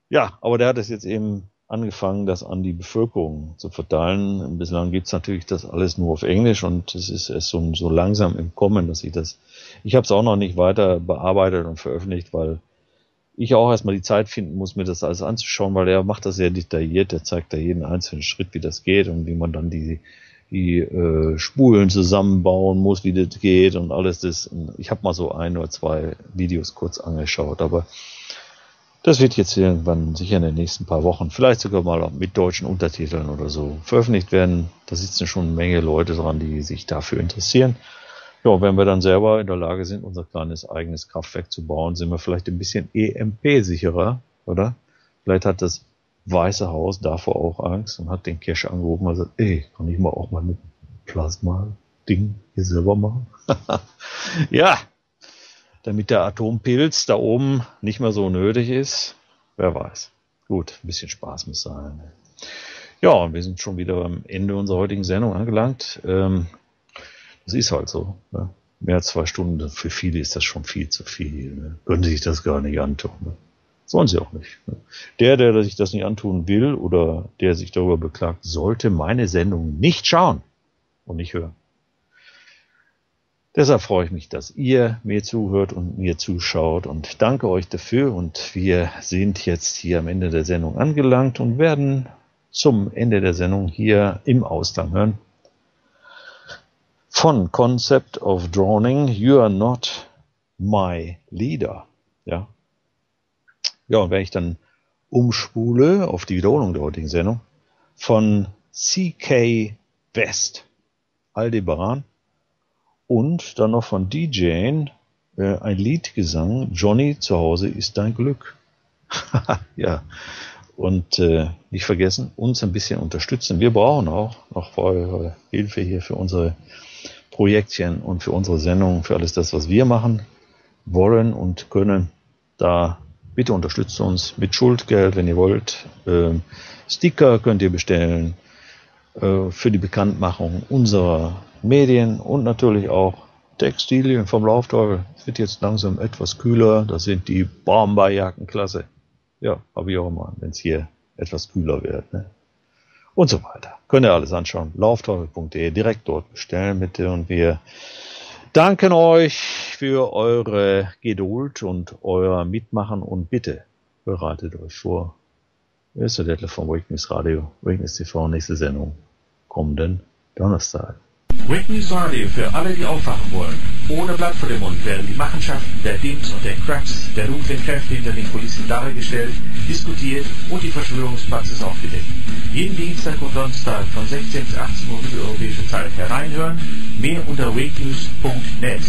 Ja, aber der hat es jetzt eben angefangen, das an die Bevölkerung zu verteilen. Bislang gibt es natürlich das alles nur auf Englisch und es ist erst so langsam im Kommen, dass ich habe es auch noch nicht weiter bearbeitet und veröffentlicht, weil ich auch erstmal die Zeit finden muss, mir das alles anzuschauen, weil er macht das sehr detailliert, er zeigt da jeden einzelnen Schritt, wie das geht und wie man dann die Spulen zusammenbauen muss, wie das geht und alles das. Und ich habe mal so ein oder zwei Videos kurz angeschaut, aber das wird jetzt irgendwann sicher in den nächsten paar Wochen, vielleicht sogar mal mit deutschen Untertiteln oder so veröffentlicht werden. Da sitzen schon eine Menge Leute dran, die sich dafür interessieren. Ja, wenn wir dann selber in der Lage sind, unser kleines eigenes Kraftwerk zu bauen, sind wir vielleicht ein bisschen EMP-sicherer, oder? Vielleicht hat das Weiße Haus davor auch Angst und hat den Keshe angerufen und sagt, kann ich mal auch mal mit Plasma-Ding hier selber machen? Ja, damit der Atompilz da oben nicht mehr so nötig ist, wer weiß. Gut, ein bisschen Spaß muss sein. Ja, und wir sind schon wieder am Ende unserer heutigen Sendung angelangt. Das ist halt so. Ne? Mehr als 2 Stunden, für viele ist das schon viel zu viel. Ne? Können sie sich das gar nicht antun. Ne? Sollen sie auch nicht. Ne? Der sich das nicht antun will oder der sich darüber beklagt, sollte meine Sendung nicht schauen und nicht hören. Deshalb freue ich mich, dass ihr mir zuhört und mir zuschaut und danke euch dafür. Und wir sind jetzt hier am Ende der Sendung angelangt und werden zum Ende der Sendung hier im Ausland hören. Von Concept of Drowning, You Are Not My Leader. Ja, und wenn ich dann umspule auf die Wiederholung der heutigen Sendung, von CK West, Aldebaran, und dann noch von DJing, ein Lied gesungen, Johnny zu Hause ist dein Glück. Ja, und nicht vergessen, uns ein bisschen unterstützen. Wir brauchen auch noch eure Hilfe hier für unsere Projektchen und für unsere Sendung, für alles das, was wir machen wollen und können. Da bitte unterstützt uns mit Schuldgeld, wenn ihr wollt. Sticker könnt ihr bestellen für die Bekanntmachung unserer Medien und natürlich auch Textilien vom Laufteufel. Es wird jetzt langsam etwas kühler. Das sind die Bomberjackenklasse. Ja, habe ich auch mal, wenn es hier etwas kühler wird. Ne? Und so weiter. Könnt ihr alles anschauen. laufteufel.de, direkt dort bestellen bitte. Und wir danken euch für eure Geduld und euer Mitmachen. Und bitte bereitet euch vor. Hier ist der Detlef von Wake News Radio, Wake News TV, nächste Sendung kommenden Donnerstag. Wake News Radio für alle, die aufwachen wollen. Ohne Blatt vor dem Mund werden die Machenschaften der Dims und der Cracks, der dunklen Kräfte hinter den Kulissen dargestellt, diskutiert und die Verschwörungspraxis aufgedeckt. Jeden Dienstag und Donnerstag von 16 bis 18 Uhr mitteleuropäischer Zeit hereinhören. Mehr unter wakenews.net.